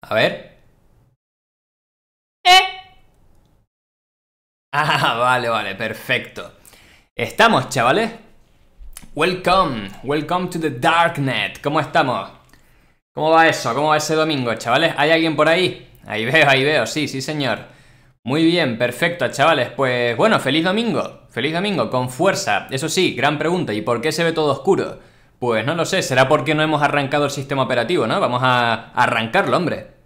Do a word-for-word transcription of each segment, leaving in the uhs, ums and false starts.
A ver. ¿Eh? Ah, vale, vale, perfecto. Estamos, chavales. Welcome, welcome to the darknet. ¿Cómo estamos? ¿Cómo va eso? ¿Cómo va ese domingo, chavales? ¿Hay alguien por ahí? Ahí veo, ahí veo, sí, sí señor. Muy bien, perfecto, chavales. Pues bueno, feliz domingo, feliz domingo, con fuerza. Eso sí, gran pregunta, ¿y por qué se ve todo oscuro? Pues no lo sé, será porque no hemos arrancado el sistema operativo, ¿no? Vamos a arrancarlo, hombre.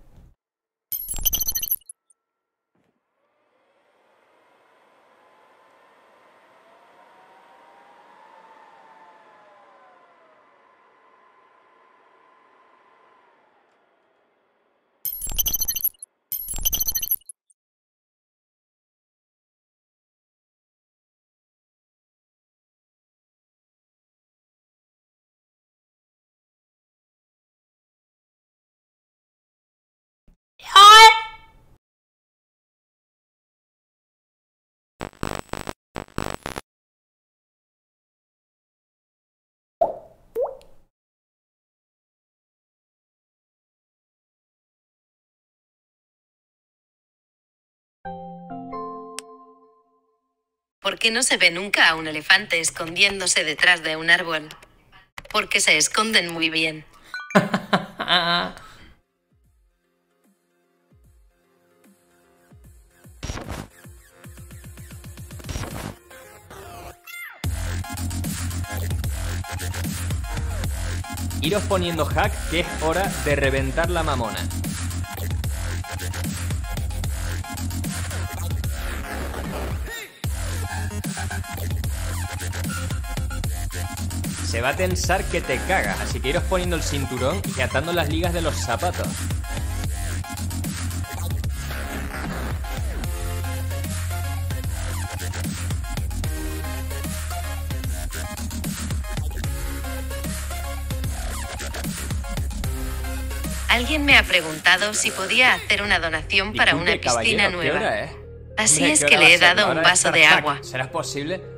¿Por qué no se ve nunca a un elefante escondiéndose detrás de un árbol? Porque se esconden muy bien. Iros poniendo hack, que es hora de reventar la mamona. Se va a tensar que te cagas, así que iros poniendo el cinturón y atando las ligas de los zapatos. Alguien me ha preguntado si podía hacer una donación para una piscina nueva. ¿Qué hora es? Así es que le he dado un vaso de agua. ¿Será posible?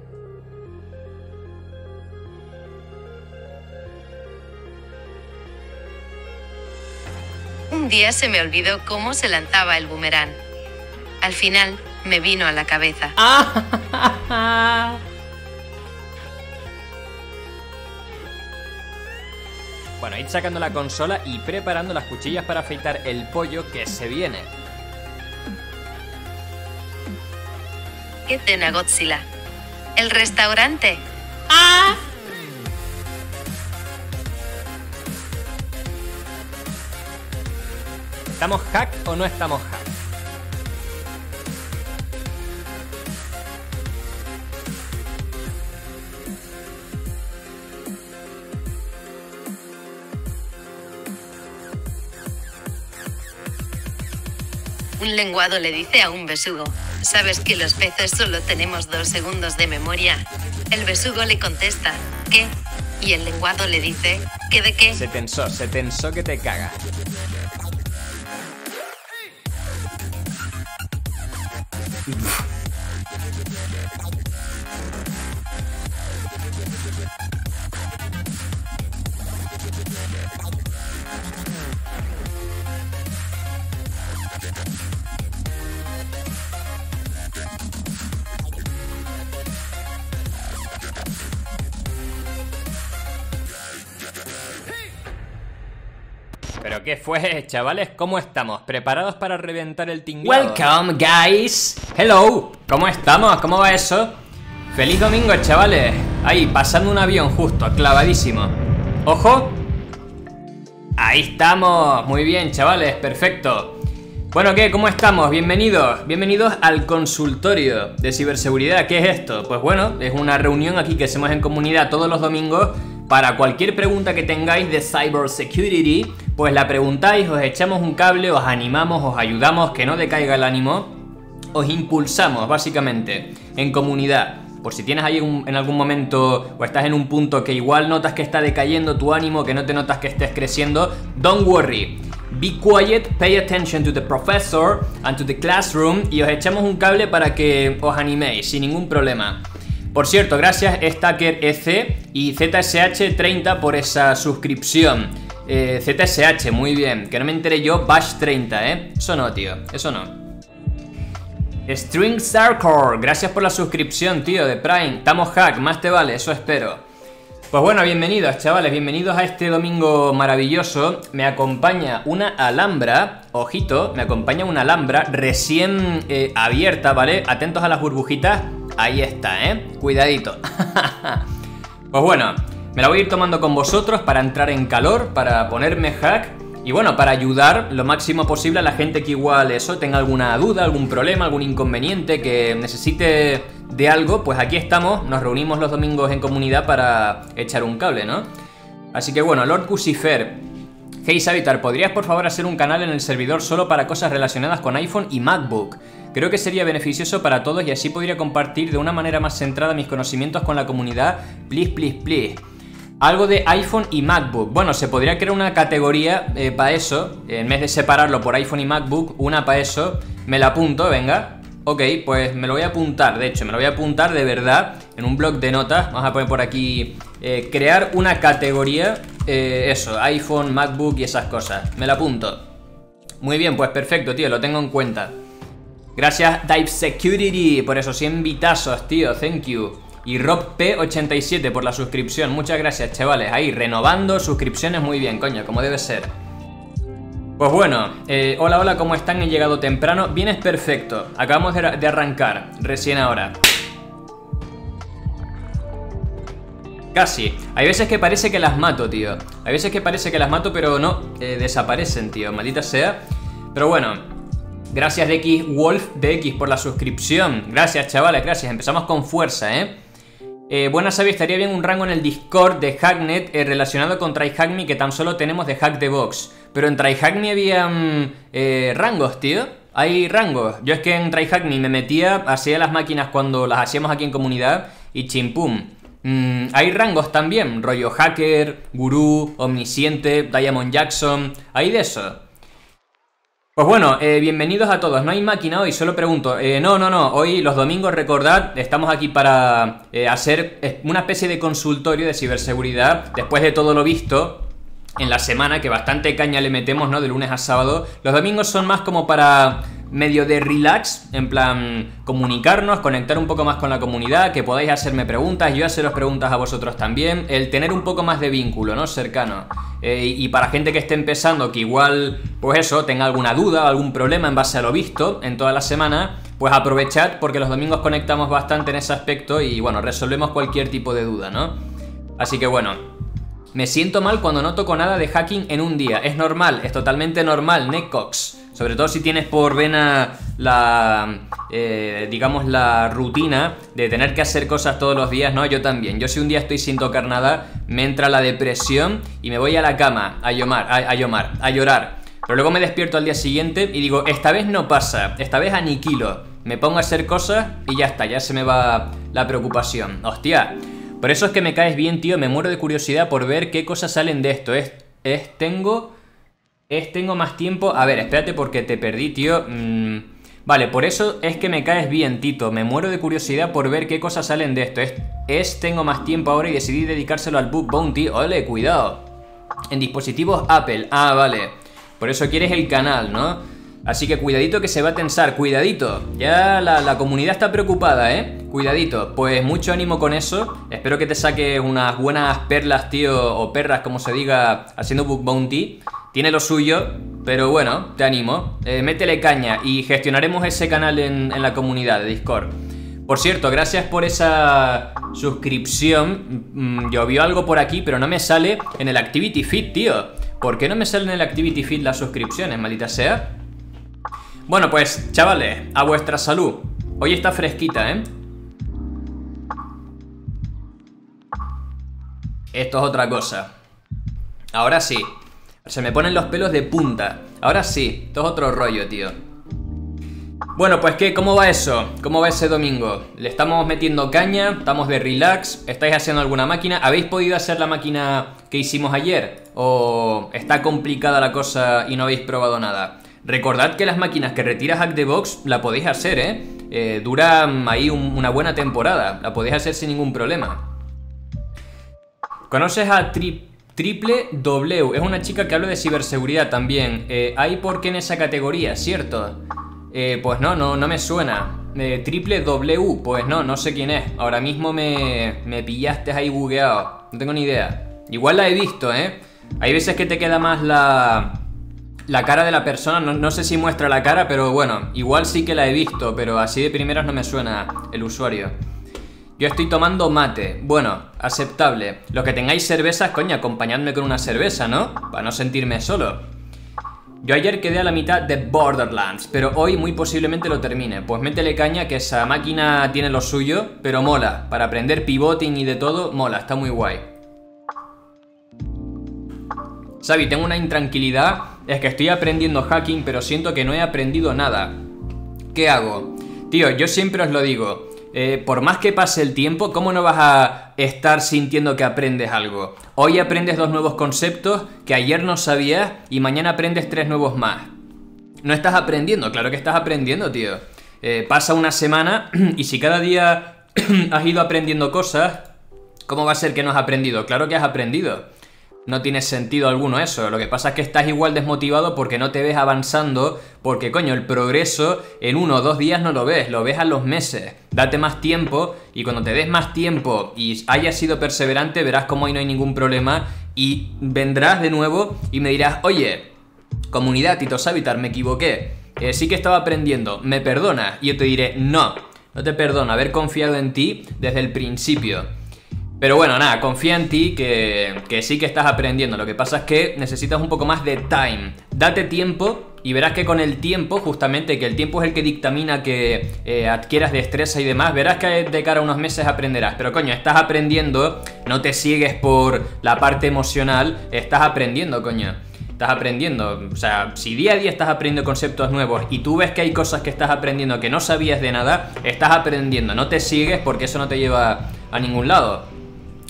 Un día se me olvidó cómo se lanzaba el boomerang. Al final, me vino a la cabeza. Bueno, ir sacando la consola y preparando las cuchillas para afeitar el pollo que se viene. ¿Qué cena Godzilla? El restaurante. ¡Ah! ¿Estamos hack o no estamos hack? Un lenguado le dice a un besugo: ¿sabes que los peces solo tenemos dos segundos de memoria? El besugo le contesta: ¿qué? Y el lenguado le dice: ¿qué de qué? Se tensó, se tensó que te cagas. ¿Pero qué fue, chavales? ¿Cómo estamos? ¿Preparados para reventar el tinglado? Welcome, guys. Hello. ¿Cómo estamos? ¿Cómo va eso? Feliz domingo, chavales. Ahí, pasando un avión justo, clavadísimo. Ojo. Ahí estamos. Muy bien, chavales. Perfecto. Bueno, ¿qué? ¿Cómo estamos? Bienvenidos. Bienvenidos al consultorio de ciberseguridad. ¿Qué es esto? Pues bueno, es una reunión aquí que hacemos en comunidad todos los domingos. Para cualquier pregunta que tengáis de cybersecurity, pues la preguntáis, os echamos un cable, os animamos, os ayudamos, que no decaiga el ánimo, os impulsamos básicamente en comunidad. Por si tienes ahí un, en algún momento, o estás en un punto que igual notas que está decayendo tu ánimo, que no te notas que estés creciendo, don't worry. Be quiet, pay attention to the professor and to the classroom, y os echamos un cable para que os animéis sin ningún problema. Por cierto, gracias Stacker E C y Z S H treinta por esa suscripción. Eh, Z S H, muy bien. Que no me enteré yo, Bash treinta, ¿eh? Eso no, tío, eso no. String Starcore, gracias por la suscripción, tío, de Prime. Estamos hack, más te vale, eso espero. Pues bueno, bienvenidos, chavales, bienvenidos a este domingo maravilloso. Me acompaña una Alhambra, ojito, me acompaña una Alhambra recién eh, abierta, ¿vale? Atentos a las burbujitas, ahí está, ¿eh? Cuidadito. Pues bueno, me la voy a ir tomando con vosotros para entrar en calor, para ponerme hack. Y bueno, para ayudar lo máximo posible a la gente que igual eso tenga alguna duda, algún problema, algún inconveniente, que necesite de algo, pues aquí estamos, nos reunimos los domingos en comunidad para echar un cable, ¿no? Así que bueno, Lord Cusifer, hey S four vitar, ¿podrías por favor hacer un canal en el servidor solo para cosas relacionadas con iPhone y MacBook? Creo que sería beneficioso para todos y así podría compartir de una manera más centrada mis conocimientos con la comunidad, please, please, please. Algo de iPhone y MacBook. Bueno, se podría crear una categoría eh, para eso. En vez de separarlo por iPhone y MacBook, una para eso. Me la apunto, venga. Ok, pues me lo voy a apuntar. De hecho, me lo voy a apuntar de verdad en un blog de notas. Vamos a poner por aquí eh, crear una categoría. Eh, eso, iPhone, MacBook y esas cosas. Me la apunto. Muy bien, pues perfecto, tío. Lo tengo en cuenta. Gracias, Dive Security, por esos cien vitazos, tío. Thank you. Y Rob P ochenta y siete por la suscripción. Muchas gracias, chavales. Ahí, renovando suscripciones muy bien, coño, como debe ser. Pues bueno, eh, hola, hola, ¿cómo están? He llegado temprano. Vienes perfecto. Acabamos de, de arrancar, recién ahora. Casi. Hay veces que parece que las mato, tío. Hay veces que parece que las mato, pero no. Eh, desaparecen, tío, maldita sea. Pero bueno. Gracias de X Wolf de X por la suscripción. Gracias, chavales, gracias. Empezamos con fuerza, ¿eh? eh buenas, Xavi, estaría bien un rango en el Discord de Hacknet eh, relacionado con TryHackMe, que tan solo tenemos de Hack the Box. Pero en TryHackMe había eh, rangos, tío. Hay rangos. Yo es que en TryHackMe me metía, hacía las máquinas cuando las hacíamos aquí en comunidad y chimpum. Mm, hay rangos también. Rollo hacker, gurú, omnisciente, Diamond Jackson. Hay de eso. Pues bueno, eh, bienvenidos a todos. No hay máquina hoy, solo pregunto. Eh, no, no, no. Hoy, los domingos, recordad, estamos aquí para eh, hacer una especie de consultorio de ciberseguridad. Después de todo lo visto en la semana, que bastante caña le metemos, ¿no? De lunes a sábado. Los domingos son más como para medio de relax, en plan comunicarnos, conectar un poco más con la comunidad, que podáis hacerme preguntas, yo haceros preguntas a vosotros también, el tener un poco más de vínculo, ¿no? Cercano. Eh, y para gente que esté empezando, que igual, pues eso, tenga alguna duda, algún problema en base a lo visto en toda la semana, pues aprovechad, porque los domingos conectamos bastante en ese aspecto y, bueno, resolvemos cualquier tipo de duda, ¿no? Así que, bueno, me siento mal cuando no toco nada de hacking en un día. Es normal, es totalmente normal, Necox. Sobre todo si tienes por vena la, eh, digamos, la rutina de tener que hacer cosas todos los días, ¿no? Yo también. Yo si un día estoy sin tocar nada, me entra la depresión y me voy a la cama a llorar, a, a llorar, a llorar. Pero luego me despierto al día siguiente y digo, esta vez no pasa, esta vez aniquilo. Me pongo a hacer cosas y ya está, ya se me va la preocupación. ¡Hostia! Por eso es que me caes bien, tío. Me muero de curiosidad por ver qué cosas salen de esto. Es, es tengo... Es, tengo más tiempo. A ver, espérate porque te perdí, tío. Mm, vale, por eso es que me caes bien, Tito. Me muero de curiosidad por ver qué cosas salen de esto. Es, es tengo más tiempo ahora y decidí dedicárselo al Book Bounty. Ole, cuidado. En dispositivos Apple. Ah, vale. Por eso quieres el canal, ¿no? Así que cuidadito que se va a tensar. Cuidadito. Ya la, la comunidad está preocupada, ¿eh? Cuidadito. Pues mucho ánimo con eso. Espero que te saques unas buenas perlas, tío. O perras, como se diga, haciendo Book Bounty. Tiene lo suyo, pero bueno, te animo. Eh, métele caña y gestionaremos ese canal en, en la comunidad de Discord. Por cierto, gracias por esa suscripción. Mm, llovió algo por aquí, pero no me sale en el Activity Feed, tío. ¿Por qué no me salen en el Activity Feed las suscripciones, maldita sea? Bueno, pues, chavales, a vuestra salud. Hoy está fresquita, ¿eh? Esto es otra cosa. Ahora sí. Se me ponen los pelos de punta. Ahora sí, esto es otro rollo, tío. Bueno, pues ¿qué? ¿Cómo va eso? ¿Cómo va ese domingo? Le estamos metiendo caña, estamos de relax. ¿Estáis haciendo alguna máquina? ¿Habéis podido hacer la máquina que hicimos ayer? ¿O está complicada la cosa y no habéis probado nada? Recordad que las máquinas que retira Hack the Box la podéis hacer, ¿eh? eh dura ahí un, una buena temporada. La podéis hacer sin ningún problema. ¿Conoces a Trip? Triple W, es una chica que habla de ciberseguridad también. Eh, ¿Hay por qué en esa categoría, cierto? Eh, pues no, no, no me suena. Eh, Triple W, pues no, no sé quién es. Ahora mismo me, me pillaste ahí bugueado. No tengo ni idea. Igual la he visto, ¿eh? Hay veces que te queda más la, la cara de la persona. No, no sé si muestra la cara, pero bueno, igual sí que la he visto, pero así de primeras no me suena el usuario. Yo estoy tomando mate. Bueno, aceptable. Los que tengáis cervezas, coño, acompañadme con una cerveza, ¿no? Para no sentirme solo. Yo ayer quedé a la mitad de Borderlands, pero hoy muy posiblemente lo termine. Pues métele caña, que esa máquina tiene lo suyo, pero mola. Para aprender pivoting y de todo, mola, está muy guay. Xavi, tengo una intranquilidad. Es que estoy aprendiendo hacking, pero siento que no he aprendido nada. ¿Qué hago? Tío, yo siempre os lo digo. Eh, por más que pase el tiempo, ¿cómo no vas a estar sintiendo que aprendes algo? Hoy aprendes dos nuevos conceptos que ayer no sabías y mañana aprendes tres nuevos más. No estás aprendiendo, claro que estás aprendiendo, tío. Eh, pasa una semana y si cada día has ido aprendiendo cosas, ¿cómo va a ser que no has aprendido? Claro que has aprendido. No tiene sentido alguno eso. Lo que pasa es que estás igual desmotivado porque no te ves avanzando, porque coño, el progreso en uno o dos días no lo ves, lo ves a los meses. Date más tiempo y cuando te des más tiempo y hayas sido perseverante, verás como ahí no hay ningún problema y vendrás de nuevo y me dirás, oye, comunidad TitoSavitar, me equivoqué, eh, sí que estaba aprendiendo, ¿me perdonas? Y yo te diré, no, no te perdono, haber confiado en ti desde el principio. Pero bueno, nada, confía en ti que, que sí que estás aprendiendo. Lo que pasa es que necesitas un poco más de time. Date tiempo y verás que con el tiempo, justamente, que el tiempo es el que dictamina que eh, adquieras destreza y demás, verás que de cara a unos meses aprenderás. Pero coño, estás aprendiendo, no te sigues por la parte emocional, estás aprendiendo, coño. Estás aprendiendo, o sea, si día a día estás aprendiendo conceptos nuevos y tú ves que hay cosas que estás aprendiendo que no sabías de nada, estás aprendiendo, no te sigues porque eso no te lleva a ningún lado.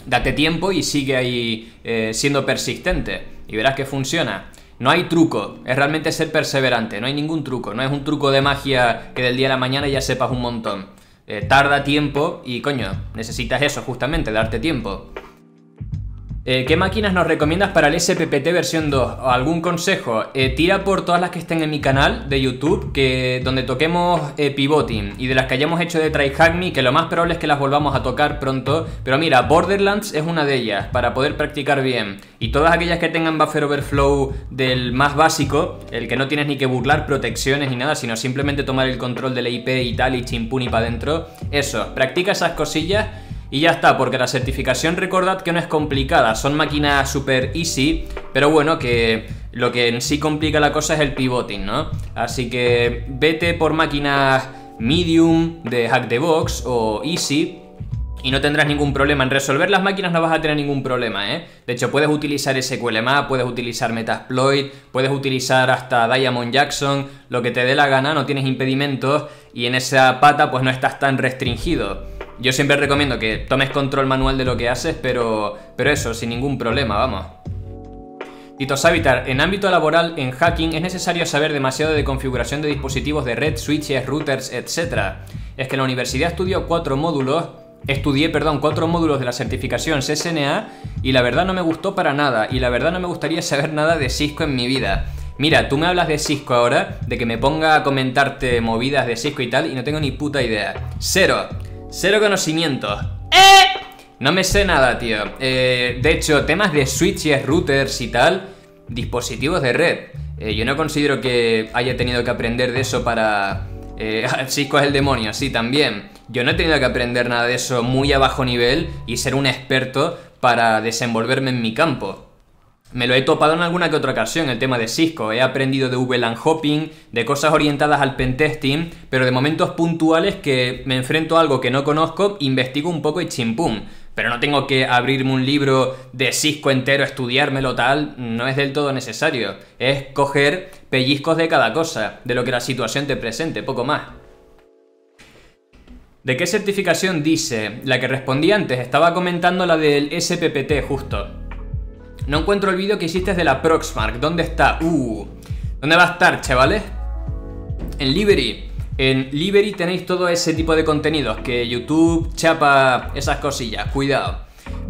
Date tiempo y sigue ahí eh, siendo persistente y verás que funciona. No hay truco, es realmente ser perseverante, no hay ningún truco. No es un truco de magia que del día a la mañana ya sepas un montón. Eh, tarda tiempo y coño, necesitas eso justamente, darte tiempo. Eh, ¿Qué máquinas nos recomiendas para el S P P T versión dos? ¿O algún consejo? Eh, tira por todas las que estén en mi canal de YouTube, que, donde toquemos eh, pivoting, y de las que hayamos hecho de TryHackMe, que lo más probable es que las volvamos a tocar pronto. Pero mira, Borderlands es una de ellas, para poder practicar bien. Y todas aquellas que tengan Buffer Overflow del más básico, el que no tienes ni que burlar protecciones ni nada, sino simplemente tomar el control de la I P y tal, y chimpún y para adentro. Eso, practica esas cosillas. Y ya está, porque la certificación, recordad que no es complicada, son máquinas super easy, pero bueno, que lo que en sí complica la cosa es el pivoting, ¿no? Así que vete por máquinas medium de Hack the Box o easy y no tendrás ningún problema. En resolver las máquinas no vas a tener ningún problema, ¿eh? De hecho, puedes utilizar S Q L M A, puedes utilizar Metasploit, puedes utilizar hasta Diamond Jackson, lo que te dé la gana, no tienes impedimentos y en esa pata pues no estás tan restringido. Yo siempre recomiendo que tomes control manual de lo que haces, pero, pero eso, sin ningún problema, vamos. TitoSavitar, en ámbito laboral, en hacking, es necesario saber demasiado de configuración de dispositivos de red, switches, routers, etcétera. Es que en la universidad estudió cuatro módulos, estudié, perdón, cuatro módulos de la certificación C S N A y la verdad no me gustó para nada y la verdad no me gustaría saber nada de Cisco en mi vida. Mira, tú me hablas de Cisco ahora, de que me ponga a comentarte movidas de Cisco y tal y no tengo ni puta idea. Cero. Cero conocimientos. ¡Eh! No me sé nada, tío. Eh, de hecho, temas de switches, routers y tal, dispositivos de red. Eh, yo no considero que haya tenido que aprender de eso para... Eh, Cisco es el demonio, sí, también. Yo no he tenido que aprender nada de eso muy a bajo nivel y ser un experto para desenvolverme en mi campo. Me lo he topado en alguna que otra ocasión, el tema de Cisco. He aprendido de V LAN hopping, de cosas orientadas al pentesting, pero de momentos puntuales que me enfrento a algo que no conozco, investigo un poco y chimpum. Pero no tengo que abrirme un libro de Cisco entero, estudiármelo tal, no es del todo necesario. Es coger pellizcos de cada cosa, de lo que la situación te presente, poco más. ¿De qué certificación dice? La que respondí antes, estaba comentando la del S P P T justo. No encuentro el vídeo que hiciste de la Proxmark. ¿Dónde está? Uh, ¿dónde va a estar, chavales? En Liberty. En Liberty tenéis todo ese tipo de contenidos que YouTube chapa esas cosillas. Cuidado.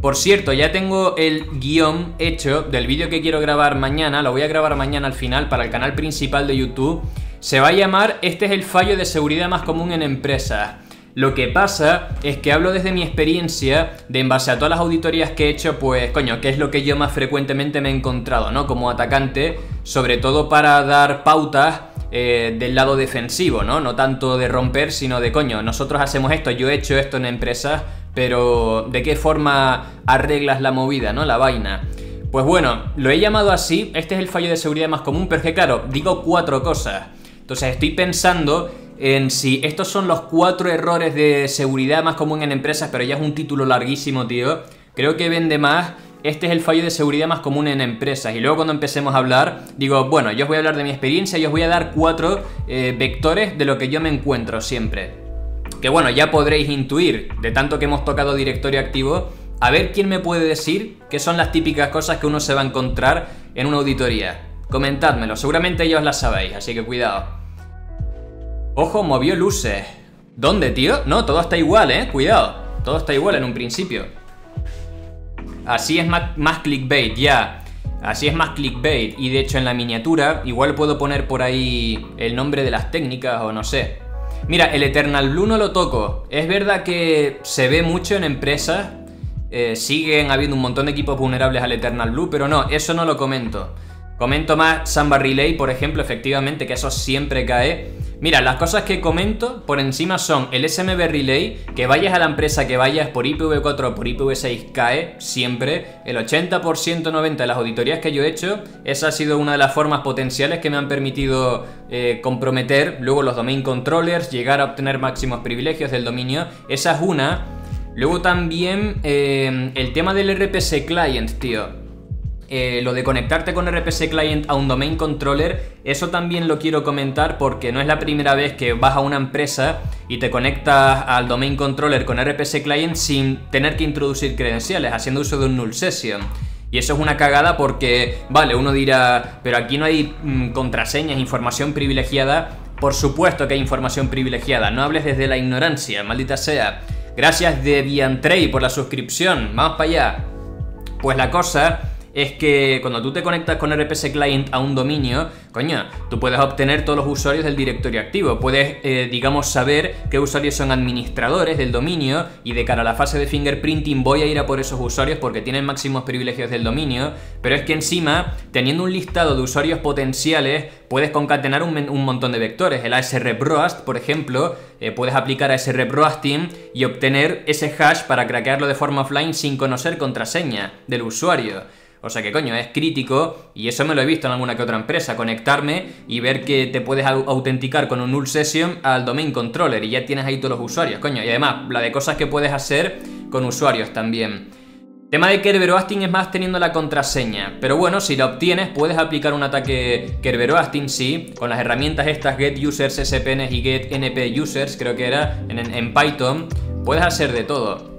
Por cierto, ya tengo el guión hecho del vídeo que quiero grabar mañana. Lo voy a grabar mañana al final para el canal principal de YouTube. Se va a llamar "Este es el fallo de seguridad más común en empresas". Lo que pasa es que hablo desde mi experiencia, de en base a todas las auditorías que he hecho, pues coño, qué es lo que yo más frecuentemente me he encontrado, ¿no? Como atacante, sobre todo para dar pautas eh, del lado defensivo, ¿no? No tanto de romper, sino de coño, nosotros hacemos esto, yo he hecho esto en empresas, pero ¿de qué forma arreglas la movida, ¿no? La vaina. Pues bueno, lo he llamado así, este es el fallo de seguridad más común, pero es que claro, digo cuatro cosas. Entonces estoy pensando en si estos son los cuatro errores de seguridad más común en empresas, pero ya es un título larguísimo, tío. Creo que vende más. Este es el fallo de seguridad más común en empresas. Y luego cuando empecemos a hablar, digo, bueno, yo os voy a hablar de mi experiencia y os voy a dar cuatro eh, vectores de lo que yo me encuentro siempre. Que bueno, ya podréis intuir, de tanto que hemos tocado directorio activo, a ver quién me puede decir qué son las típicas cosas que uno se va a encontrar en una auditoría. Comentádmelo, seguramente ya os las sabéis, así que cuidado. Ojo, movió luces. ¿Dónde, tío? No, todo está igual, eh. Cuidado. Todo está igual en un principio. Así es más, más clickbait, ya. Así es más clickbait. Y de hecho en la miniatura igual puedo poner por ahí el nombre de las técnicas o no sé. Mira, el Eternal Blue no lo toco. Es verdad que se ve mucho en empresas. Eh, siguen habiendo un montón de equipos vulnerables al Eternal Blue, pero no, eso no lo comento. Comento más Samba Relay, por ejemplo, efectivamente, que eso siempre cae. Mira, las cosas que comento por encima son el S M B Relay, que vayas a la empresa que vayas, por I P v cuatro o por I P v seis cae siempre. El ochenta por ciento noventa de las auditorías que yo he hecho, esa ha sido una de las formas potenciales que me han permitido eh, comprometer luego los Domain Controllers, llegar a obtener máximos privilegios del dominio. Esa es una. Luego también eh, el tema del R P C Client, tío. Eh, lo de conectarte con R P C Client a un Domain Controller, eso también lo quiero comentar porque no es la primera vez que vas a una empresa y te conectas al Domain Controller con R P C Client sin tener que introducir credenciales, haciendo uso de un null session. Y eso es una cagada porque, vale, uno dirá, pero aquí no hay mm, contraseñas, información privilegiada. Por supuesto que hay información privilegiada, no hables desde la ignorancia, maldita sea. Gracias DeviantRay por la suscripción, vamos para allá. Pues la cosa es que cuando tú te conectas con R P C Client a un dominio, coño, tú puedes obtener todos los usuarios del directorio activo. Puedes, eh, digamos, saber qué usuarios son administradores del dominio y de cara a la fase de fingerprinting voy a ir a por esos usuarios porque tienen máximos privilegios del dominio. Pero es que encima, teniendo un listado de usuarios potenciales, puedes concatenar un, un montón de vectores. El A S R Broast, por ejemplo, eh, puedes aplicar A S R Broasting y obtener ese hash para craquearlo de forma offline sin conocer contraseña del usuario. O sea que coño, es crítico, y eso me lo he visto en alguna que otra empresa, conectarme y ver que te puedes autenticar con un null session al Domain Controller y ya tienes ahí todos los usuarios, coño. Y además, la de cosas que puedes hacer con usuarios también. Tema de Kerberoasting es más teniendo la contraseña, pero bueno, si la obtienes puedes aplicar un ataque Kerberoasting, sí, con las herramientas estas get users S P Ns y get N P users, creo que era, en, en Python, puedes hacer de todo.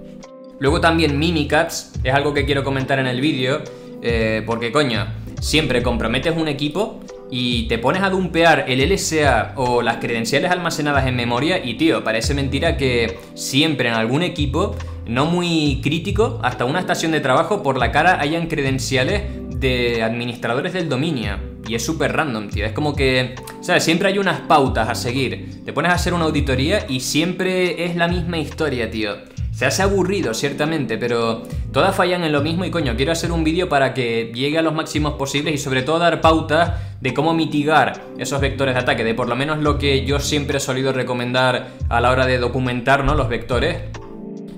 Luego también Mimikatz, es algo que quiero comentar en el vídeo. Eh, porque coño, siempre comprometes un equipo y te pones a dumpear el L S A o las credenciales almacenadas en memoria y tío, parece mentira que siempre en algún equipo no muy crítico, hasta una estación de trabajo, por la cara hayan credenciales de administradores del dominio. Y es súper random, tío, es como que, ¿sabes? Siempre hay unas pautas a seguir. Te pones a hacer una auditoría y siempre es la misma historia, tío. Se hace aburrido, ciertamente, pero todas fallan en lo mismo y coño, quiero hacer un vídeo para que llegue a los máximos posibles y sobre todo dar pautas de cómo mitigar esos vectores de ataque, de por lo menos lo que yo siempre he solido recomendar a la hora de documentar, ¿no? Los vectores.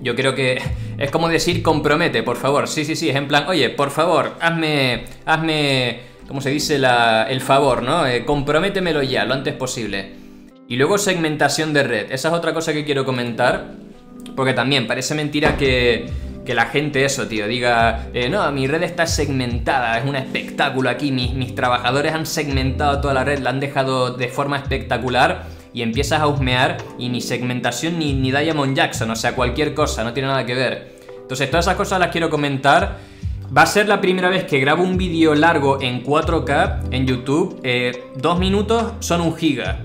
Yo creo que es como decir compromete, por favor, sí, sí, sí, es en plan, oye, por favor, hazme, hazme, ¿cómo se dice? La, el favor, ¿no? Eh, comprométemelo ya, lo antes posible. Y luego segmentación de red, esa es otra cosa que quiero comentar. Porque también parece mentira que, que la gente eso, tío, diga eh, no, mi red está segmentada, es un espectáculo aquí, mis, mis trabajadores han segmentado toda la red, la han dejado de forma espectacular y empiezas a husmear y ni segmentación ni, ni Diamond Jackson, o sea, cualquier cosa, no tiene nada que ver. Entonces todas esas cosas las quiero comentar. Va a ser la primera vez que grabo un vídeo largo en cuatro K en YouTube. eh, Dos minutos son un giga.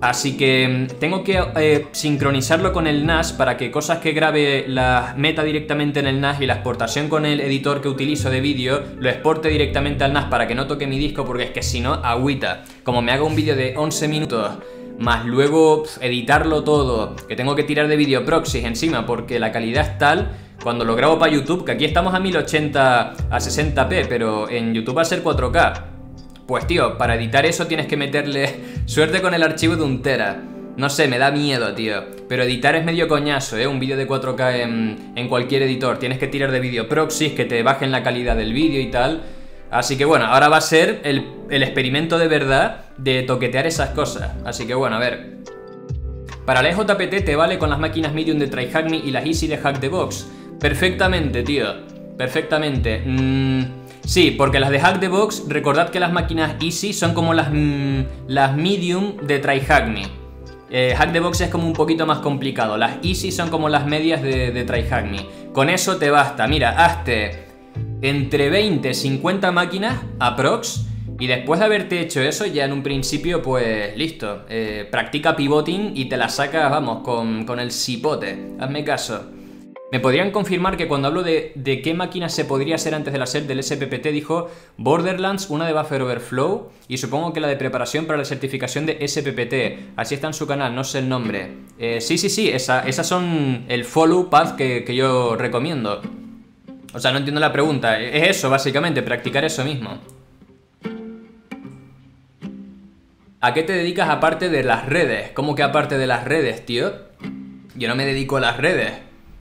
Así que tengo que eh, sincronizarlo con el N A S para que cosas que grabe las meta directamente en el N A S y la exportación con el editor que utilizo de vídeo lo exporte directamente al N A S para que no toque mi disco, porque es que si no, agüita. Como me haga un vídeo de once minutos, más luego pff, editarlo todo, que tengo que tirar de video proxies encima porque la calidad es tal. Cuando lo grabo para YouTube, que aquí estamos a mil ochenta a sesenta p, pero en YouTube va a ser cuatro K. Pues tío, para editar eso tienes que meterle suerte con el archivo de un tera. No sé, me da miedo, tío. Pero editar es medio coñazo, ¿eh? Un vídeo de cuatro K en, en cualquier editor. Tienes que tirar de video proxies, que te bajen la calidad del vídeo y tal. Así que bueno, ahora va a ser el, el experimento de verdad de toquetear esas cosas. Así que bueno, a ver. Para la E J P T te vale con las máquinas medium de TryHackMe y las easy de Hack the Box. Perfectamente, tío. Perfectamente. Mmm... Sí, porque las de Hack the Box, recordad que las máquinas Easy son como las, mmm, las Medium de TryHackMe. Eh, Hack the Box es como un poquito más complicado. Las Easy son como las medias de, de TryHackMe. Con eso te basta. Mira, hazte entre veinte y cincuenta máquinas aprox. Y después de haberte hecho eso, ya en un principio, pues listo. Eh, practica pivoting y te la sacas, vamos, con, con el cipote. Hazme caso. ¿Me podrían confirmar que cuando hablo de, de qué máquina se podría hacer antes de la S E R del S P P T dijo Borderlands, una de Buffer Overflow y supongo que la de preparación para la certificación de S P P T? Así está en su canal, no sé el nombre. Eh, sí, sí, sí, esa, esas son el follow path que, que yo recomiendo. O sea, no entiendo la pregunta. Es eso, básicamente, practicar eso mismo. ¿A qué te dedicas aparte de las redes? ¿Cómo que aparte de las redes, tío? Yo no me dedico a las redes.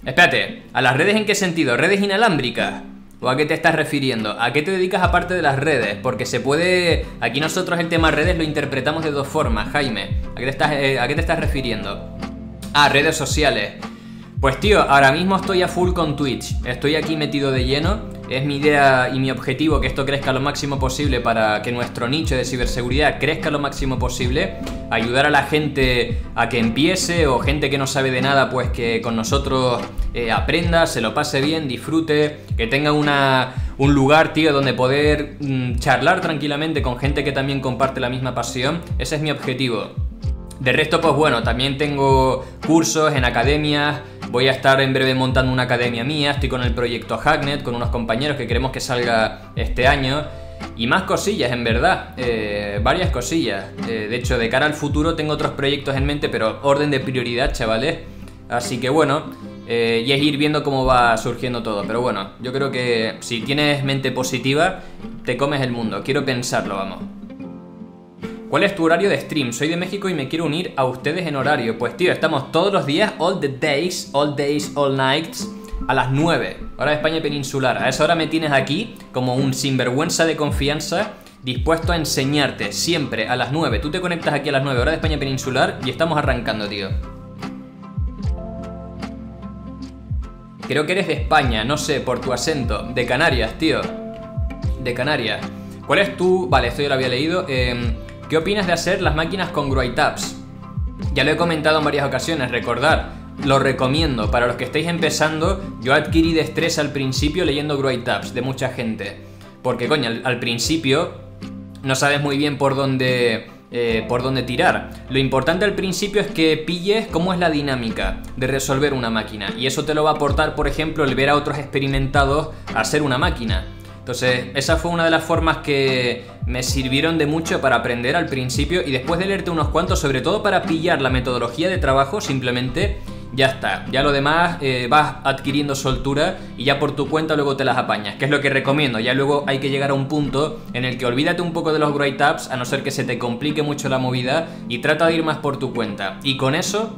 Espérate, ¿a las redes en qué sentido? ¿Redes inalámbricas? ¿O a qué te estás refiriendo? ¿A qué te dedicas aparte de las redes? Porque se puede... Aquí nosotros el tema redes lo interpretamos de dos formas, Jaime. ¿A qué te estás, eh, ¿a qué te estás refiriendo? Ah, redes sociales. Pues tío, ahora mismo estoy a full con Twitch. Estoy aquí metido de lleno. Es mi idea y mi objetivo que esto crezca lo máximo posible para que nuestro nicho de ciberseguridad crezca lo máximo posible. Ayudar a la gente a que empiece o gente que no sabe de nada, pues que con nosotros eh, aprenda, se lo pase bien, disfrute, que tenga una, un lugar, tío, donde poder mm, charlar tranquilamente con gente que también comparte la misma pasión. Ese es mi objetivo. De resto, pues bueno, también tengo cursos en academias. Voy a estar en breve montando una academia mía, estoy con el proyecto Hacknet, con unos compañeros que queremos que salga este año. Y más cosillas, en verdad, eh, varias cosillas. Eh, de hecho, de cara al futuro tengo otros proyectos en mente, pero orden de prioridad, chavales. Así que bueno, eh, y es ir viendo cómo va surgiendo todo. Pero bueno, yo creo que si tienes mente positiva, te comes el mundo. Quiero pensarlo, vamos. ¿Cuál es tu horario de stream? Soy de México y me quiero unir a ustedes en horario. Pues tío, estamos todos los días, all the days, all days, all nights, a las nueve, hora de España peninsular. A esa hora me tienes aquí como un sinvergüenza de confianza, dispuesto a enseñarte siempre a las nueve. Tú te conectas aquí a las nueve, hora de España peninsular, y estamos arrancando, tío. Creo que eres de España, no sé, por tu acento. De Canarias, tío. De Canarias. ¿Cuál es tu...? Vale, esto yo lo había leído. Eh... ¿Qué opinas de hacer las máquinas con GroyTabs? Ya lo he comentado en varias ocasiones, recordad, lo recomiendo. Para los que estéis empezando, yo adquirí destreza al principio leyendo GroyTabs de mucha gente. Porque, coño, al, al principio no sabes muy bien por dónde, eh, por dónde tirar. Lo importante al principio es que pilles cómo es la dinámica de resolver una máquina. Y eso te lo va a aportar, por ejemplo, el ver a otros experimentados hacer una máquina. Entonces, esa fue una de las formas que me sirvieron de mucho para aprender al principio, y después de leerte unos cuantos, sobre todo para pillar la metodología de trabajo, simplemente ya está. Ya lo demás eh, vas adquiriendo soltura y ya por tu cuenta luego te las apañas, que es lo que recomiendo. Ya luego hay que llegar a un punto en el que olvídate un poco de los GroyTabs, a no ser que se te complique mucho la movida, y trata de ir más por tu cuenta. Y con eso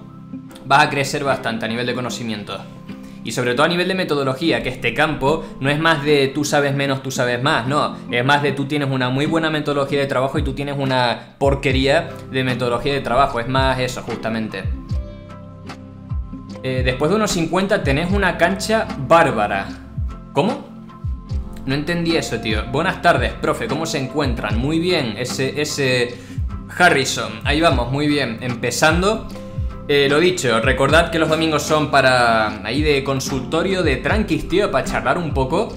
vas a crecer bastante a nivel de conocimiento. Y sobre todo a nivel de metodología, que este campo no es más de tú sabes menos, tú sabes más, no. Es más de tú tienes una muy buena metodología de trabajo y tú tienes una porquería de metodología de trabajo. Es más eso, justamente. Eh, después de unos cincuenta tenés una cancha bárbara. ¿Cómo? No entendí eso, tío. Buenas tardes, profe, ¿cómo se encuentran? Muy bien, ese, ese Harrison. Ahí vamos, muy bien. Empezando... Eh, lo dicho, recordad que los domingos son para ahí de consultorio, de tranquis, tío, para charlar un poco.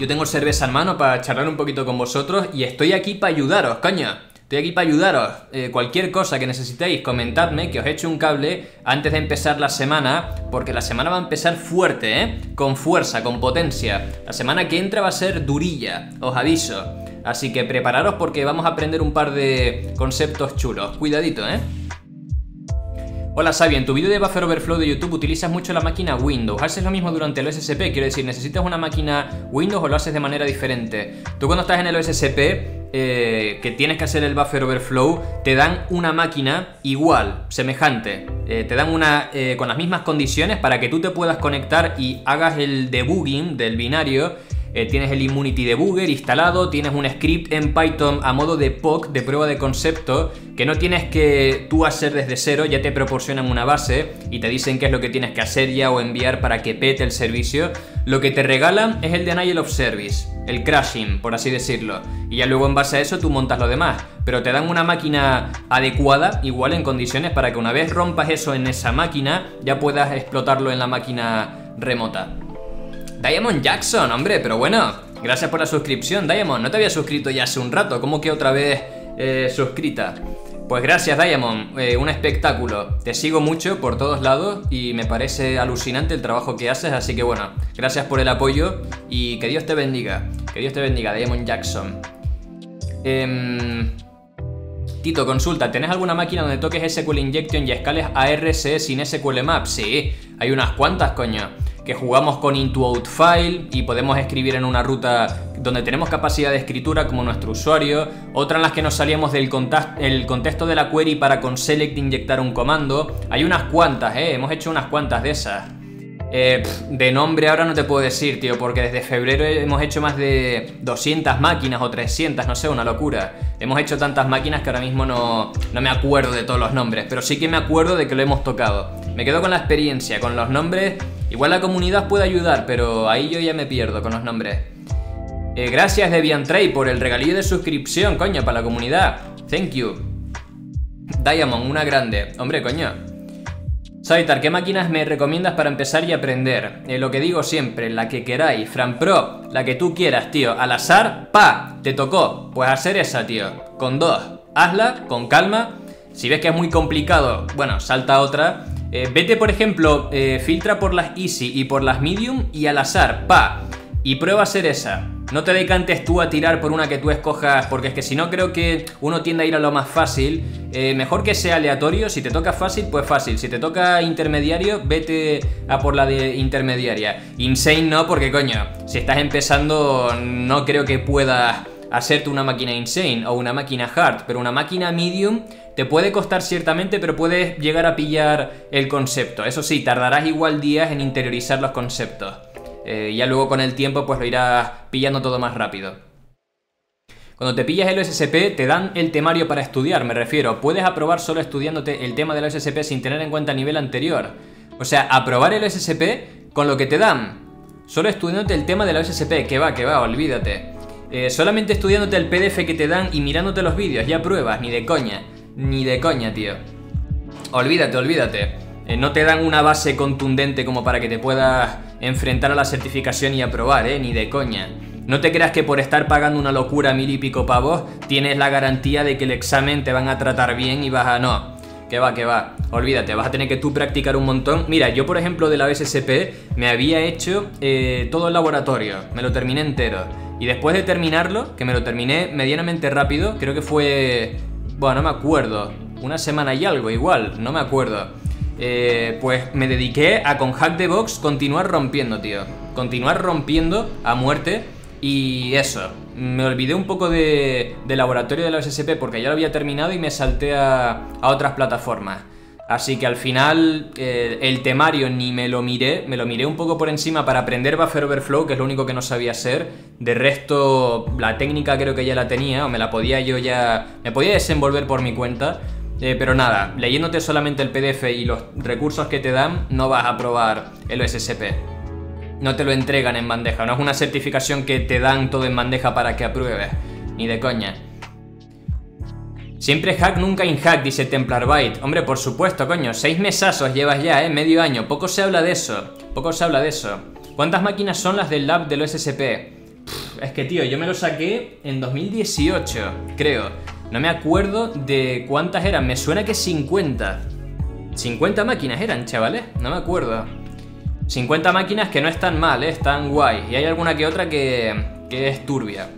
Yo tengo cerveza en mano para charlar un poquito con vosotros y estoy aquí para ayudaros, coño. Estoy aquí para ayudaros. Eh, cualquier cosa que necesitéis, comentadme, que os eche un cable antes de empezar la semana, porque la semana va a empezar fuerte, ¿eh? Con fuerza, con potencia. La semana que entra va a ser durilla, os aviso. Así que prepararos porque vamos a aprender un par de conceptos chulos. Cuidadito, ¿eh? Hola Xavi, en tu vídeo de Buffer Overflow de YouTube utilizas mucho la máquina Windows. ¿Haces lo mismo durante el O S C P? Quiero decir, ¿necesitas una máquina Windows o lo haces de manera diferente? Tú cuando estás en el O S C P, eh, que tienes que hacer el Buffer Overflow, te dan una máquina igual, semejante. Eh, te dan una eh, con las mismas condiciones para que tú te puedas conectar y hagas el debugging del binario. Eh, tienes el Immunity Debugger instalado, tienes un script en Python a modo de P O C, de prueba de concepto, que no tienes que tú hacer desde cero, ya te proporcionan una base y te dicen qué es lo que tienes que hacer ya o enviar para que pete el servicio. Lo que te regalan es el Denial of Service, el crashing, por así decirlo, y ya luego en base a eso tú montas lo demás, pero te dan una máquina adecuada, igual en condiciones, para que una vez rompas eso en esa máquina, ya puedas explotarlo en la máquina remota. Diamond Jackson, hombre, pero bueno, gracias por la suscripción, Diamond. No te había suscrito ya hace un rato, ¿cómo que otra vez eh, suscrita? Pues gracias, Diamond, eh, un espectáculo. Te sigo mucho por todos lados y me parece alucinante el trabajo que haces, así que bueno, gracias por el apoyo y que Dios te bendiga. Que Dios te bendiga, Diamond Jackson. Eh... Tito, consulta, ¿tenés alguna máquina donde toques S Q L Injection y escales A R C sin S Q L Map? Sí, hay unas cuantas, coño, que jugamos con into-outfile y podemos escribir en una ruta donde tenemos capacidad de escritura como nuestro usuario, otra en las que nos salíamos del el contexto de la query para con select inyectar un comando. Hay unas cuantas, eh, hemos hecho unas cuantas de esas. Eh, pff, de nombre ahora no te puedo decir, tío, porque desde febrero hemos hecho más de doscientas máquinas o trescientas, no sé, una locura. Hemos hecho tantas máquinas que ahora mismo no, no me acuerdo de todos los nombres, pero sí que me acuerdo de que lo hemos tocado. Me quedo con la experiencia, con los nombres. Igual la comunidad puede ayudar, pero ahí yo ya me pierdo con los nombres. Eh, gracias DeviantTrey por el regalillo de suscripción, coño, para la comunidad. Thank you. Diamond, una grande. Hombre, coño. S four vitar, ¿qué máquinas me recomiendas para empezar y aprender? Eh, lo que digo siempre, la que queráis, FranPro, la que tú quieras, tío, al azar, pa, te tocó, pues hacer esa, tío, con dos, hazla, con calma, si ves que es muy complicado, bueno, salta otra, eh, vete, por ejemplo, eh, filtra por las Easy y por las Medium y al azar, pa, y prueba a hacer esa. No te decantes tú a tirar por una que tú escojas, porque es que si no creo que uno tiende a ir a lo más fácil. Eh, mejor que sea aleatorio, si te toca fácil, pues fácil. Si te toca intermediario, vete a por la de intermediaria. Insane no, porque coño, si estás empezando no creo que puedas hacerte una máquina insane o una máquina hard, pero una máquina medium te puede costar ciertamente, pero puedes llegar a pillar el concepto. Eso sí, tardarás igual días en interiorizar los conceptos. Eh, ya luego con el tiempo pues lo irás pillando todo más rápido. Cuando te pillas el O S C P te dan el temario para estudiar, me refiero. Puedes aprobar solo estudiándote el tema del O S C P sin tener en cuenta el nivel anterior. O sea, aprobar el O S C P con lo que te dan. Solo estudiándote el tema del O S C P, que va, que va, olvídate. Eh, solamente estudiándote el P D F que te dan y mirándote los vídeos, ya pruebas, ni de coña. Ni de coña, tío. Olvídate, olvídate. Eh, no te dan una base contundente como para que te puedas enfrentar a la certificación y aprobar, ¿eh? Ni de coña. No te creas que por estar pagando una locura mil y pico pavos tienes la garantía de que el examen te van a tratar bien y vas a... No, que va, que va, olvídate, vas a tener que tú practicar un montón. Mira, yo por ejemplo de la O S C P me había hecho eh, todo el laboratorio, me lo terminé entero. Y después de terminarlo, que me lo terminé medianamente rápido, creo que fue... Bueno, no me acuerdo, una semana y algo igual, no me acuerdo. Eh, pues me dediqué a con Hack the Box continuar rompiendo, tío. Continuar rompiendo a muerte. Y eso, me olvidé un poco de, de laboratorio de la O S C P porque ya lo había terminado y me salté a, a otras plataformas. Así que al final eh, el temario ni me lo miré. Me lo miré un poco por encima para aprender Buffer Overflow, que es lo único que no sabía hacer. De resto, la técnica creo que ya la tenía, o me la podía yo ya... Me podía desenvolver por mi cuenta. Eh, pero nada, leyéndote solamente el P D F y los recursos que te dan, no vas a probar el O S C P. No te lo entregan en bandeja, no es una certificación que te dan todo en bandeja para que apruebes, ni de coña. Siempre hack, nunca inhack, dice Templar Byte. Hombre, por supuesto, coño, seis mesazos llevas ya, eh, medio año, poco se habla de eso, poco se habla de eso. ¿Cuántas máquinas son las del lab del O S C P? Pff, es que tío, yo me lo saqué en dos mil dieciocho, creo. No me acuerdo de cuántas eran, me suena que cincuenta. cincuenta máquinas eran, chavales, no me acuerdo. cincuenta máquinas que no están mal, eh, están guay. Y hay alguna que otra que, que es turbia.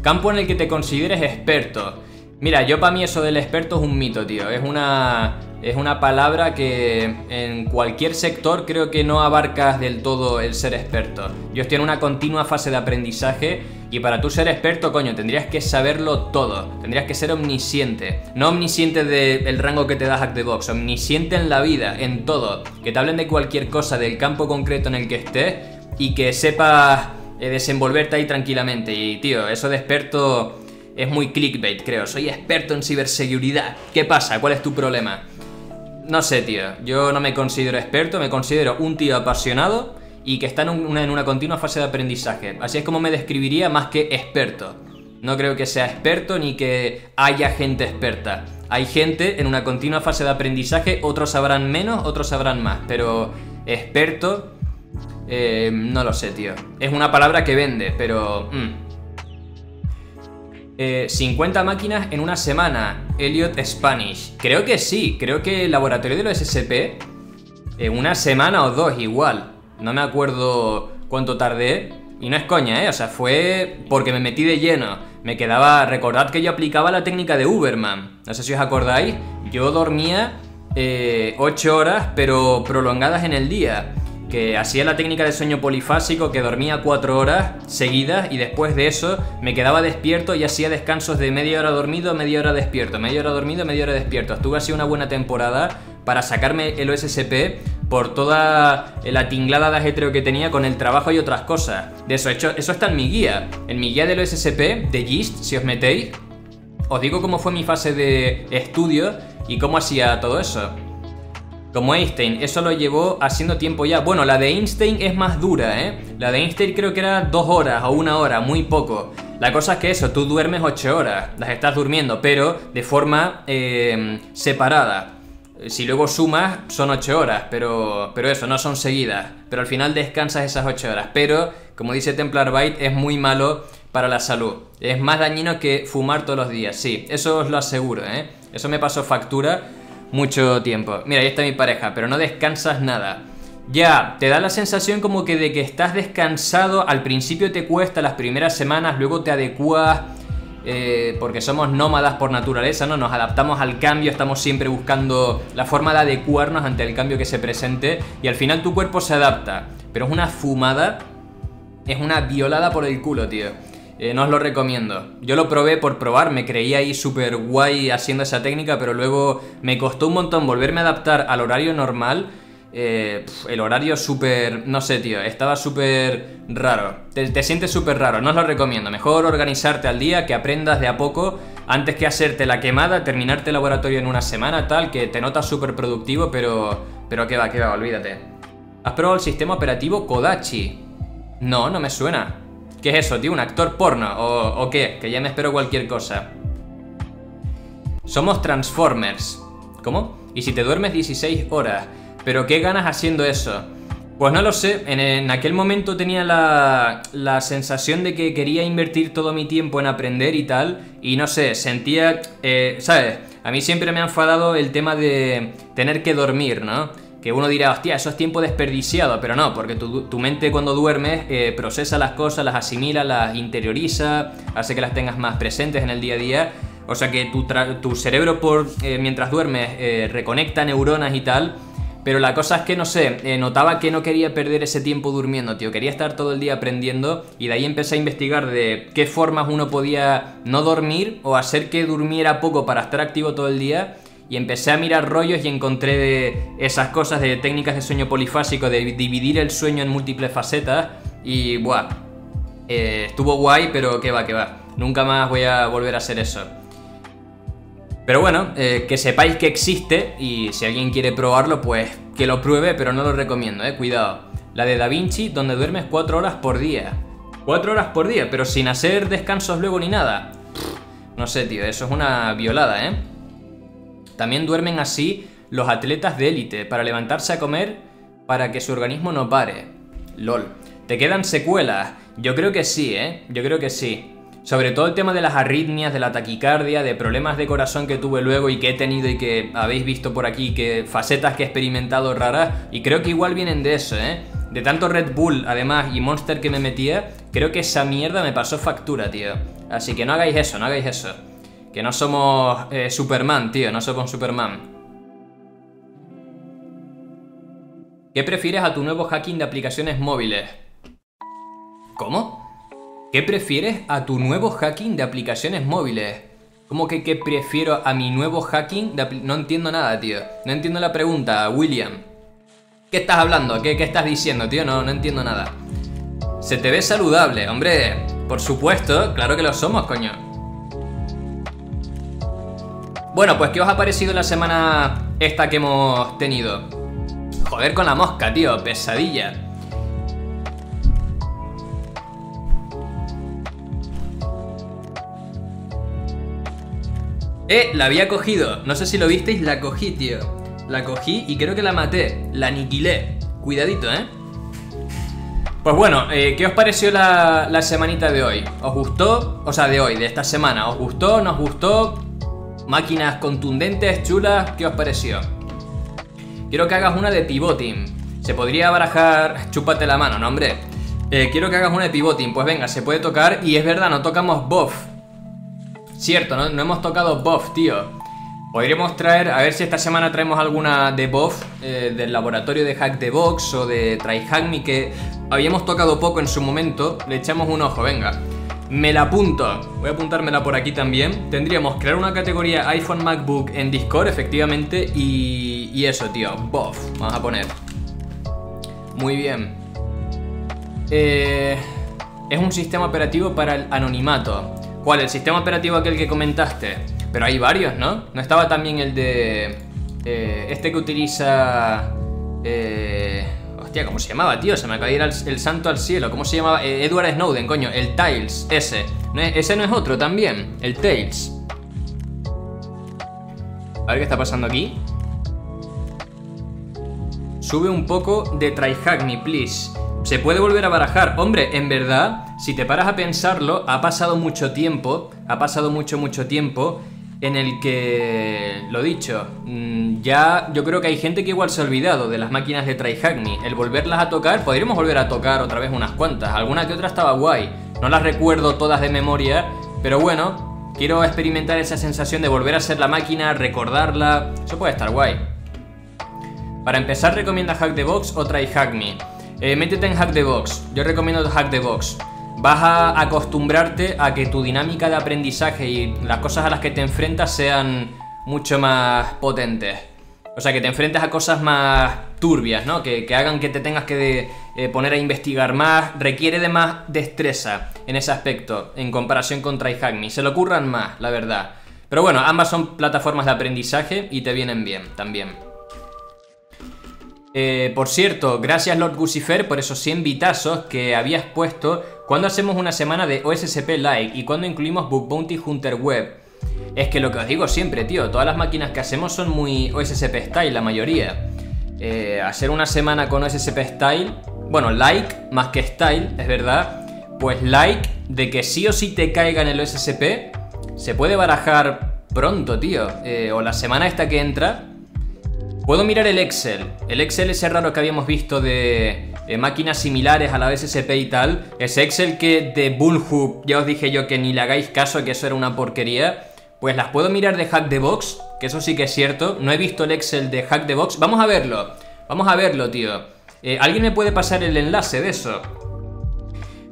Campo en el que te consideres experto. Mira, yo para mí eso del experto es un mito, tío. Es una, es una palabra que en cualquier sector creo que no abarcas del todo el ser experto. Yo estoy en una continua fase de aprendizaje y para tú ser experto, coño, tendrías que saberlo todo. Tendrías que ser omnisciente. No omnisciente del rango que te da Hack the Box, omnisciente en la vida, en todo. Que te hablen de cualquier cosa, del campo concreto en el que estés y que sepas desenvolverte ahí tranquilamente. Y, tío, eso de experto es muy clickbait, creo. Soy experto en ciberseguridad. ¿Qué pasa? ¿Cuál es tu problema? No sé, tío. Yo no me considero experto, me considero un tío apasionado y que está en una, en una continua fase de aprendizaje. Así es como me describiría más que experto. No creo que sea experto ni que haya gente experta. Hay gente en una continua fase de aprendizaje, otros sabrán menos, otros sabrán más. Pero experto, eh, no lo sé, tío. Es una palabra que vende, pero... Mm. Eh, cincuenta máquinas en una semana, Elliot Spanish. Creo que sí, creo que el laboratorio de los S C P, eh, una semana o dos igual. No me acuerdo cuánto tardé. Y no es coña, eh, o sea, fue porque me metí de lleno. Me quedaba, recordad que yo aplicaba la técnica de Uberman. No sé si os acordáis, yo dormía eh, ocho horas, pero prolongadas en el día. Que hacía la técnica de sueño polifásico, que dormía cuatro horas seguidas y después de eso me quedaba despierto y hacía descansos de media hora dormido, media hora despierto, media hora dormido, media hora despierto. Estuve así una buena temporada para sacarme el O S C P por toda la tinglada de ajetreo que tenía con el trabajo y otras cosas. De eso, hecho, eso está en mi guía, en mi guía del O S C P, de GIST, si os metéis. Os digo cómo fue mi fase de estudio y cómo hacía todo eso. Como Einstein, eso lo llevó haciendo tiempo ya. Bueno, la de Einstein es más dura, ¿eh? La de Einstein creo que era dos horas o una hora, muy poco. La cosa es que eso, tú duermes ocho horas, las estás durmiendo, pero de forma eh, separada. Si luego sumas, son ocho horas, pero, pero eso, no son seguidas. Pero al final descansas esas ocho horas. Pero, como dice Templar Byte, es muy malo para la salud. Es más dañino que fumar todos los días, sí. Eso os lo aseguro, ¿eh? Eso me pasó factura mucho tiempo. Mira, ahí está mi pareja, pero no descansas nada. Ya, te da la sensación como que de que estás descansado. Al principio te cuesta las primeras semanas, luego te adecuas, eh, porque somos nómadas por naturaleza, ¿no? Nos adaptamos al cambio, estamos siempre buscando la forma de adecuarnos ante el cambio que se presente. Y al final tu cuerpo se adapta. Pero es una fumada, es una violada por el culo, tío. Eh, no os lo recomiendo. Yo lo probé por probar, me creía ahí súper guay haciendo esa técnica, pero luego me costó un montón volverme a adaptar al horario normal. Eh, el horario súper... no sé, tío, estaba súper raro. Te, te sientes súper raro, no os lo recomiendo. Mejor organizarte al día, que aprendas de a poco, antes que hacerte la quemada, terminarte el laboratorio en una semana, tal, que te notas súper productivo, pero... pero que va, que va, olvídate. ¿Has probado el sistema operativo Kodachi? No, no me suena. ¿Qué es eso, tío? ¿Un actor porno? ¿O, o qué? Que ya me espero cualquier cosa. Somos Transformers. ¿Cómo? ¿Y si te duermes dieciséis horas? ¿Pero qué ganas haciendo eso? Pues no lo sé. En, en aquel momento tenía la, la sensación de que quería invertir todo mi tiempo en aprender y tal. Y no sé, sentía... Eh, ¿sabes? A mí siempre me ha enfadado el tema de tener que dormir, ¿no? Que uno dirá, hostia, eso es tiempo desperdiciado, pero no, porque tu, tu mente cuando duermes eh, procesa las cosas, las asimila, las interioriza, hace que las tengas más presentes en el día a día. O sea que tu, tu cerebro por eh, mientras duermes eh, reconecta neuronas y tal, pero la cosa es que, no sé, eh, notaba que no quería perder ese tiempo durmiendo, tío, quería estar todo el día aprendiendo y de ahí empecé a investigar de qué formas uno podía no dormir o hacer que durmiera poco para estar activo todo el día. Y empecé a mirar rollos y encontré de esas cosas de técnicas de sueño polifásico, de dividir el sueño en múltiples facetas. Y buah, eh, estuvo guay, pero que va, que va. Nunca más voy a volver a hacer eso. Pero bueno, eh, que sepáis que existe y si alguien quiere probarlo, pues que lo pruebe, pero no lo recomiendo, eh, cuidado. La de Da Vinci, donde duermes cuatro horas por día. Cuatro horas por día, pero sin hacer descansos luego ni nada. Pff, no sé, tío, eso es una violada, ¿eh? También duermen así los atletas de élite, para levantarse a comer, para que su organismo no pare. LOL. ¿Te quedan secuelas? Yo creo que sí, ¿eh? Yo creo que sí. Sobre todo el tema de las arritmias, de la taquicardia, de problemas de corazón que tuve luego y que he tenido y que habéis visto por aquí, que facetas que he experimentado raras, y creo que igual vienen de eso, ¿eh? De tanto Red Bull, además, y Monster que me metía, creo que esa mierda me pasó factura, tío. Así que no hagáis eso, no hagáis eso. Que no somos eh, Superman, tío, no somos Superman. ¿Qué prefieres a tu nuevo hacking de aplicaciones móviles? ¿Cómo? ¿Qué prefieres a tu nuevo hacking de aplicaciones móviles? ¿Cómo que qué prefiero a mi nuevo hacking de aplicaciones? No entiendo nada, tío. No entiendo la pregunta, William. ¿Qué estás hablando? ¿Qué, qué estás diciendo, tío? No, no entiendo nada. Se te ve saludable, hombre. Por supuesto, claro que lo somos, coño. Bueno, pues ¿qué os ha parecido la semana esta que hemos tenido? Joder con la mosca, tío. Pesadilla. Eh, la había cogido, no sé si lo visteis, la cogí, tío. La cogí y creo que la maté, la aniquilé. Cuidadito, ¿eh? Pues bueno, eh, ¿qué os pareció la, la semanita de hoy? ¿Os gustó? O sea, de hoy, de esta semana. ¿Os gustó? ¿Nos gustó? Máquinas contundentes, chulas, ¿qué os pareció? Quiero que hagas una de pivoting. Se podría barajar... Chúpate la mano, ¿no, hombre? Eh, quiero que hagas una de pivoting. Pues venga, se puede tocar y es verdad, no tocamos buff. Cierto, ¿no? No hemos tocado buff, tío. Podríamos traer, a ver si esta semana traemos alguna de buff, eh, del laboratorio de Hack the Box o de TryHackMe, que habíamos tocado poco en su momento. Le echamos un ojo, venga. Me la apunto, voy a apuntármela por aquí también. Tendríamos que crear una categoría iPhone MacBook en Discord, efectivamente, y, y eso, tío, buff, vamos a poner. Muy bien. Eh, es un sistema operativo para el anonimato. ¿Cuál? El sistema operativo aquel que comentaste. Pero hay varios, ¿no? ¿No estaba también el de... Eh, este que utiliza... Eh, hostia, ¿cómo se llamaba, tío? Se me acaba de ir al, el santo al cielo. ¿Cómo se llamaba? Eh, Edward Snowden, coño. El Tails, ese. ¿No es, ese no es otro también? El Tails. A ver qué está pasando aquí. Sube un poco de TryHackMe, please. Se puede volver a barajar. Hombre, en verdad, si te paras a pensarlo, ha pasado mucho tiempo, ha pasado mucho, mucho tiempo en el que, lo dicho, ya yo creo que hay gente que igual se ha olvidado de las máquinas de TryHackMe. El volverlas a tocar, podríamos volver a tocar otra vez unas cuantas. Alguna que otra estaba guay. No las recuerdo todas de memoria, pero bueno, quiero experimentar esa sensación de volver a hacer la máquina, recordarla. Eso puede estar guay. Para empezar, ¿recomienda Hack the Box o TryHackMe? Eh, métete en Hack the Box, yo recomiendo Hack the Box. Vas a acostumbrarte a que tu dinámica de aprendizaje y las cosas a las que te enfrentas sean mucho más potentes. O sea, que te enfrentes a cosas más turbias, ¿no? Que, que hagan que te tengas que de, eh, poner a investigar más. Requiere de más destreza en ese aspecto, en comparación con TryHackMe. Se le ocurran más, la verdad. Pero bueno, ambas son plataformas de aprendizaje y te vienen bien también. Eh, por cierto, gracias Lord Gucifer por esos cien vitazos que habías puesto. ¿Cuándo hacemos una semana de O S C P Like? ¿Y cuándo incluimos Bug Bounty Hunter Web? Es que lo que os digo siempre, tío, todas las máquinas que hacemos son muy O S C P Style, la mayoría. eh, Hacer una semana con O S C P Style, bueno, Like más que Style, es verdad. Pues Like, de que sí o sí te caiga en el O S C P, se puede barajar pronto, tío. eh, O la semana esta que entra. Puedo mirar el Excel, el Excel ese raro que habíamos visto de, de máquinas similares a la O S C P y tal. Ese Excel que de Bullhoop, ya os dije yo que ni le hagáis caso, que eso era una porquería. Pues las puedo mirar de Hack the Box, que eso sí que es cierto. No he visto el Excel de Hack the Box, vamos a verlo, vamos a verlo, tío. eh, ¿Alguien me puede pasar el enlace de eso?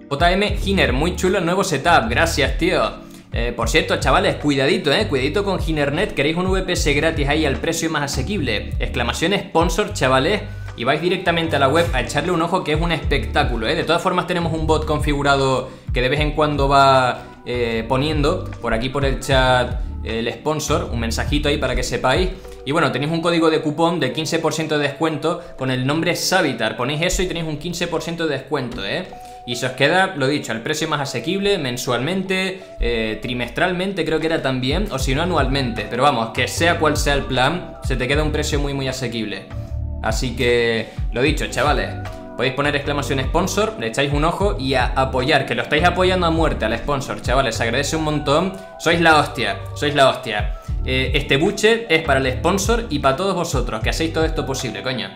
J M Giner, muy chulo el nuevo setup, gracias, tío. Eh, por cierto, chavales, cuidadito, eh, cuidadito con Ginernet. ¿Queréis un V P S gratis ahí al precio más asequible? Exclamación sponsor, chavales. Y vais directamente a la web a echarle un ojo, que es un espectáculo, eh. De todas formas tenemos un bot configurado que de vez en cuando va eh, poniendo por aquí por el chat eh, el sponsor, un mensajito ahí para que sepáis. Y bueno, tenéis un código de cupón de quince por ciento de descuento con el nombre S four vitar. Ponéis eso y tenéis un quince por ciento de descuento, eh. Y se os queda, lo dicho, al precio más asequible, mensualmente, eh, trimestralmente creo que era también, o si no anualmente. Pero vamos, que sea cual sea el plan, se te queda un precio muy muy asequible. Así que, lo dicho, chavales, podéis poner exclamación sponsor, le echáis un ojo y a apoyar, que lo estáis apoyando a muerte al sponsor, chavales, se agradece un montón. Sois la hostia, sois la hostia. Eh, este buche es para el sponsor y para todos vosotros, que hacéis todo esto posible, coño.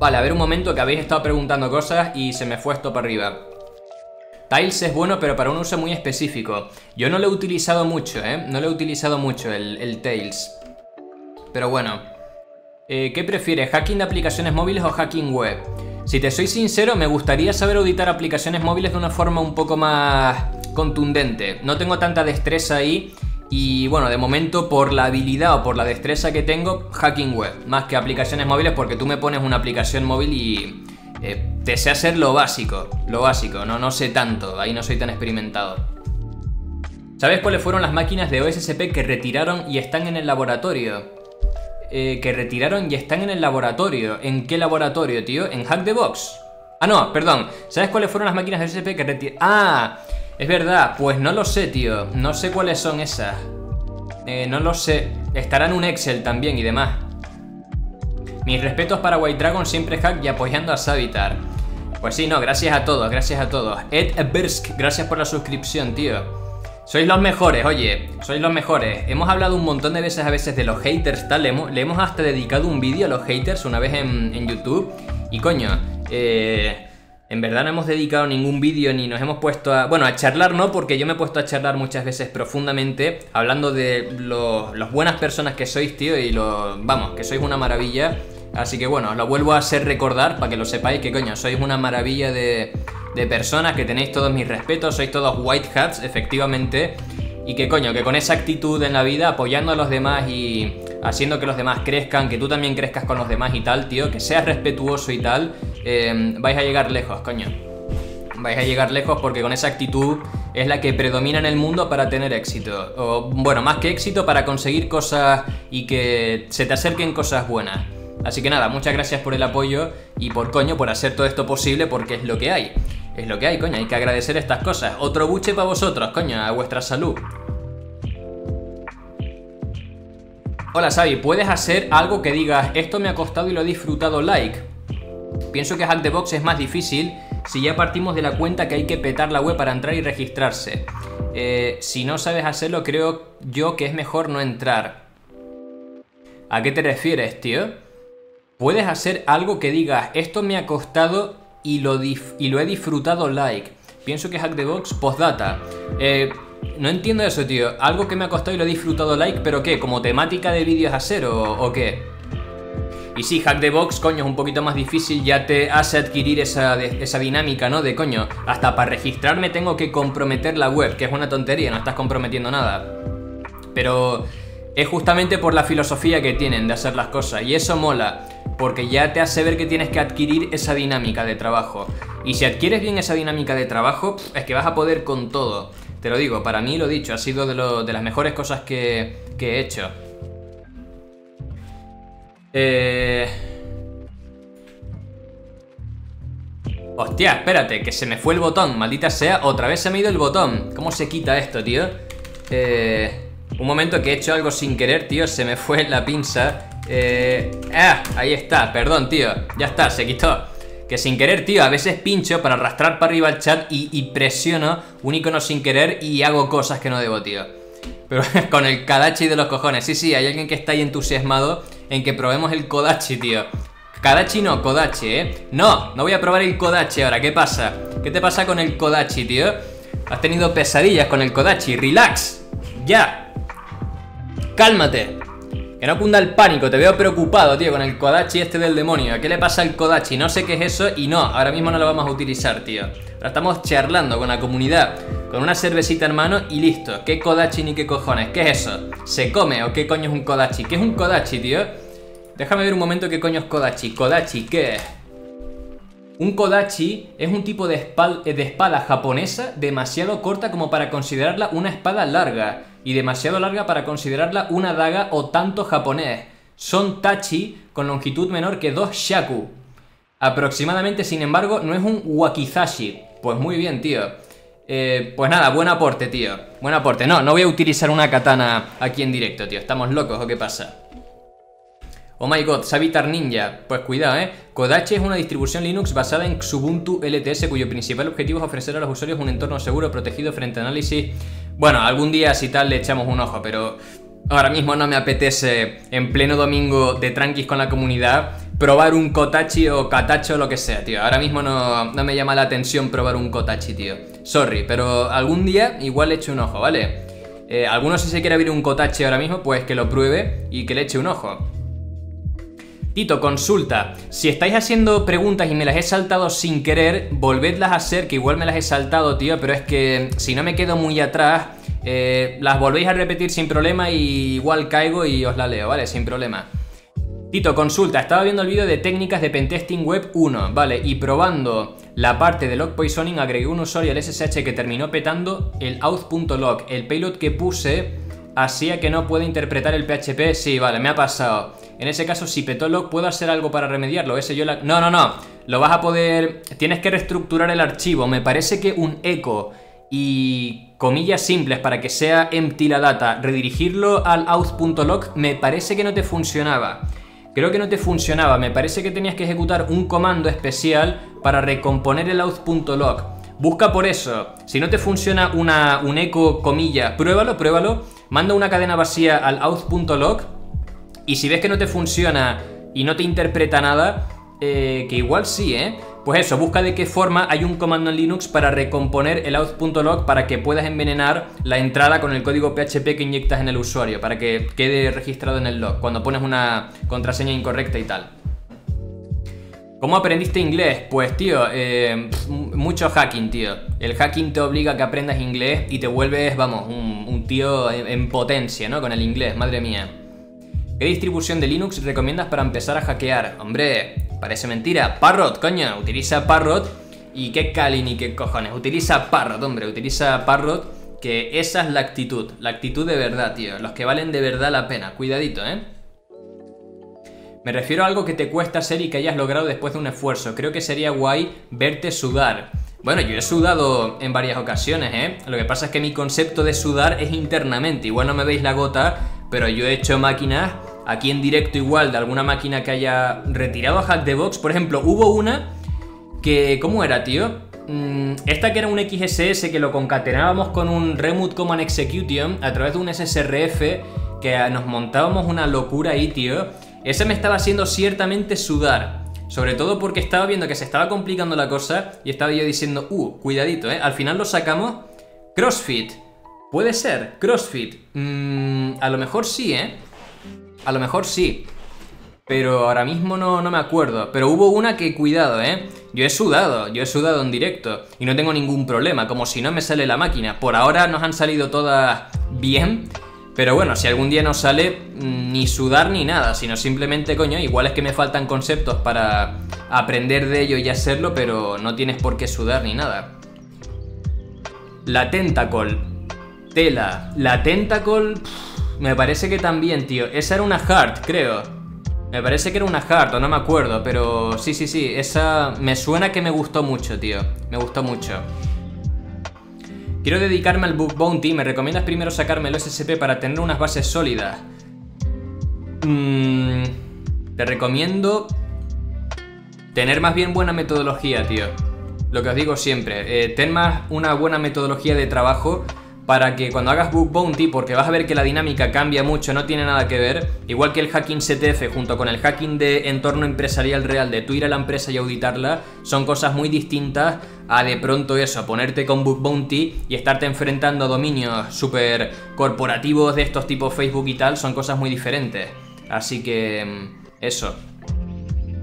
Vale, a ver un momento, que habéis estado preguntando cosas y se me fue esto para arriba. Tails es bueno, pero para un uso muy específico. Yo no lo he utilizado mucho, ¿eh? No lo he utilizado mucho el, el Tails. Pero bueno. Eh, ¿Qué prefieres? ¿Hacking de aplicaciones móviles o hacking web? Si te soy sincero, me gustaría saber auditar aplicaciones móviles de una forma un poco más contundente. No tengo tanta destreza ahí. Y bueno, de momento, por la habilidad o por la destreza que tengo, hacking web. Más que aplicaciones móviles, porque tú me pones una aplicación móvil y... Eh, te sé hacer lo básico, lo básico, no, no sé tanto, ahí no soy tan experimentado. ¿Sabes cuáles fueron las máquinas de O S C P que retiraron y están en el laboratorio? Eh, que retiraron y están en el laboratorio. ¿En qué laboratorio, tío? ¿En Hack the Box? Ah, no, perdón. ¿Sabes cuáles fueron las máquinas de O S C P que retiraron? Ah, es verdad, pues no lo sé, tío. No sé cuáles son esas. Eh, no lo sé. Estarán en un Excel también y demás. Mis respetos para White Dragon, siempre hack y apoyando a S four vitar. Pues sí, no, gracias a todos, gracias a todos. Ed Bersk, gracias por la suscripción, tío. Sois los mejores, oye, sois los mejores. Hemos hablado un montón de veces a veces de los haters, tal. Le hemos, le hemos hasta dedicado un vídeo a los haters una vez en, en YouTube. Y coño, eh, en verdad no hemos dedicado ningún vídeo ni nos hemos puesto a... Bueno, a charlar no, porque yo me he puesto a charlar muchas veces profundamente, hablando de los, los buenas personas que sois, tío, y lo... Vamos, que sois una maravilla. Así que bueno, os lo vuelvo a hacer recordar para que lo sepáis, que coño, sois una maravilla de, de personas, que tenéis todos mis respetos, sois todos white hats, efectivamente. Y que coño, que con esa actitud en la vida, apoyando a los demás y haciendo que los demás crezcan, que tú también crezcas con los demás y tal, tío, que seas respetuoso y tal, eh, vais a llegar lejos, coño. Vais a llegar lejos porque con esa actitud es la que predomina en el mundo para tener éxito. O bueno, más que éxito, para conseguir cosas y que se te acerquen cosas buenas. Así que nada, muchas gracias por el apoyo y por coño, por hacer todo esto posible, porque es lo que hay. Es lo que hay, coño, hay que agradecer estas cosas. Otro buche para vosotros, coño, a vuestra salud. Hola, Xavi, ¿puedes hacer algo que digas, esto me ha costado y lo he disfrutado, like? Pienso que Hack the Box es más difícil si ya partimos de la cuenta que hay que petar la web para entrar y registrarse. Eh, si no sabes hacerlo, creo yo que es mejor no entrar. ¿A qué te refieres, tío? Puedes hacer algo que digas, esto me ha costado y lo, y lo he disfrutado, like. Pienso que Hack the Box, postdata. Eh, no entiendo eso, tío. Algo que me ha costado y lo he disfrutado, like, pero ¿qué? ¿Como temática de vídeos hacer o, o qué? Y sí, Hack the Box, coño, es un poquito más difícil, ya te hace adquirir esa, de, esa dinámica, ¿no? De coño, hasta para registrarme tengo que comprometer la web, que es una tontería, no estás comprometiendo nada. Pero... es justamente por la filosofía que tienen de hacer las cosas, y eso mola, porque ya te hace ver que tienes que adquirir esa dinámica de trabajo. Y si adquieres bien esa dinámica de trabajo, es que vas a poder con todo. Te lo digo, para mí, lo dicho, ha sido de, lo, de las mejores cosas que, que he hecho. Eh... Hostia, espérate, que se me fue el botón, maldita sea, otra vez se me ha ido el botón. ¿Cómo se quita esto, tío? Eh... Un momento, que he hecho algo sin querer, tío. Se me fue la pinza. Eh... Ah, ahí está, perdón, tío. Ya está, se quitó. Que sin querer, tío, a veces pincho para arrastrar para arriba el chat y, y presiono un icono sin querer y hago cosas que no debo, tío. Pero con el Kodachi de los cojones. Sí, sí, hay alguien que está ahí entusiasmado en que probemos el Kodachi, tío. Kodachi no, Kodachi, ¿eh? No, no voy a probar el Kodachi ahora. ¿Qué pasa? ¿Qué te pasa con el Kodachi, tío? Has tenido pesadillas con el Kodachi. Relax, ya. Cálmate, que no cunda el pánico. Te veo preocupado, tío, con el Kodachi este del demonio. ¿A qué le pasa al Kodachi? No sé qué es eso y no, ahora mismo no lo vamos a utilizar, tío. Ahora estamos charlando con la comunidad, con una cervecita en mano y listo. ¿Qué Kodachi ni qué cojones? ¿Qué es eso? ¿Se come o qué coño es un Kodachi? ¿Qué es un Kodachi, tío? Déjame ver un momento qué coño es Kodachi. ¿Kodachi qué es? Un Kodachi es un tipo de, espal de espada japonesa demasiado corta como para considerarla una espada larga, y demasiado larga para considerarla una daga o tanto japonés. Son tachi con longitud menor que dos shaku. Aproximadamente, sin embargo, no es un wakizashi. Pues muy bien, tío. Eh, pues nada, buen aporte, tío. Buen aporte. No, no voy a utilizar una katana aquí en directo, tío. ¿Estamos locos o qué pasa? Oh my god, S four vitar Ninja. Pues cuidado, eh. Kodachi es una distribución Linux basada en Xubuntu L T S, cuyo principal objetivo es ofrecer a los usuarios un entorno seguro protegido frente a análisis. Bueno, algún día si tal le echamos un ojo, pero ahora mismo no me apetece, en pleno domingo de tranquis con la comunidad, probar un Kodachi o Katacho o lo que sea, tío. Ahora mismo no, no me llama la atención probar un Kodachi, tío. Sorry, pero algún día igual le echo un ojo, ¿vale? Eh, alguno si se quiere abrir un Kodachi ahora mismo, pues que lo pruebe y que le eche un ojo. Tito, consulta, si estáis haciendo preguntas y me las he saltado sin querer, volvedlas a hacer, que igual me las he saltado, tío, pero es que si no me quedo muy atrás, eh, las volvéis a repetir sin problema y igual caigo y os la leo, ¿vale? Sin problema. Tito, consulta, estaba viendo el vídeo de técnicas de Pentesting Web uno, ¿vale? Y probando la parte de log poisoning, agregué un usuario al S S H que terminó petando el auth.log. El payload que puse hacía que no pueda interpretar el P H P. Sí, vale, me ha pasado. En ese caso, si petó log, ¿puedo hacer algo para remediarlo? Ese yo la... No, no, no. Lo vas a poder... Tienes que reestructurar el archivo. Me parece que un echo y comillas simples para que sea empty la data, redirigirlo al auth.log, me parece que no te funcionaba. Creo que no te funcionaba. Me parece que tenías que ejecutar un comando especial para recomponer el auth.log. Busca por eso. Si no te funciona una, un echo, comilla, pruébalo, pruébalo. Manda una cadena vacía al auth.log y si ves que no te funciona y no te interpreta nada, eh, que igual sí, ¿eh? Pues eso, busca de qué forma hay un comando en Linux para recomponer el auth.log para que puedas envenenar la entrada con el código P H P que inyectas en el usuario, para que quede registrado en el log cuando pones una contraseña incorrecta y tal. ¿Cómo aprendiste inglés? Pues tío, eh, mucho hacking, tío. El hacking te obliga a que aprendas inglés y te vuelves, vamos, un, un tío en, en potencia, ¿no? Con el inglés, madre mía. ¿Qué distribución de Linux recomiendas para empezar a hackear? Hombre, parece mentira. Parrot, coño, utiliza Parrot. Y qué cali ni qué cojones. Utiliza Parrot, hombre, utiliza Parrot, que esa es la actitud. La actitud de verdad, tío. Los que valen de verdad la pena. Cuidadito, ¿eh? Me refiero a algo que te cuesta hacer y que hayas logrado después de un esfuerzo. Creo que sería guay verte sudar. Bueno, yo he sudado en varias ocasiones, ¿eh? Lo que pasa es que mi concepto de sudar es internamente. Igual no me veis la gota, pero yo he hecho máquinas aquí en directo igual de alguna máquina que haya retirado a Hack the Box. Por ejemplo, hubo una que... ¿Cómo era, tío? Esta que era un X S S que lo concatenábamos con un Remote Command Execution a través de un S S R F, que nos montábamos una locura ahí, tío. Ese me estaba haciendo ciertamente sudar, sobre todo porque estaba viendo que se estaba complicando la cosa y estaba yo diciendo, uh, cuidadito, ¿eh? Al final lo sacamos. CrossFit, puede ser, CrossFit, mm, a lo mejor sí, ¿eh? A lo mejor sí, pero ahora mismo no, no me acuerdo, pero hubo una que, cuidado, ¿eh? Yo he sudado, yo he sudado en directo y no tengo ningún problema, como si no me sale la máquina. Por ahora nos han salido todas bien. Pero bueno, si algún día no sale, ni sudar ni nada, sino simplemente, coño, igual es que me faltan conceptos para aprender de ello y hacerlo, pero no tienes por qué sudar ni nada. La Tentacle. Tela. La Tentacle, pff, me parece que también, tío. Esa era una hard, creo. Me parece que era una hard, o no me acuerdo, pero sí, sí, sí. Esa me suena que me gustó mucho, tío. Me gustó mucho. Quiero dedicarme al bug bounty, ¿me recomiendas primero sacarme el O S C P para tener unas bases sólidas? Mm, te recomiendo tener más bien buena metodología, tío. Lo que os digo siempre, eh, ten más una buena metodología de trabajo para que cuando hagas bug bounty, porque vas a ver que la dinámica cambia mucho, no tiene nada que ver, igual que el hacking C T F junto con el hacking de entorno empresarial real, de tú ir a la empresa y auditarla, son cosas muy distintas a de pronto eso, a ponerte con bug bounty y estarte enfrentando a dominios súper corporativos de estos tipos Facebook y tal, son cosas muy diferentes. Así que eso.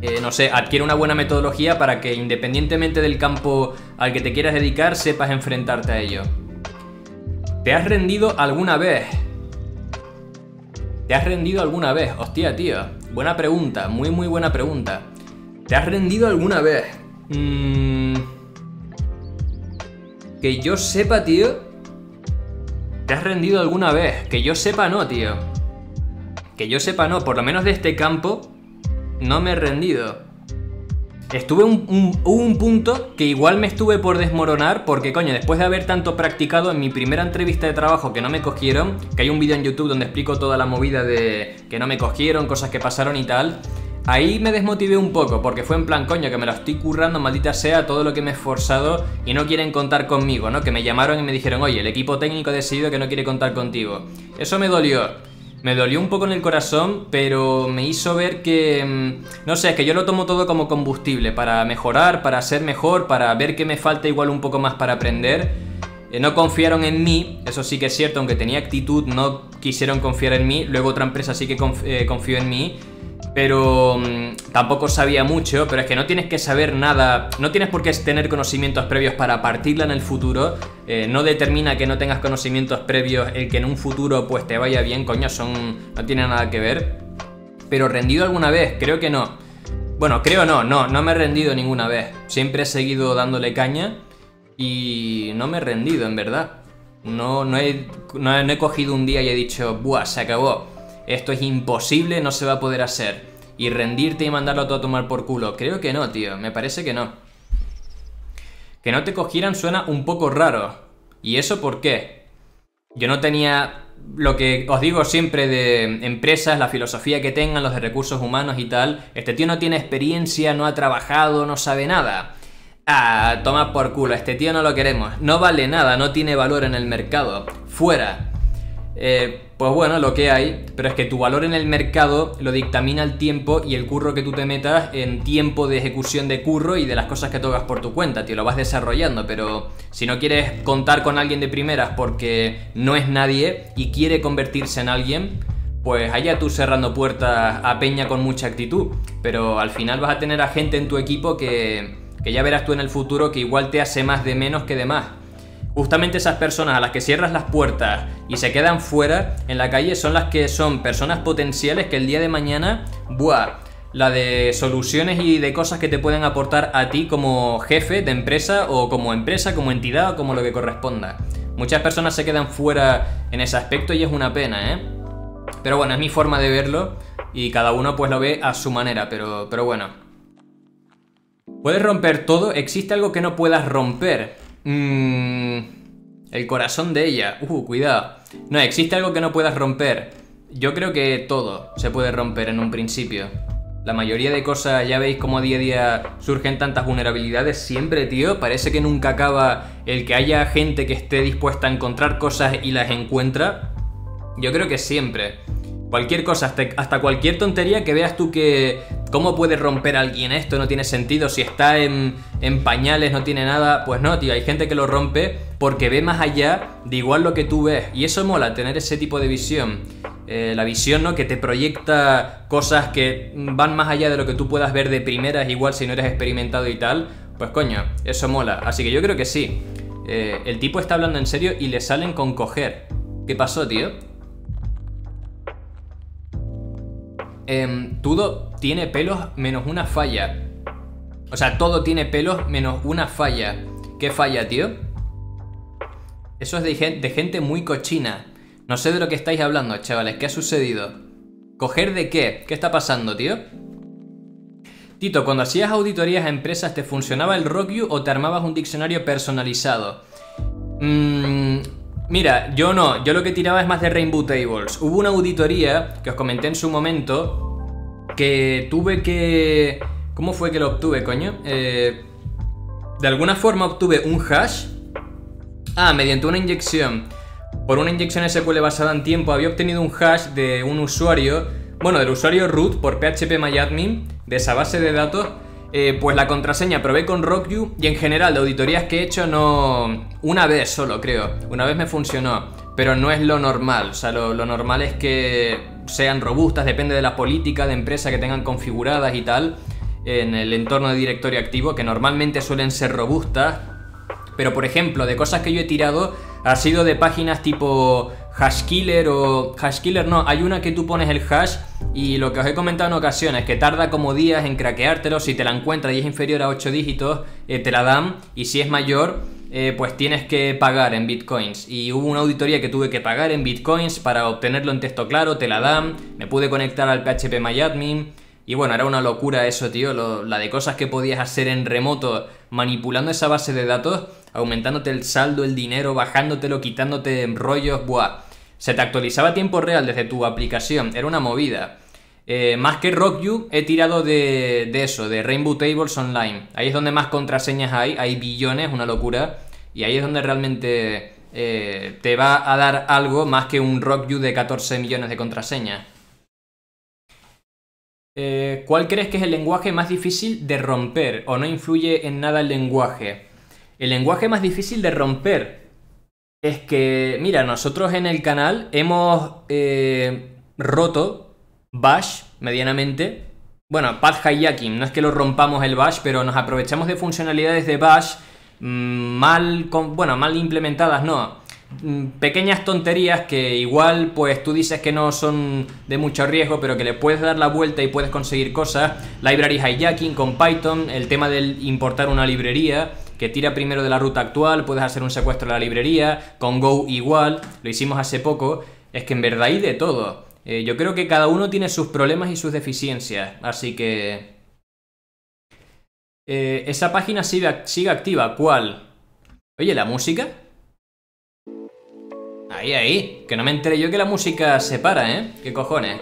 Eh, no sé, adquiere una buena metodología para que independientemente del campo al que te quieras dedicar, sepas enfrentarte a ello. ¿Te has rendido alguna vez? ¿Te has rendido alguna vez? Hostia, tío. Buena pregunta, muy muy buena pregunta. ¿Te has rendido alguna vez? Mm... Que yo sepa, tío. ¿Te has rendido alguna vez? Que yo sepa no, tío. Que yo sepa no, por lo menos de este campo no me he rendido. Estuve un, un, un punto que igual me estuve por desmoronar porque, coño, después de haber tanto practicado en mi primera entrevista de trabajo que no me cogieron, que hay un vídeo en YouTube donde explico toda la movida de que no me cogieron, cosas que pasaron y tal, ahí me desmotivé un poco porque fue en plan, coño, que me lo estoy currando, maldita sea, todo lo que me he esforzado y no quieren contar conmigo, ¿no? Que me llamaron y me dijeron, oye, el equipo técnico ha decidido que no quiere contar contigo. Eso me dolió. Me dolió un poco en el corazón, pero me hizo ver que... No sé, es que yo lo tomo todo como combustible para mejorar, para ser mejor, para ver que me falta igual un poco más para aprender. Eh, no confiaron en mí, eso sí que es cierto, aunque tenía actitud, no quisieron confiar en mí. Luego otra empresa sí que conf eh, confió en mí, pero um, tampoco sabía mucho. Pero es que no tienes que saber nada, no tienes por qué tener conocimientos previos para partirla en el futuro. Eh, no determina que no tengas conocimientos previos el que en un futuro pues te vaya bien, coño, son, no tiene nada que ver. Pero rendido alguna vez, creo que no. Bueno, creo no, no, no me he rendido ninguna vez. Siempre he seguido dándole caña y no me he rendido, en verdad. No, no, he, no, no he cogido un día y he dicho, buah, se acabó. Esto es imposible, no se va a poder hacer. Y rendirte y mandarlo todo a tomar por culo. Creo que no, tío, me parece que no. Que no te cogieran suena un poco raro. ¿Y eso por qué? Yo no tenía lo que os digo siempre de empresas, la filosofía que tengan, los de recursos humanos y tal. Este tío no tiene experiencia, no ha trabajado, no sabe nada. Ah, toma por culo, este tío no lo queremos. No vale nada, no tiene valor en el mercado. Fuera. Eh, pues bueno, lo que hay. Pero es que tu valor en el mercado lo dictamina el tiempo y el curro que tú te metas en tiempo de ejecución de curro y de las cosas que tocas por tu cuenta, tío, lo vas desarrollando. Pero si no quieres contar con alguien de primeras porque no es nadie y quiere convertirse en alguien, pues allá tú cerrando puertas a peña con mucha actitud. Pero al final vas a tener a gente en tu equipo que, que ya verás tú en el futuro que igual te hace más de menos que de más. Justamente esas personas a las que cierras las puertas y se quedan fuera en la calle son las que son personas potenciales que el día de mañana, buah, la de soluciones y de cosas que te pueden aportar a ti como jefe de empresa o como empresa, como entidad o como lo que corresponda. Muchas personas se quedan fuera en ese aspecto y es una pena, ¿eh? Pero bueno, es mi forma de verlo y cada uno pues lo ve a su manera, pero, pero bueno. ¿Puedes romper todo? ¿Existe algo que no puedas romper? Mmm, el corazón de ella. Uh, cuidado. No, existe algo que no puedas romper. Yo creo que todo se puede romper en un principio. La mayoría de cosas, ya veis cómo día a día surgen tantas vulnerabilidades siempre, tío. Parece que nunca acaba el que haya gente que esté dispuesta a encontrar cosas y las encuentra. Yo creo que siempre. Cualquier cosa, hasta, hasta cualquier tontería que veas tú que... ¿Cómo puede romper a alguien esto? No tiene sentido. Si está en, en pañales, no tiene nada. Pues no, tío, hay gente que lo rompe porque ve más allá de igual lo que tú ves. Y eso mola, tener ese tipo de visión. Eh, la visión, ¿no? Que te proyecta cosas que van más allá de lo que tú puedas ver de primeras, igual si no eres experimentado y tal. Pues coño, eso mola. Así que yo creo que sí. Eh, el tipo está hablando en serio y le salen con coger. ¿Qué pasó, tío? Eh, todo tiene pelos menos una falla. O sea, todo tiene pelos menos una falla. ¿Qué falla, tío? Eso es de gente, de gente muy cochina. No sé de lo que estáis hablando, chavales. ¿Qué ha sucedido? ¿Coger de qué? ¿Qué está pasando, tío? Tito, cuando hacías auditorías a empresas, ¿te funcionaba el Rockview o te armabas un diccionario personalizado? Mmm... Mira, yo no, yo lo que tiraba es más de Rainbow Tables. Hubo una auditoría que os comenté en su momento que tuve que... ¿Cómo fue que lo obtuve, coño? Eh, de alguna forma obtuve un hash. Ah, mediante una inyección. Por una inyección S Q L basada en tiempo había obtenido un hash de un usuario, bueno, del usuario root por phpMyAdmin, de esa base de datos. Eh, pues la contraseña probé con Rockview y en general de auditorías que he hecho no... Una vez solo, creo. Una vez me funcionó, pero no es lo normal. O sea, lo, lo normal es que sean robustas, depende de la política de empresa que tengan configuradas y tal, en el entorno de directorio activo, que normalmente suelen ser robustas. Pero, por ejemplo, de cosas que yo he tirado ha sido de páginas tipo Hashkiller o... Hashkiller no, hay una que tú pones el hash y lo que os he comentado en ocasiones, que tarda como días en craqueártelo. Si te la encuentras y es inferior a ocho dígitos, eh, te la dan, y si es mayor, eh, pues tienes que pagar en bitcoins. Y hubo una auditoría que tuve que pagar en bitcoins para obtenerlo en texto claro, te la dan, me pude conectar al phpMyAdmin. Y bueno, era una locura eso, tío, lo, la de cosas que podías hacer en remoto, manipulando esa base de datos, aumentándote el saldo, el dinero, bajándotelo, quitándote rollos, buah. Se te actualizaba a tiempo real desde tu aplicación, era una movida. Eh, más que RockYou, he tirado de, de eso, de Rainbow Tables Online. Ahí es donde más contraseñas hay, hay billones, una locura. Y ahí es donde realmente eh, te va a dar algo más que un RockYou de catorce millones de contraseñas. Eh, ¿Cuál crees que es el lenguaje más difícil de romper? ¿O no influye en nada el lenguaje? El lenguaje más difícil de romper es que, mira, nosotros en el canal hemos eh, roto bash medianamente. Bueno, path hijacking, no es que lo rompamos el bash, pero nos aprovechamos de funcionalidades de bash mmm, mal, con, bueno, mal implementadas, no. Pequeñas tonterías que igual pues tú dices que no son de mucho riesgo, pero que le puedes dar la vuelta y puedes conseguir cosas. Library hijacking con Python, el tema del importar una librería que tira primero de la ruta actual, puedes hacer un secuestro a la librería. Con Go igual, lo hicimos hace poco. Es que en verdad hay de todo. eh, Yo creo que cada uno tiene sus problemas y sus deficiencias, así que eh, esa página sigue, sigue activa. ¿Cuál? Oye, ¿la música? Ahí, ahí, que no me enteré yo que la música se para, ¿eh? ¿Qué cojones?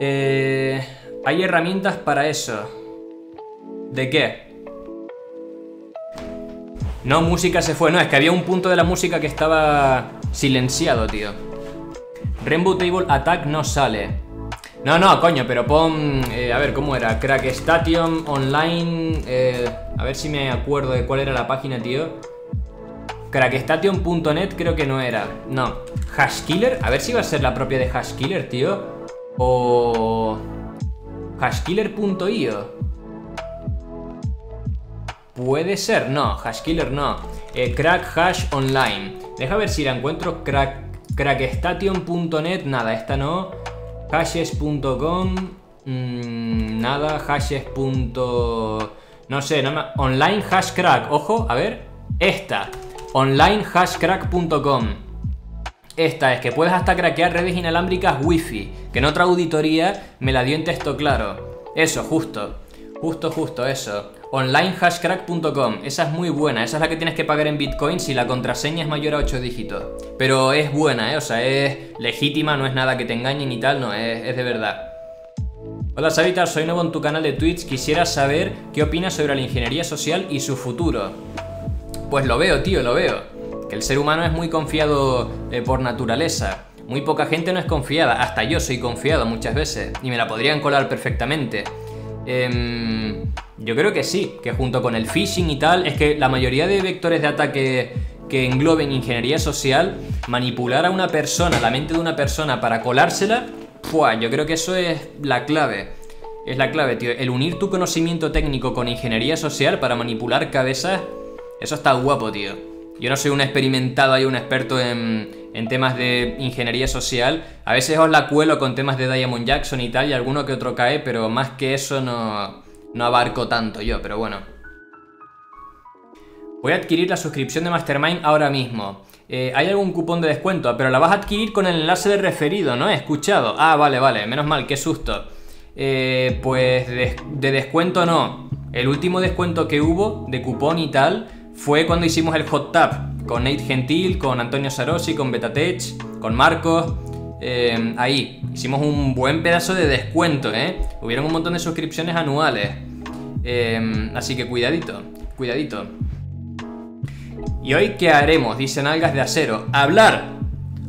Eh, hay herramientas para eso. ¿De qué? No, música se fue. No, es que había un punto de la música que estaba silenciado, tío. Rainbow Table Attack no sale. No, no, coño, pero pon... Eh, a ver, ¿cómo era? Crack Station Online... Eh, a ver si me acuerdo de cuál era la página, tío. Crackstation punto net creo que no era. No. Hashkiller. A ver si va a ser la propia de Hashkiller, tío. O... Hashkiller punto i o. Puede ser. No. Hashkiller no. Eh, crack hash online. Deja ver si la encuentro. Crack, crackstation punto net. Nada. Esta no. Hashes punto com. Mmm, nada. Hashes. No sé. No me... Online hashcrack. Ojo. A ver. Esta. online hashcrack punto com. Esta es que puedes hasta craquear redes inalámbricas wifi, que en otra auditoría me la dio en texto claro. Eso, justo. Justo, justo, eso. online hashcrack punto com. Esa es muy buena. Esa es la que tienes que pagar en Bitcoin si la contraseña es mayor a ocho dígitos. Pero es buena, ¿eh? O sea, es legítima, no es nada que te engañen y tal, no, es, es de verdad. Hola S four vitar, soy nuevo en tu canal de Twitch. Quisiera saber qué opinas sobre la ingeniería social y su futuro. Pues lo veo, tío, lo veo. Que el ser humano es muy confiado eh, por naturaleza. Muy poca gente no es confiada. Hasta yo soy confiado muchas veces. Y me la podrían colar perfectamente. Eh, yo creo que sí. Que junto con el phishing y tal, es que la mayoría de vectores de ataque que engloben ingeniería social, manipular a una persona, la mente de una persona para colársela, ¡pua! Yo creo que eso es la clave. Es la clave, tío. El unir tu conocimiento técnico con ingeniería social para manipular cabezas... Eso está guapo, tío. Yo no soy un experimentado y un experto en, en temas de ingeniería social. A veces os la cuelo con temas de Diamond Jackson y tal, y alguno que otro cae, pero más que eso no, no abarco tanto yo, pero bueno. Voy a adquirir la suscripción de Mastermind ahora mismo. Eh, hay algún cupón de descuento, pero la vas a adquirir con el enlace de referido, ¿no? He escuchado. Ah, vale, vale, menos mal, qué susto. Eh, pues de, de descuento no. El último descuento que hubo de cupón y tal... Fue cuando hicimos el Hot Tap con Nate Gentil, con Antonio Sarosi, con Betatech, con Marcos. Eh, ahí, hicimos un buen pedazo de descuento, ¿eh? Hubieron un montón de suscripciones anuales. Eh, así que cuidadito, cuidadito. ¿Y hoy qué haremos? Dicen algas de acero. ¡Hablar!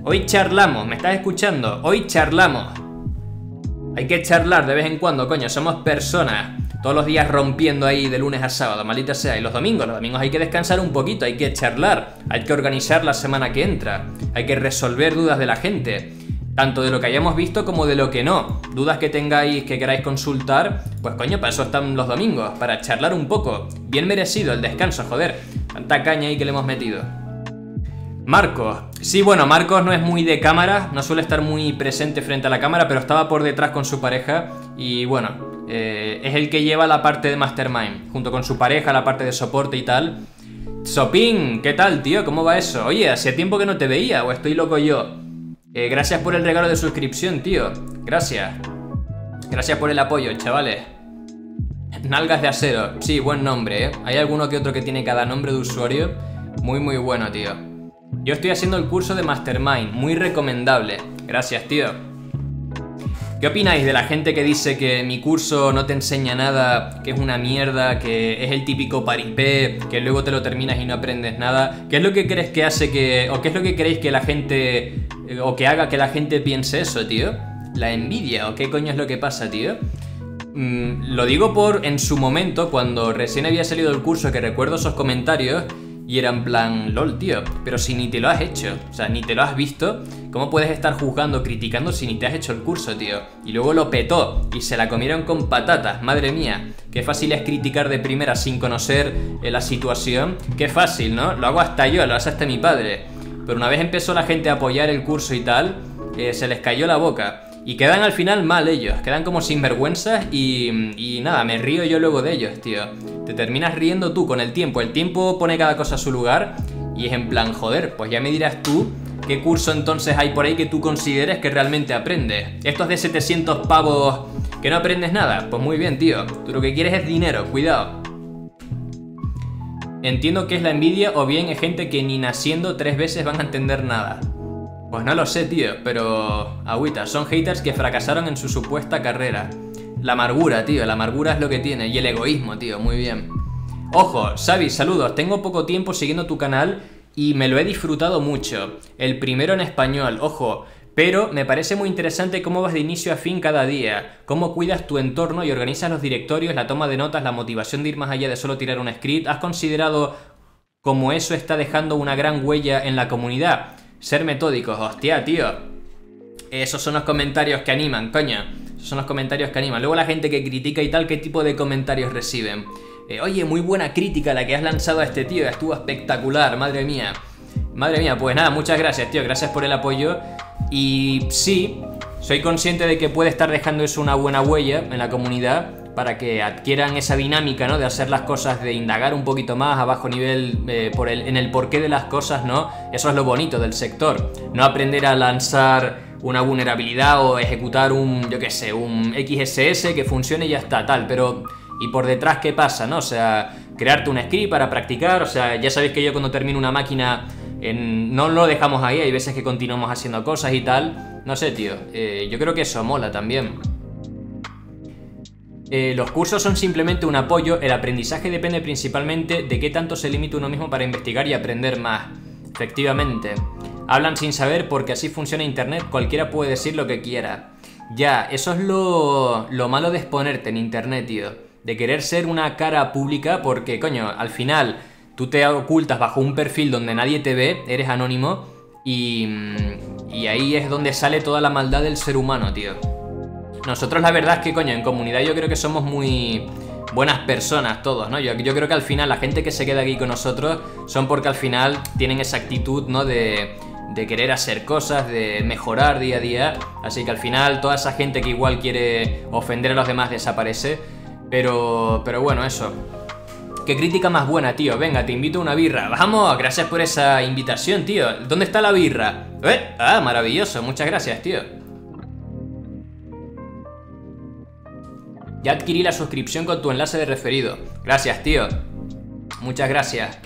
Hoy charlamos, ¿me estás escuchando? Hoy charlamos. Hay que charlar de vez en cuando, coño, somos personas. Todos los días rompiendo ahí de lunes a sábado, maldita sea. Y los domingos, los domingos hay que descansar un poquito, hay que charlar, hay que organizar la semana que entra, hay que resolver dudas de la gente, tanto de lo que hayamos visto como de lo que no. Dudas que tengáis, que queráis consultar, pues coño, para eso están los domingos, para charlar un poco. Bien merecido el descanso, joder, tanta caña ahí que le hemos metido. Marcos, sí, bueno, Marcos no es muy de cámara, no suele estar muy presente frente a la cámara, pero estaba por detrás con su pareja y bueno... Eh, es el que lleva la parte de Mastermind, junto con su pareja, la parte de soporte y tal. Sopin, ¿qué tal, tío? ¿Cómo va eso? Oye, hace tiempo que no te veía, o estoy loco yo. eh, Gracias por el regalo de suscripción, tío. Gracias. Gracias por el apoyo, chavales. Nalgas de acero. Sí, buen nombre, ¿eh? Hay alguno que otro que tiene cada nombre de usuario. Muy, muy bueno, tío. Yo estoy haciendo el curso de Mastermind. Muy recomendable. Gracias, tío. ¿Qué opináis de la gente que dice que mi curso no te enseña nada, que es una mierda, que es el típico paripé, que luego te lo terminas y no aprendes nada? ¿Qué es lo que crees que hace que... o qué es lo que creéis que la gente... o que haga que la gente piense eso, tío? ¿La envidia o qué coño es lo que pasa, tío? Mm, lo digo por en su momento, cuando recién había salido el curso, que recuerdo esos comentarios y era en plan, lol, tío, pero si ni te lo has hecho, o sea, ni te lo has visto, ¿cómo puedes estar juzgando, criticando si ni te has hecho el curso, tío? Y luego lo petó y se la comieron con patatas, madre mía. Qué fácil es criticar de primera sin conocer eh, la situación. Qué fácil, ¿no? Lo hago hasta yo, lo hace hasta mi padre. Pero una vez empezó la gente a apoyar el curso y tal, eh, se les cayó la boca. Y quedan al final mal ellos, quedan como sinvergüenzas y, y nada, me río yo luego de ellos, tío. Te terminas riendo tú con el tiempo, el tiempo pone cada cosa a su lugar y es en plan, joder, pues ya me dirás tú qué curso entonces hay por ahí que tú consideres que realmente aprendes. Estos de setecientos pavos que no aprendes nada, pues muy bien, tío, tú lo que quieres es dinero, cuidado. Entiendo que es la envidia o bien es gente que ni naciendo tres veces van a entender nada. Pues no lo sé, tío, pero... agüita, son haters que fracasaron en su supuesta carrera. La amargura, tío, la amargura es lo que tiene. Y el egoísmo, tío, muy bien. Ojo, Xavi, saludos. Tengo poco tiempo siguiendo tu canal y me lo he disfrutado mucho. El primero en español, ojo. Pero me parece muy interesante cómo vas de inicio a fin cada día. Cómo cuidas tu entorno y organizas los directorios, la toma de notas, la motivación de ir más allá de solo tirar un script. ¿Has considerado cómo eso está dejando una gran huella en la comunidad? Ser metódicos, hostia, tío. Esos son los comentarios que animan, coño. Esos son los comentarios que animan. Luego la gente que critica y tal, ¿qué tipo de comentarios reciben? Eh, Oye, muy buena crítica la que has lanzado a este tío. Estuvo espectacular, madre mía. Madre mía, pues nada, muchas gracias, tío. Gracias por el apoyo. Y sí, soy consciente de que puede estar dejando eso una buena huella en la comunidad, para que adquieran esa dinámica, ¿no? De hacer las cosas, de indagar un poquito más a bajo nivel eh, por el, en el porqué de las cosas, ¿no? Eso es lo bonito del sector. No aprender a lanzar una vulnerabilidad o ejecutar un, yo qué sé, un X S S que funcione y ya está, tal, pero... ¿y por detrás qué pasa, no? O sea, crearte un script para practicar, o sea, ya sabéis que yo cuando termino una máquina... En, no lo dejamos ahí, hay veces que continuamos haciendo cosas y tal. No sé, tío, eh, yo creo que eso mola también. eh, Los cursos son simplemente un apoyo. El aprendizaje depende principalmente de qué tanto se limita uno mismo para investigar y aprender más. Efectivamente. Hablan sin saber porque así funciona internet. Cualquiera puede decir lo que quiera. Ya, eso es lo, lo malo de exponerte en internet, tío. De querer ser una cara pública porque, coño, al final... tú te ocultas bajo un perfil donde nadie te ve, eres anónimo y, y ahí es donde sale toda la maldad del ser humano, tío. Nosotros la verdad es que, coño, en comunidad yo creo que somos muy buenas personas todos, ¿no? Yo, yo creo que al final la gente que se queda aquí con nosotros son porque al final tienen esa actitud, ¿no? De, de querer hacer cosas, de mejorar día a día. Así que al final toda esa gente que igual quiere ofender a los demás desaparece. Pero, pero bueno, eso. Qué crítica más buena, tío. Venga, te invito a una birra. Vamos, gracias por esa invitación, tío. ¿Dónde está la birra? ¿Eh? Ah, maravilloso. Muchas gracias, tío. Ya adquirí la suscripción con tu enlace de referido. Gracias, tío. Muchas gracias.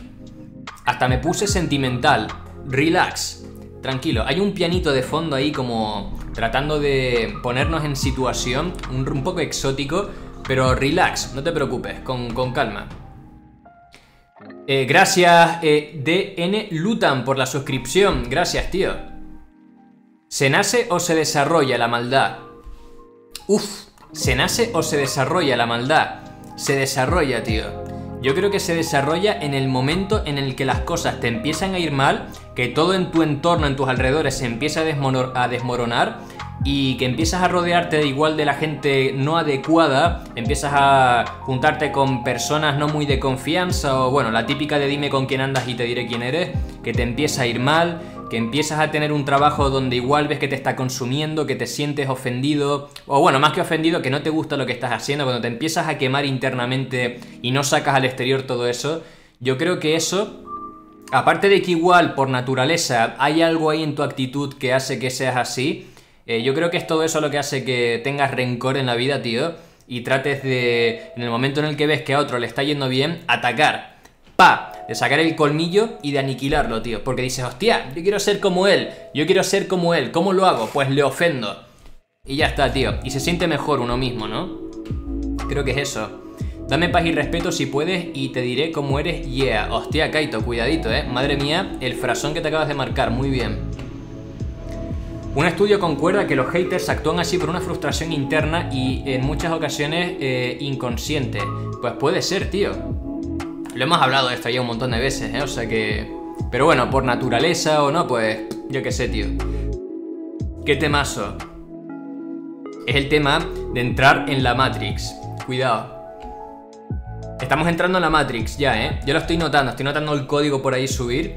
Hasta me puse sentimental. Relax. Tranquilo. Hay un pianito de fondo ahí como tratando de ponernos en situación. Un, un poco exótico. Pero relax, no te preocupes. Con, con calma. Eh, gracias, eh, D N Lutan, por la suscripción. Gracias, tío. ¿Se nace o se desarrolla la maldad? Uf, ¿se nace o se desarrolla la maldad? Se desarrolla, tío. Yo creo que se desarrolla en el momento en el que las cosas te empiezan a ir mal, que todo en tu entorno, en tus alrededores, se empieza a desmoronar y que empiezas a rodearte de igual de la gente no adecuada, empiezas a juntarte con personas no muy de confianza o, bueno, la típica de dime con quién andas y te diré quién eres, que te empieza a ir mal, que empiezas a tener un trabajo donde igual ves que te está consumiendo, que te sientes ofendido, o bueno, más que ofendido, que no te gusta lo que estás haciendo, cuando te empiezas a quemar internamente y no sacas al exterior todo eso, yo creo que eso... aparte de que igual por naturaleza hay algo ahí en tu actitud que hace que seas así... Eh, yo creo que es todo eso lo que hace que tengas rencor en la vida, tío, y trates de, en el momento en el que ves que a otro le está yendo bien, atacar, pa, de sacar el colmillo y de aniquilarlo, tío, porque dices, hostia, yo quiero ser como él, yo quiero ser como él, ¿cómo lo hago? Pues le ofendo. Y ya está, tío, y se siente mejor uno mismo, ¿no? Creo que es eso. Dame paz y respeto si puedes y te diré cómo eres, yeah. Hostia, Kaito, cuidadito, eh. Madre mía, el frasón que te acabas de marcar, muy bien. Un estudio concuerda que los haters actúan así por una frustración interna y en muchas ocasiones eh, inconsciente. Pues puede ser, tío. Lo hemos hablado de esto ya un montón de veces, eh, o sea que... Pero bueno, por naturaleza o no, pues yo qué sé, tío. ¿Qué temazo? Es el tema de entrar en la Matrix. Cuidado. Estamos entrando en la Matrix ya, ¿eh? Yo lo estoy notando, estoy notando el código por ahí subir.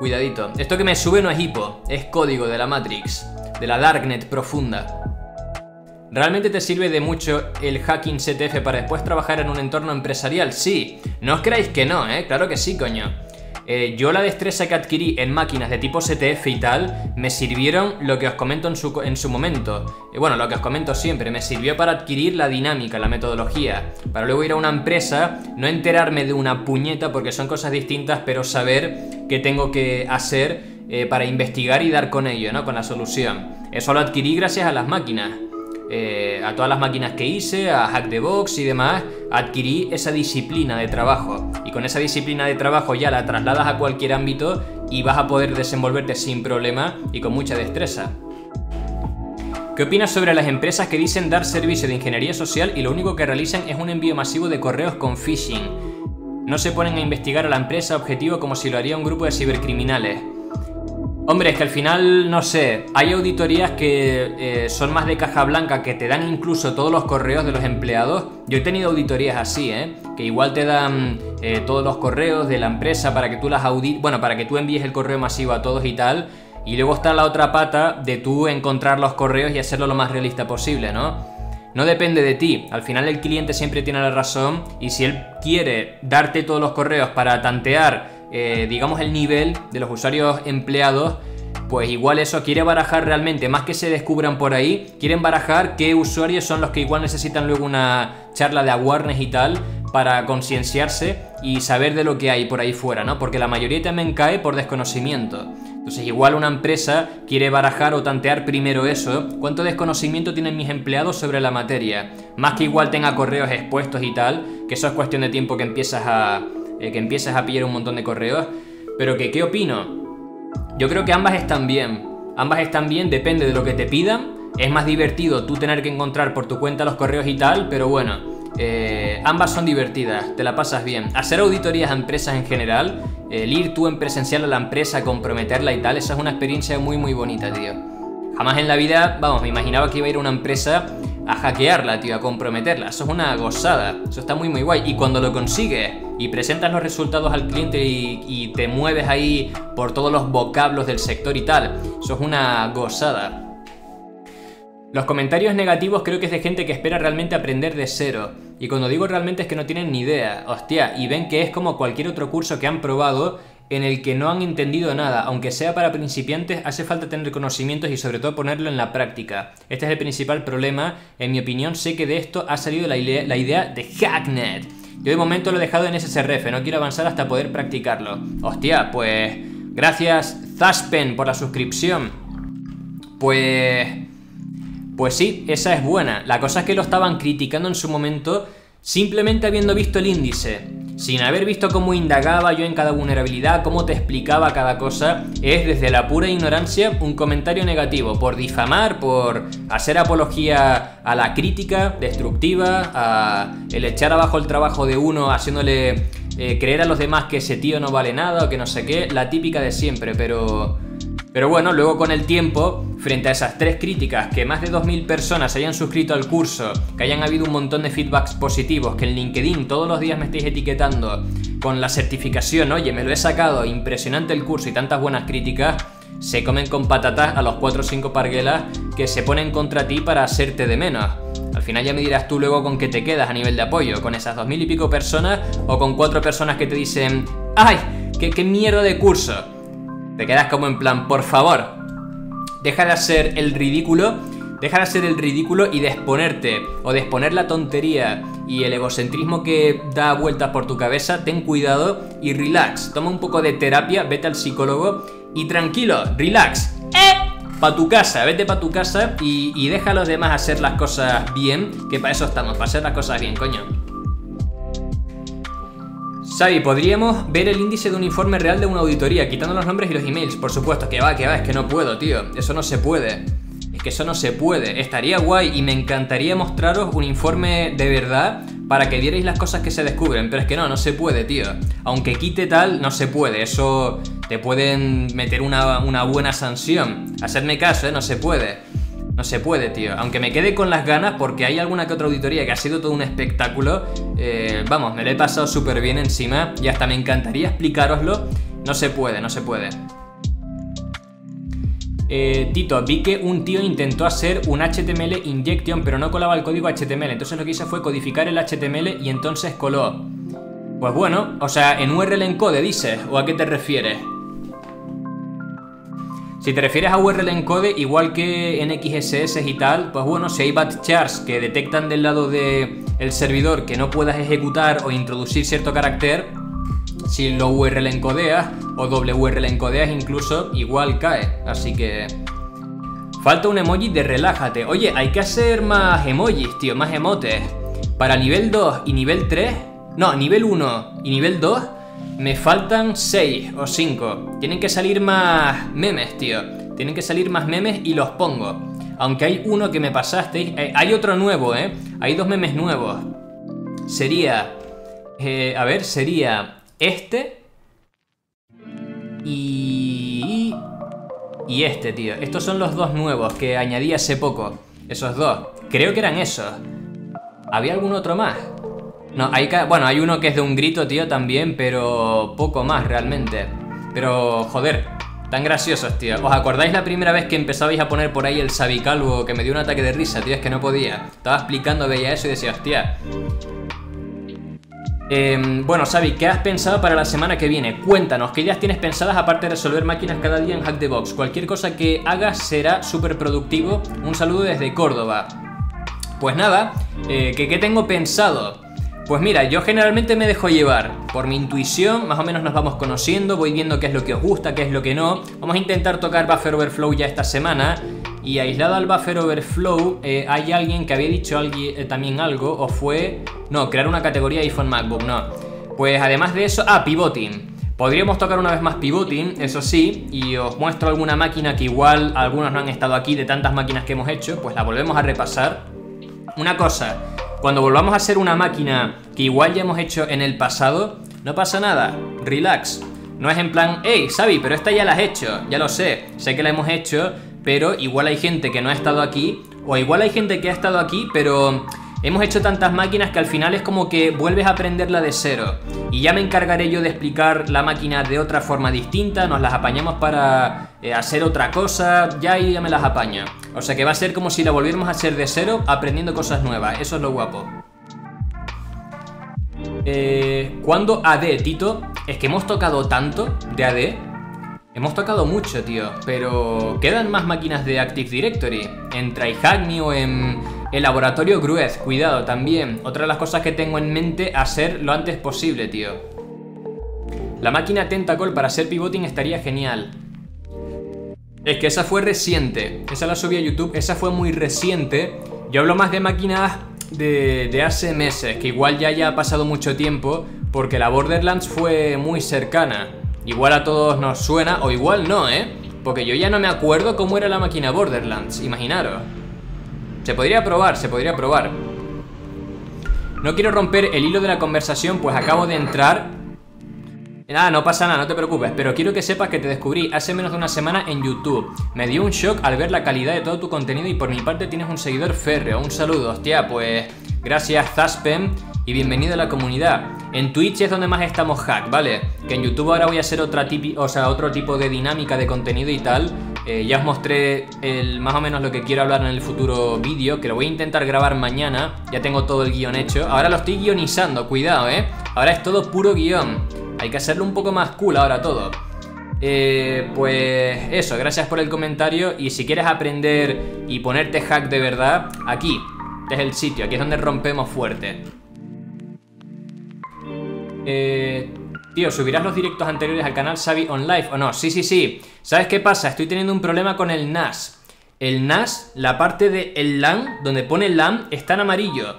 Cuidadito. Esto que me sube no es hipo, es código de la Matrix, de la Darknet profunda. ¿Realmente te sirve de mucho el hacking C T F para después trabajar en un entorno empresarial? Sí. No os creáis que no, ¿eh? Claro que sí, coño. Eh, yo la destreza que adquirí en máquinas de tipo C T F y tal, me sirvieron lo que os comento en su, en su momento. Eh, bueno, lo que os comento siempre, me sirvió para adquirir la dinámica, la metodología. Para luego ir a una empresa, no enterarme de una puñeta porque son cosas distintas, pero saber qué tengo que hacer eh, para investigar y dar con ello, ¿no? Con la solución. Eso lo adquirí gracias a las máquinas. Eh, a todas las máquinas que hice, a Hack the Box y demás, adquirí esa disciplina de trabajo. Y con esa disciplina de trabajo ya la trasladas a cualquier ámbito y vas a poder desenvolverte sin problema y con mucha destreza. ¿Qué opinas sobre las empresas que dicen dar servicio de ingeniería social y lo único que realizan es un envío masivo de correos con phishing? No se ponen a investigar a la empresa objetivo como si lo haría un grupo de cibercriminales. Hombre, es que al final, no sé, hay auditorías que eh, son más de caja blanca, que te dan incluso todos los correos de los empleados. Yo he tenido auditorías así, ¿eh? Que igual te dan eh, todos los correos de la empresa para que tú las audites, bueno, para que tú envíes el correo masivo a todos y tal. Y luego está la otra pata de tú encontrar los correos y hacerlo lo más realista posible, ¿no? No depende de ti, al final el cliente siempre tiene la razón y si él quiere darte todos los correos para tantear Eh, digamos el nivel de los usuarios empleados, pues igual eso quiere barajar realmente, más que se descubran por ahí, quieren barajar qué usuarios son los que igual necesitan luego una charla de awareness y tal para concienciarse y saber de lo que hay por ahí fuera, ¿no? Porque la mayoría también cae por desconocimiento. Entonces igual una empresa quiere barajar o tantear primero eso, cuánto desconocimiento tienen mis empleados sobre la materia, más que igual tenga correos expuestos y tal, que eso es cuestión de tiempo que empiezas a... que empiezas a pillar un montón de correos. Pero que, ¿qué opino? Yo creo que ambas están bien. Ambas están bien, depende de lo que te pidan. Es más divertido tú tener que encontrar por tu cuenta los correos y tal, pero bueno, eh, ambas son divertidas, te la pasas bien. Hacer auditorías a empresas en general, el ir tú en presencial a la empresa, comprometerla y tal, esa es una experiencia muy muy bonita, tío. Jamás en la vida, vamos, me imaginaba que iba a ir a una empresa a hackearla, tío, a comprometerla. Eso es una gozada, eso está muy muy guay. Y cuando lo consigues y presentas los resultados al cliente y, y te mueves ahí por todos los vocablos del sector y tal, eso es una gozada. Los comentarios negativos creo que es de gente que espera realmente aprender de cero. Y cuando digo realmente es que no tienen ni idea, hostia, y ven que es como cualquier otro curso que han probado en el que no han entendido nada. Aunque sea para principiantes, hace falta tener conocimientos y sobre todo ponerlo en la práctica. Este es el principal problema. En mi opinión, sé que de esto ha salido la idea, la idea de Hacknet. Yo de momento lo he dejado en S S R F, no quiero avanzar hasta poder practicarlo. Hostia, pues gracias Zaspen por la suscripción. Pues... Pues sí, esa es buena. La cosa es que lo estaban criticando en su momento simplemente habiendo visto el índice, sin haber visto cómo indagaba yo en cada vulnerabilidad, cómo te explicaba cada cosa. Es desde la pura ignorancia un comentario negativo, por difamar, por hacer apología a la crítica destructiva, a el echar abajo el trabajo de uno haciéndole eh, creer a los demás que ese tío no vale nada o que no sé qué, la típica de siempre, pero... Pero bueno, luego con el tiempo, frente a esas tres críticas, que más de dos mil personas hayan suscrito al curso, que hayan habido un montón de feedbacks positivos, que en LinkedIn todos los días me estáis etiquetando con la certificación, oye, me lo he sacado, impresionante el curso y tantas buenas críticas, se comen con patatas a los cuatro o cinco parguelas que se ponen contra ti para hacerte de menos. Al final ya me dirás tú luego con qué te quedas a nivel de apoyo, con esas dos mil y pico personas o con cuatro personas que te dicen ¡ay! ¡Qué, qué mierda de curso! Te quedas como en plan, por favor, deja de hacer el ridículo Deja de hacer el ridículo y de exponerte o de exponer la tontería y el egocentrismo que da vueltas por tu cabeza. Ten cuidado y relax. Toma un poco de terapia, vete al psicólogo y tranquilo, relax. ¡Eh! Pa' tu casa, vete pa' tu casa y, y deja a los demás hacer las cosas bien, que para eso estamos, para hacer las cosas bien, coño. Xavi, podríamos ver el índice de un informe real de una auditoría, quitando los nombres y los emails, por supuesto, que va, que va, es que no puedo, tío, eso no se puede. Es que eso no se puede, estaría guay y me encantaría mostraros un informe de verdad para que vierais las cosas que se descubren, pero es que no, no se puede, tío. Aunque quite tal, no se puede, eso... Te pueden meter una, una buena sanción. Hacedme caso, ¿eh? No se puede. No se puede, tío. Aunque me quede con las ganas, porque hay alguna que otra auditoría que ha sido todo un espectáculo. Eh, vamos, me lo he pasado súper bien encima y hasta me encantaría explicaroslo. No se puede, no se puede. Eh, Tito, vi que un tío intentó hacer un H T M L injection, pero no colaba el código H T M L. Entonces lo que hizo fue codificar el H T M L y entonces coló. Pues bueno, o sea, en U R L encode, dices, ¿o a qué te refieres? Si te refieres a U R L encode, igual que en X S S y tal, pues bueno, si hay batchars que detectan del lado del del servidor que no puedas ejecutar o introducir cierto carácter, si lo U R L encodeas o doble U R L encodeas incluso, igual cae, así que... Falta un emoji de relájate. Oye, hay que hacer más emojis, tío, más emotes. Para nivel dos y nivel tres... No, nivel uno y nivel dos me faltan seis o cinco. Tienen que salir más memes, tío. Tienen que salir más memes y los pongo. Aunque hay uno que me pasasteis. Eh, hay otro nuevo, ¿eh? Hay dos memes nuevos. Sería... Eh, a ver, sería este. Y... Y este, tío. Estos son los dos nuevos que añadí hace poco. Esos dos. Creo que eran esos. ¿Había algún otro más? No, hay, bueno, hay uno que es de un grito, tío, también, pero poco más realmente. Pero, joder, tan graciosos, tío. ¿Os acordáis la primera vez que empezabais a poner por ahí el sabicalvo que me dio un ataque de risa, tío? Es que no podía. Estaba explicando, veía eso y decía, hostia. Eh, bueno, Xavi, ¿qué has pensado para la semana que viene? Cuéntanos, ¿qué ideas tienes pensadas aparte de resolver máquinas cada día en Hack the Box? Cualquier cosa que hagas será súper productivo. Un saludo desde Córdoba. Pues nada, eh, ¿qué, qué tengo pensado? Pues mira, yo generalmente me dejo llevar por mi intuición, más o menos nos vamos conociendo, voy viendo qué es lo que os gusta, qué es lo que no. Vamos a intentar tocar Buffer Overflow ya esta semana. Y aislado al Buffer Overflow, eh, hay alguien que había dicho alguien, eh, también algo, o fue... No, crear una categoría iPhone MacBook, no. Pues además de eso... Ah, Pivoting. Podríamos tocar una vez más Pivoting, eso sí, y os muestro alguna máquina que igual algunos no han estado aquí de tantas máquinas que hemos hecho, pues la volvemos a repasar. Una cosa... Cuando volvamos a hacer una máquina que igual ya hemos hecho en el pasado, no pasa nada, relax. No es en plan, hey, Xavi, pero esta ya la has hecho, ya lo sé, sé que la hemos hecho, pero igual hay gente que no ha estado aquí, o igual hay gente que ha estado aquí, pero hemos hecho tantas máquinas que al final es como que vuelves a aprenderla de cero. Y ya me encargaré yo de explicar la máquina de otra forma distinta, nos las apañamos para eh, hacer otra cosa, ya ahí ya me las apaño. O sea que va a ser como si la volviéramos a hacer de cero, aprendiendo cosas nuevas, eso es lo guapo. Eh, ¿Cuándo A D, Tito? Es que hemos tocado tanto de A D, hemos tocado mucho, tío, pero quedan más máquinas de Active Directory, en TryHackMe o en... El laboratorio Gruez, cuidado también. Otra de las cosas que tengo en mente, hacer lo antes posible, tío. La máquina Tentacle para hacer pivoting estaría genial. Es que esa fue reciente. Esa la subí a YouTube, esa fue muy reciente. Yo hablo más de máquinas de, de hace meses, que igual ya haya pasado mucho tiempo, porque la Borderlands fue muy cercana. Igual a todos nos suena, o igual no, ¿eh? Porque yo ya no me acuerdo cómo era la máquina Borderlands, imaginaros. Se podría probar, se podría probar. No quiero romper el hilo de la conversación, pues acabo de entrar. Nada, no pasa nada, no te preocupes. Pero quiero que sepas que te descubrí hace menos de una semana en YouTube. Me dio un shock al ver la calidad de todo tu contenido y por mi parte tienes un seguidor férreo. Un saludo, hostia, pues... Gracias, Zaspen, y bienvenido a la comunidad. En Twitch es donde más estamos hack, ¿vale? Que en YouTube ahora voy a hacer otra tipi, o sea, otro tipo de dinámica de contenido y tal. Eh, ya os mostré el, más o menos lo que quiero hablar en el futuro vídeo, que lo voy a intentar grabar mañana. Ya tengo todo el guión hecho. Ahora lo estoy guionizando, cuidado, ¿eh? Ahora es todo puro guión. Hay que hacerlo un poco más cool ahora todo. Eh, pues eso, gracias por el comentario. Y si quieres aprender y ponerte hack de verdad, aquí, este es el sitio, aquí es donde rompemos fuerte. Eh, tío, ¿subirás los directos anteriores al canal Xavi On Live o no? Sí, sí, sí. ¿Sabes qué pasa? Estoy teniendo un problema con el N A S. El N A S, la parte de el LAN, donde pone LAN, está en amarillo.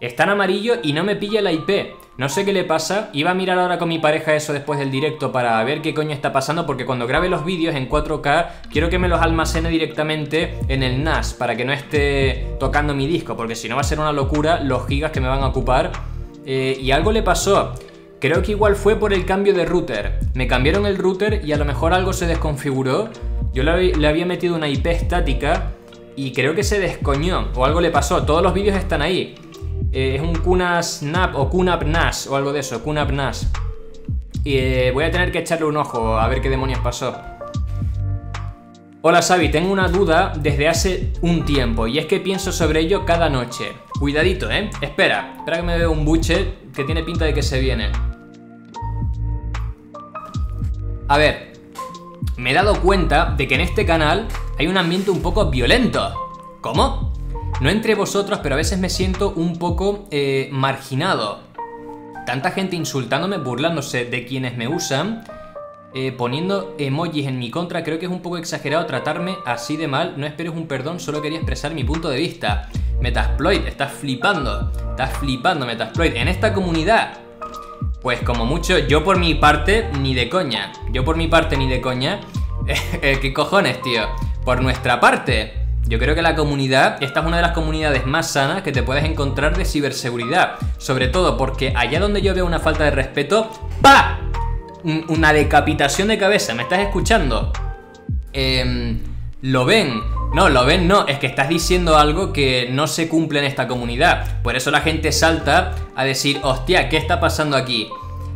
Está en amarillo y no me pilla la I P. No sé qué le pasa. Iba a mirar ahora con mi pareja eso después del directo para ver qué coño está pasando, porque cuando grabe los vídeos en cuatro K quiero que me los almacene directamente en el N A S para que no esté tocando mi disco, porque si no va a ser una locura los gigas que me van a ocupar. Eh, y algo le pasó. Creo que igual fue por el cambio de router. Me cambiaron el router y a lo mejor algo se desconfiguró. Yo le había metido una I P estática y creo que se descoñó o algo le pasó. Todos los vídeos están ahí. Eh, es un kunasnap o kunapnas o algo de eso, kunapnas. Y eh, voy a tener que echarle un ojo a ver qué demonios pasó. Hola Xavi, tengo una duda desde hace un tiempo y es que pienso sobre ello cada noche. Cuidadito, ¿eh? Espera, espera que me veo un buche que tiene pinta de que se viene. A ver, me he dado cuenta de que en este canal hay un ambiente un poco violento. ¿Cómo? No entre vosotros, pero a veces me siento un poco eh, marginado. Tanta gente insultándome, burlándose de quienes me usan, eh, poniendo emojis en mi contra. Creo que es un poco exagerado tratarme así de mal. No esperes un perdón, solo quería expresar mi punto de vista. Metasploit, estás flipando. Estás flipando, Metasploit. En esta comunidad, pues como mucho, yo por mi parte, ni de coña. Yo por mi parte, ni de coña. ¿Qué cojones, tío? Por nuestra parte... Yo creo que la comunidad, esta es una de las comunidades más sanas que te puedes encontrar de ciberseguridad. Sobre todo porque allá donde yo veo una falta de respeto, ¡pa! Una decapitación de cabeza, ¿me estás escuchando? Eh, ¿Lo ven? No, lo ven no, es que estás diciendo algo que no se cumple en esta comunidad. Por eso la gente salta a decir, hostia, ¿qué está pasando aquí?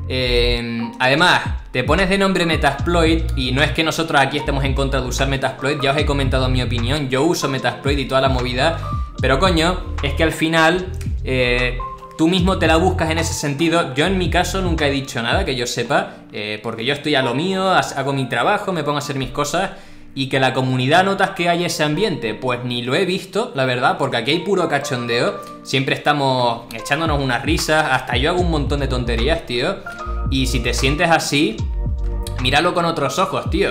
Eh, además, te pones de nombre Metasploit y no es que nosotros aquí estemos en contra de usar Metasploit, ya os he comentado mi opinión, yo uso Metasploit y toda la movida, pero coño, es que al final eh, tú mismo te la buscas en ese sentido. Yo en mi caso nunca he dicho nada que yo sepa, eh, porque yo estoy a lo mío, hago mi trabajo, me pongo a hacer mis cosas. Y que la comunidad notas que hay ese ambiente, pues ni lo he visto, la verdad, porque aquí hay puro cachondeo. Siempre estamos echándonos unas risas, hasta yo hago un montón de tonterías, tío. Y si te sientes así, míralo con otros ojos, tío.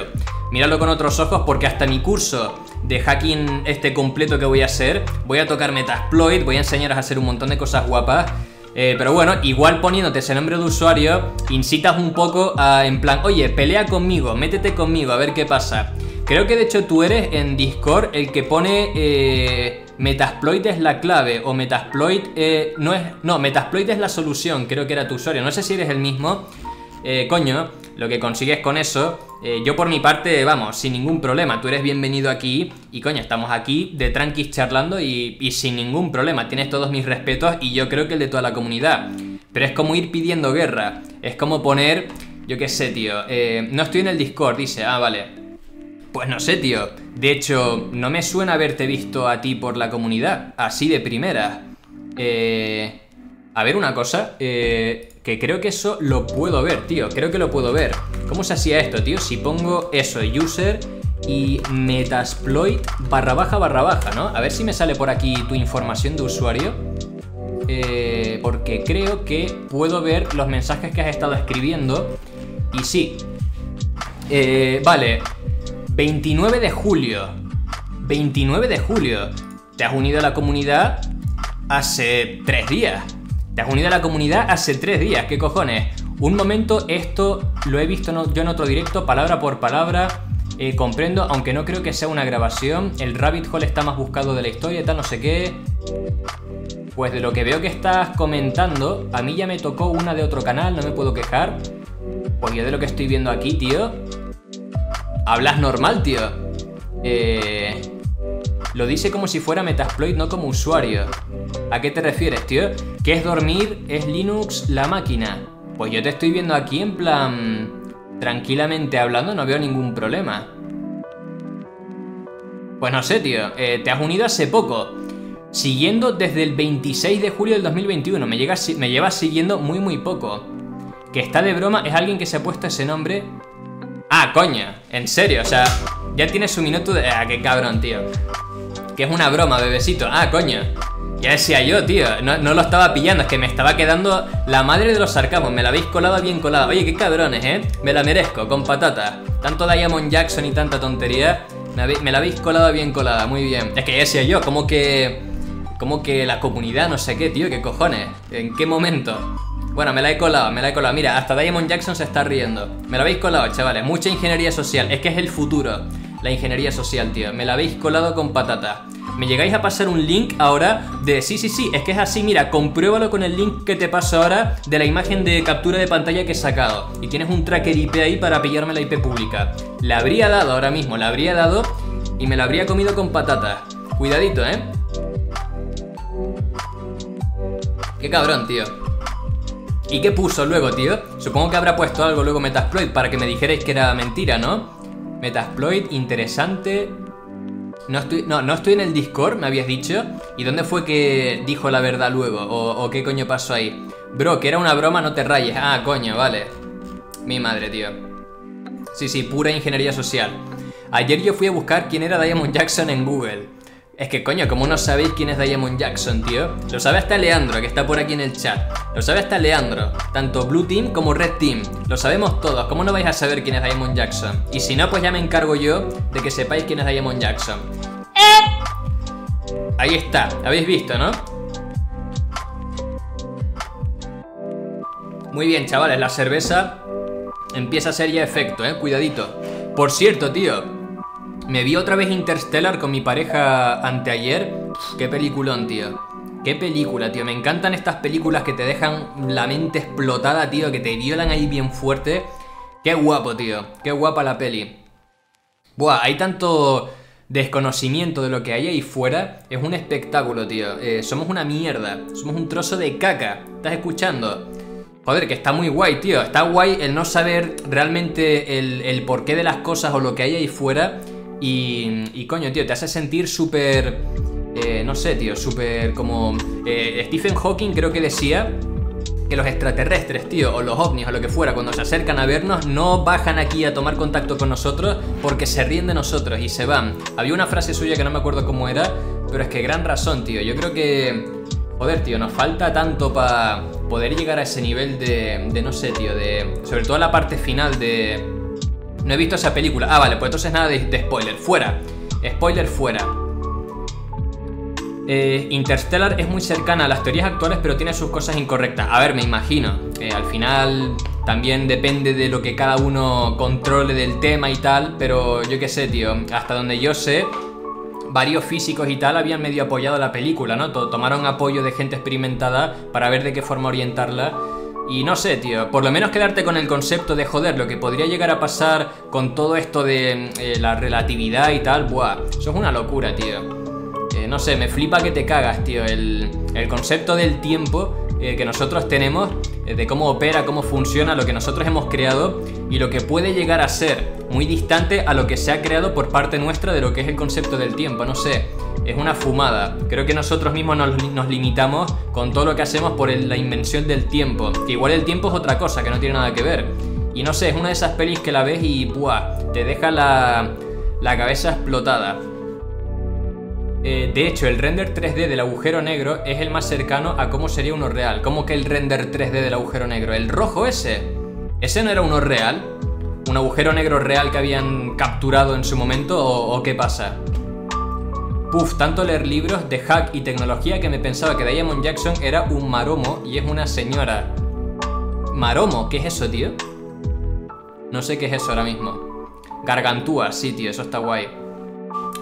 Míralo con otros ojos, porque hasta mi curso de hacking este completo que voy a hacer, voy a tocar Metasploit, voy a enseñaros a hacer un montón de cosas guapas. Eh, pero bueno, igual poniéndote ese nombre de usuario, incitas un poco a, en plan, oye, pelea conmigo, métete conmigo, a ver qué pasa. Creo que de hecho tú eres en Discord el que pone eh, Metasploit es la clave o Metasploit eh, no es... No, Metasploit es la solución, creo que era tu usuario. No sé si eres el mismo. Eh, coño, lo que consigues con eso. Eh, yo por mi parte, vamos, sin ningún problema. Tú eres bienvenido aquí y coño, estamos aquí de tranquis charlando y, y sin ningún problema. Tienes todos mis respetos y yo creo que el de toda la comunidad. Pero es como ir pidiendo guerra. Es como poner... Yo qué sé, tío. Eh, no estoy en el Discord, dice. Ah, vale. Pues no sé, tío. De hecho, no me suena haberte visto a ti por la comunidad. Así de primera. Eh... A ver una cosa. Eh... Que creo que eso lo puedo ver, tío. Creo que lo puedo ver. ¿Cómo se hacía esto, tío? Si pongo eso, user y Metasploit barra baja barra baja, ¿no? A ver si me sale por aquí tu información de usuario. Eh... Porque creo que puedo ver los mensajes que has estado escribiendo. Y sí. Eh... Vale. veintinueve de julio. veintinueve de julio. Te has unido a la comunidad hace tres días. Te has unido a la comunidad hace tres días. ¿Qué cojones? Un momento, esto lo he visto yo en otro directo, palabra por palabra. Eh, comprendo, aunque no creo que sea una grabación. El rabbit hole está más buscado de la historia, tal, no sé qué. Pues de lo que veo que estás comentando, a mí ya me tocó una de otro canal, no me puedo quejar. Pues yo de lo que estoy viendo aquí, tío... Hablas normal, tío. Eh... Lo dice como si fuera Metasploit, no como usuario. ¿A qué te refieres, tío? ¿Qué es dormir? ¿Es Linux la máquina? Pues yo te estoy viendo aquí en plan... Tranquilamente hablando, no veo ningún problema. Pues no sé, tío. Eh, te has unido hace poco. Siguiendo desde el veintiséis de julio del dos mil veintiuno. Me, llega, me llevas siguiendo muy, muy poco. Que está de broma, es alguien que se ha puesto ese nombre... Ah, coño, en serio, o sea, ya tienes un minuto de... Ah, qué cabrón, tío. Que es una broma, bebecito. Ah, coño. Ya decía yo, tío, no, no lo estaba pillando. Es que me estaba quedando la madre de los sarcasmos. Me la habéis colado bien colada. Oye, qué cabrones, ¿eh? Me la merezco, con patata. Tanto Diamond Jackson y tanta tontería. Me, habéis, me la habéis colado bien colada, muy bien. Es que ya decía yo, como que... Como que la comunidad, no sé qué, tío, qué cojones. ¿En qué momento? Bueno, me la he colado, me la he colado. Mira, hasta Diamond Jackson se está riendo. Me la habéis colado, chavales. Mucha ingeniería social. Es que es el futuro. La ingeniería social, tío. Me la habéis colado con patata. Me llegáis a pasar un link ahora de... Sí, sí, sí, es que es así, mira, compruébalo con el link que te paso ahora de la imagen de captura de pantalla que he sacado. Y tienes un tracker I P ahí para pillarme la I P pública. La habría dado ahora mismo, la habría dado y me la habría comido con patata. Cuidadito, ¿eh? Qué cabrón, tío. ¿Y qué puso luego, tío? Supongo que habrá puesto algo luego Metasploit para que me dijerais que era mentira, ¿no? Metasploit, interesante... No estoy, no, no estoy en el Discord, me habías dicho. ¿Y dónde fue que dijo la verdad luego? ¿O, o qué coño pasó ahí? Bro, que era una broma, no te rayes. Ah, coño, vale. Mi madre, tío. Sí, sí, pura ingeniería social. Ayer yo fui a buscar quién era Diamond Jackson en Google. Es que, coño, como no sabéis quién es Diamond Jackson, tío. Lo sabe hasta Leandro, que está por aquí en el chat. Lo sabe hasta Leandro. Tanto Blue Team como Red Team. Lo sabemos todos. ¿Cómo no vais a saber quién es Diamond Jackson? Y si no, pues ya me encargo yo de que sepáis quién es Diamond Jackson. ¡Eh! Ahí está. Habéis visto, ¿no? Muy bien, chavales. La cerveza empieza a hacer ya efecto, ¿eh? Cuidadito. Por cierto, tío. Me vi otra vez Interstellar con mi pareja anteayer. Qué peliculón, tío. Qué película, tío. Me encantan estas películas que te dejan la mente explotada, tío. Que te violan ahí bien fuerte. Qué guapo, tío. Qué guapa la peli. Buah, hay tanto desconocimiento de lo que hay ahí fuera. Es un espectáculo, tío. Eh, somos una mierda. Somos un trozo de caca. ¿Estás escuchando? Joder, que está muy guay, tío. Está guay el no saber realmente el, el porqué de las cosas o lo que hay ahí fuera. Y, y coño, tío, te hace sentir súper... Eh, no sé, tío, súper como... Eh, Stephen Hawking creo que decía que los extraterrestres, tío, o los ovnis o lo que fuera, cuando se acercan a vernos, no bajan aquí a tomar contacto con nosotros porque se ríen de nosotros y se van. Había una frase suya que no me acuerdo cómo era, pero es que gran razón, tío. Yo creo que... Joder, tío, nos falta tanto para poder llegar a ese nivel de, de... No sé, tío, de... Sobre todo la parte final de... No he visto esa película. Ah, vale, pues entonces nada de, de spoiler. Fuera. Spoiler fuera. Eh, Interstellar es muy cercana a las teorías actuales, pero tiene sus cosas incorrectas. A ver, me imagino. Eh, al final también depende de lo que cada uno controle del tema y tal, pero yo qué sé, tío. Hasta donde yo sé, varios físicos y tal habían medio apoyado la película, ¿no? Tomaron apoyo de gente experimentada para ver de qué forma orientarla. Y no sé, tío, por lo menos quedarte con el concepto de, joder, lo que podría llegar a pasar con todo esto de eh, la relatividad y tal, buah, eso es una locura, tío. Eh, no sé, me flipa que te cagas, tío, el, el concepto del tiempo eh, que nosotros tenemos, eh, de cómo opera, cómo funciona, lo que nosotros hemos creado y lo que puede llegar a ser muy distante a lo que se ha creado por parte nuestra de lo que es el concepto del tiempo, no sé. Es una fumada. Creo que nosotros mismos nos, nos limitamos con todo lo que hacemos por el, la invención del tiempo. Que igual el tiempo es otra cosa, que no tiene nada que ver. Y no sé, es una de esas pelis que la ves y ¡buah! Te deja la, la cabeza explotada. Eh, de hecho, el render tres D del agujero negro es el más cercano a cómo sería uno real. ¿Cómo que el render tres D del agujero negro? ¿El rojo ese? ¿Ese no era uno real? ¿Un agujero negro real que habían capturado en su momento? ¿O, o qué pasa? Puf, tanto leer libros de hack y tecnología que me pensaba que Diamond Jackson era un maromo y es una señora. ¿Maromo? ¿Qué es eso, tío? No sé qué es eso ahora mismo. Gargantúa, sí, tío, eso está guay.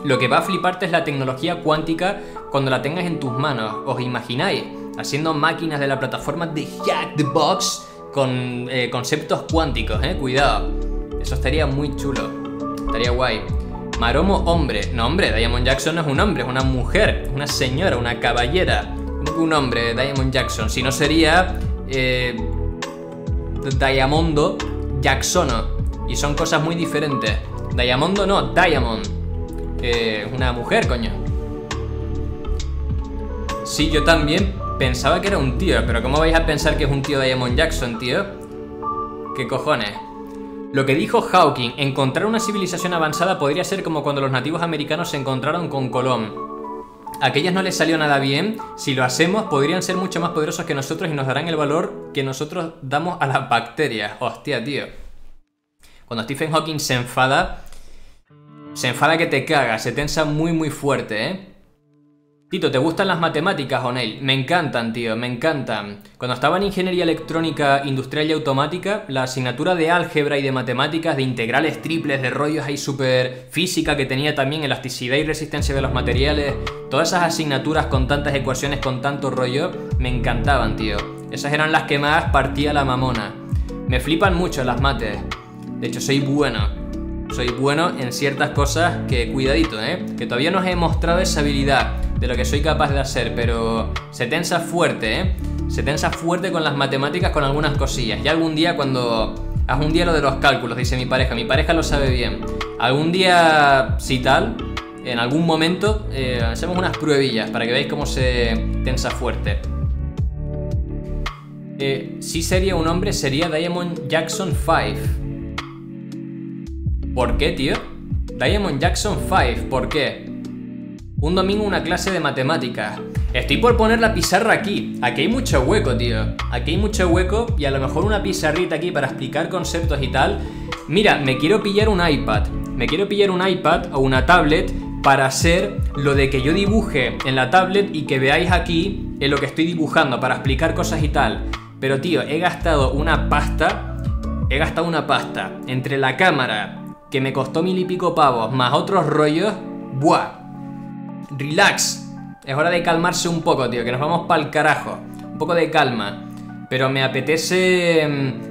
Lo que va a fliparte es la tecnología cuántica cuando la tengas en tus manos. ¿Os imagináis? Haciendo máquinas de la plataforma de Hack the Box con eh, conceptos cuánticos, eh. Cuidado. Eso estaría muy chulo. Estaría guay. Maromo hombre. No, hombre, Diamond Jackson no es un hombre, es una mujer, una señora, una caballera. ¿Cómo que un hombre, Diamond Jackson? Si no sería... Eh, Diamondo Jacksono. Y son cosas muy diferentes. Diamondo no, Diamond. Eh, una mujer, coño. Sí, yo también pensaba que era un tío, pero ¿cómo vais a pensar que es un tío Diamond Jackson, tío? ¿Qué cojones? Lo que dijo Hawking, encontrar una civilización avanzada podría ser como cuando los nativos americanos se encontraron con Colón. A aquellos no les salió nada bien, si lo hacemos podrían ser mucho más poderosos que nosotros y nos darán el valor que nosotros damos a las bacterias. Hostia, tío. Cuando Stephen Hawking se enfada, se enfada que te caga, se tensa muy muy fuerte, ¿eh? Tito, ¿te gustan las matemáticas, O'Neill? Me encantan, tío, me encantan. Cuando estaba en Ingeniería Electrónica, Industrial y Automática, la asignatura de álgebra y de matemáticas, de integrales triples, de rollos ahí súper física, que tenía también elasticidad y resistencia de los materiales, todas esas asignaturas con tantas ecuaciones, con tanto rollo, me encantaban, tío. Esas eran las que más partía la mamona. Me flipan mucho las mates. De hecho, soy bueno. Soy bueno en ciertas cosas que, cuidadito, ¿eh? Que todavía no os he mostrado esa habilidad de lo que soy capaz de hacer, pero se tensa fuerte, ¿eh? Se tensa fuerte con las matemáticas, con algunas cosillas. Y algún día cuando... Haz un día lo de los cálculos, dice mi pareja. Mi pareja lo sabe bien. Algún día, si tal, en algún momento, eh, hacemos unas pruebillas para que veáis cómo se tensa fuerte. Eh, si sería un hombre, sería Diamond Jackson cinco. ¿Por qué, tío? Diamond Jackson cinco, ¿por qué? Un domingo una clase de matemáticas. Estoy por poner la pizarra aquí. Aquí hay mucho hueco, tío. Aquí hay mucho hueco y a lo mejor una pizarrita aquí para explicar conceptos y tal. Mira, me quiero pillar un iPad. Me quiero pillar un iPad o una tablet para hacer lo de que yo dibuje en la tablet y que veáis aquí en lo que estoy dibujando para explicar cosas y tal. Pero, tío, he gastado una pasta. He gastado una pasta entre la cámara... que me costó mil y pico pavos, más otros rollos. ¡Buah! Relax. Es hora de calmarse un poco, tío, que nos vamos pa'l carajo. Un poco de calma. Pero me apetece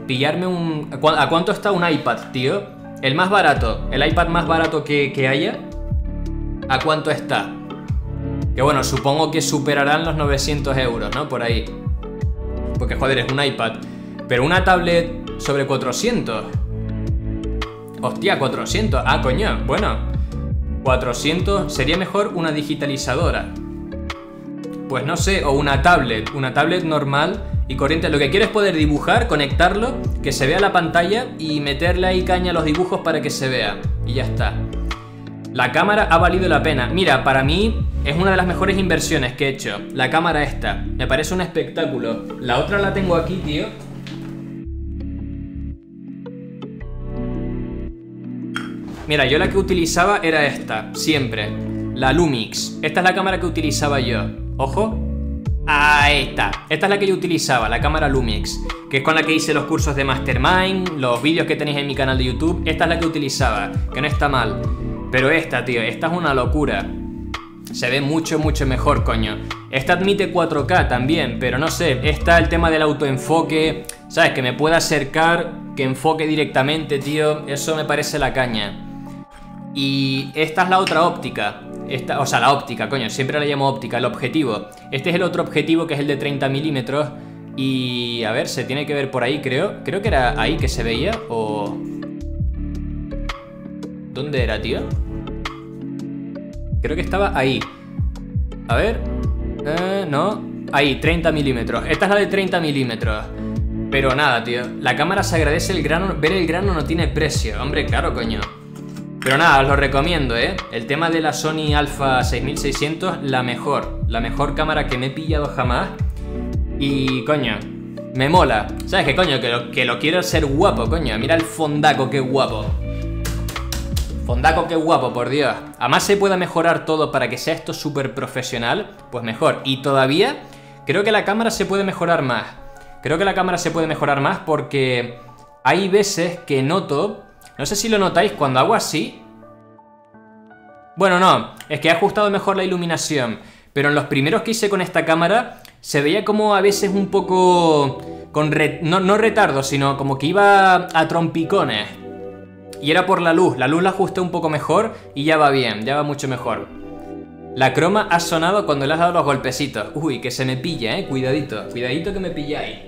pillarme un... ¿A cuánto está un iPad, tío? El más barato, el iPad más barato que, que haya. ¿A cuánto está? Que bueno, supongo que superarán los novecientos euros, ¿no? Por ahí. Porque joder, es un iPad. Pero una tablet sobre cuatrocientos. Hostia, cuatrocientos. Ah, coño. Bueno, cuatrocientos. Sería mejor una digitalizadora. Pues no sé, o una tablet. Una tablet normal y corriente. Lo que quiero es poder dibujar, conectarlo, que se vea la pantalla y meterle ahí caña a los dibujos para que se vea. Y ya está. La cámara ha valido la pena. Mira, para mí es una de las mejores inversiones que he hecho. La cámara esta. Me parece un espectáculo. La otra la tengo aquí, tío. Mira, yo la que utilizaba era esta, siempre. La Lumix. Esta es la cámara que utilizaba yo. Ojo. Ahí está. Esta es la que yo utilizaba, la cámara Lumix. Que es con la que hice los cursos de Mastermind, los vídeos que tenéis en mi canal de YouTube. Esta es la que utilizaba, que no está mal. Pero esta, tío, esta es una locura. Se ve mucho, mucho mejor, coño. Esta admite cuatro K también, pero no sé. Esta, el tema del autoenfoque, ¿sabes? Que me pueda acercar, que enfoque directamente, tío. Eso me parece la caña. Y esta es la otra óptica. Esta, o sea, la óptica, coño, siempre la llamo óptica, el objetivo. Este es el otro objetivo que es el de treinta milímetros. Y a ver, se tiene que ver por ahí, creo. Creo que era ahí que se veía, o... ¿Dónde era, tío? Creo que estaba ahí. A ver... Eh, no... Ahí, treinta milímetros. Esta es la de treinta milímetros. Pero nada, tío. La cámara se agradece el grano... Ver el grano no tiene precio. Hombre, claro, coño. Pero nada, os lo recomiendo, ¿eh? El tema de la Sony Alpha seis mil seiscientos, la mejor. La mejor cámara que me he pillado jamás. Y, coño, me mola. ¿Sabes qué, coño? Que lo, que lo quiero ser guapo, coño. Mira el fondaco, qué guapo. Fondaco, qué guapo, por Dios. Además se pueda mejorar todo para que sea esto súper profesional, pues mejor. Y todavía, creo que la cámara se puede mejorar más. Creo que la cámara se puede mejorar más porque hay veces que noto... No sé si lo notáis, cuando hago así... Bueno, no, es que he ajustado mejor la iluminación. Pero en los primeros que hice con esta cámara, se veía como a veces un poco... con re... no, no retardo, sino como que iba a trompicones. Y era por la luz, la luz la ajusté un poco mejor y ya va bien, ya va mucho mejor. La croma ha sonado cuando le has dado los golpecitos. Uy, que se me pilla, eh, cuidadito, cuidadito que me pilláis.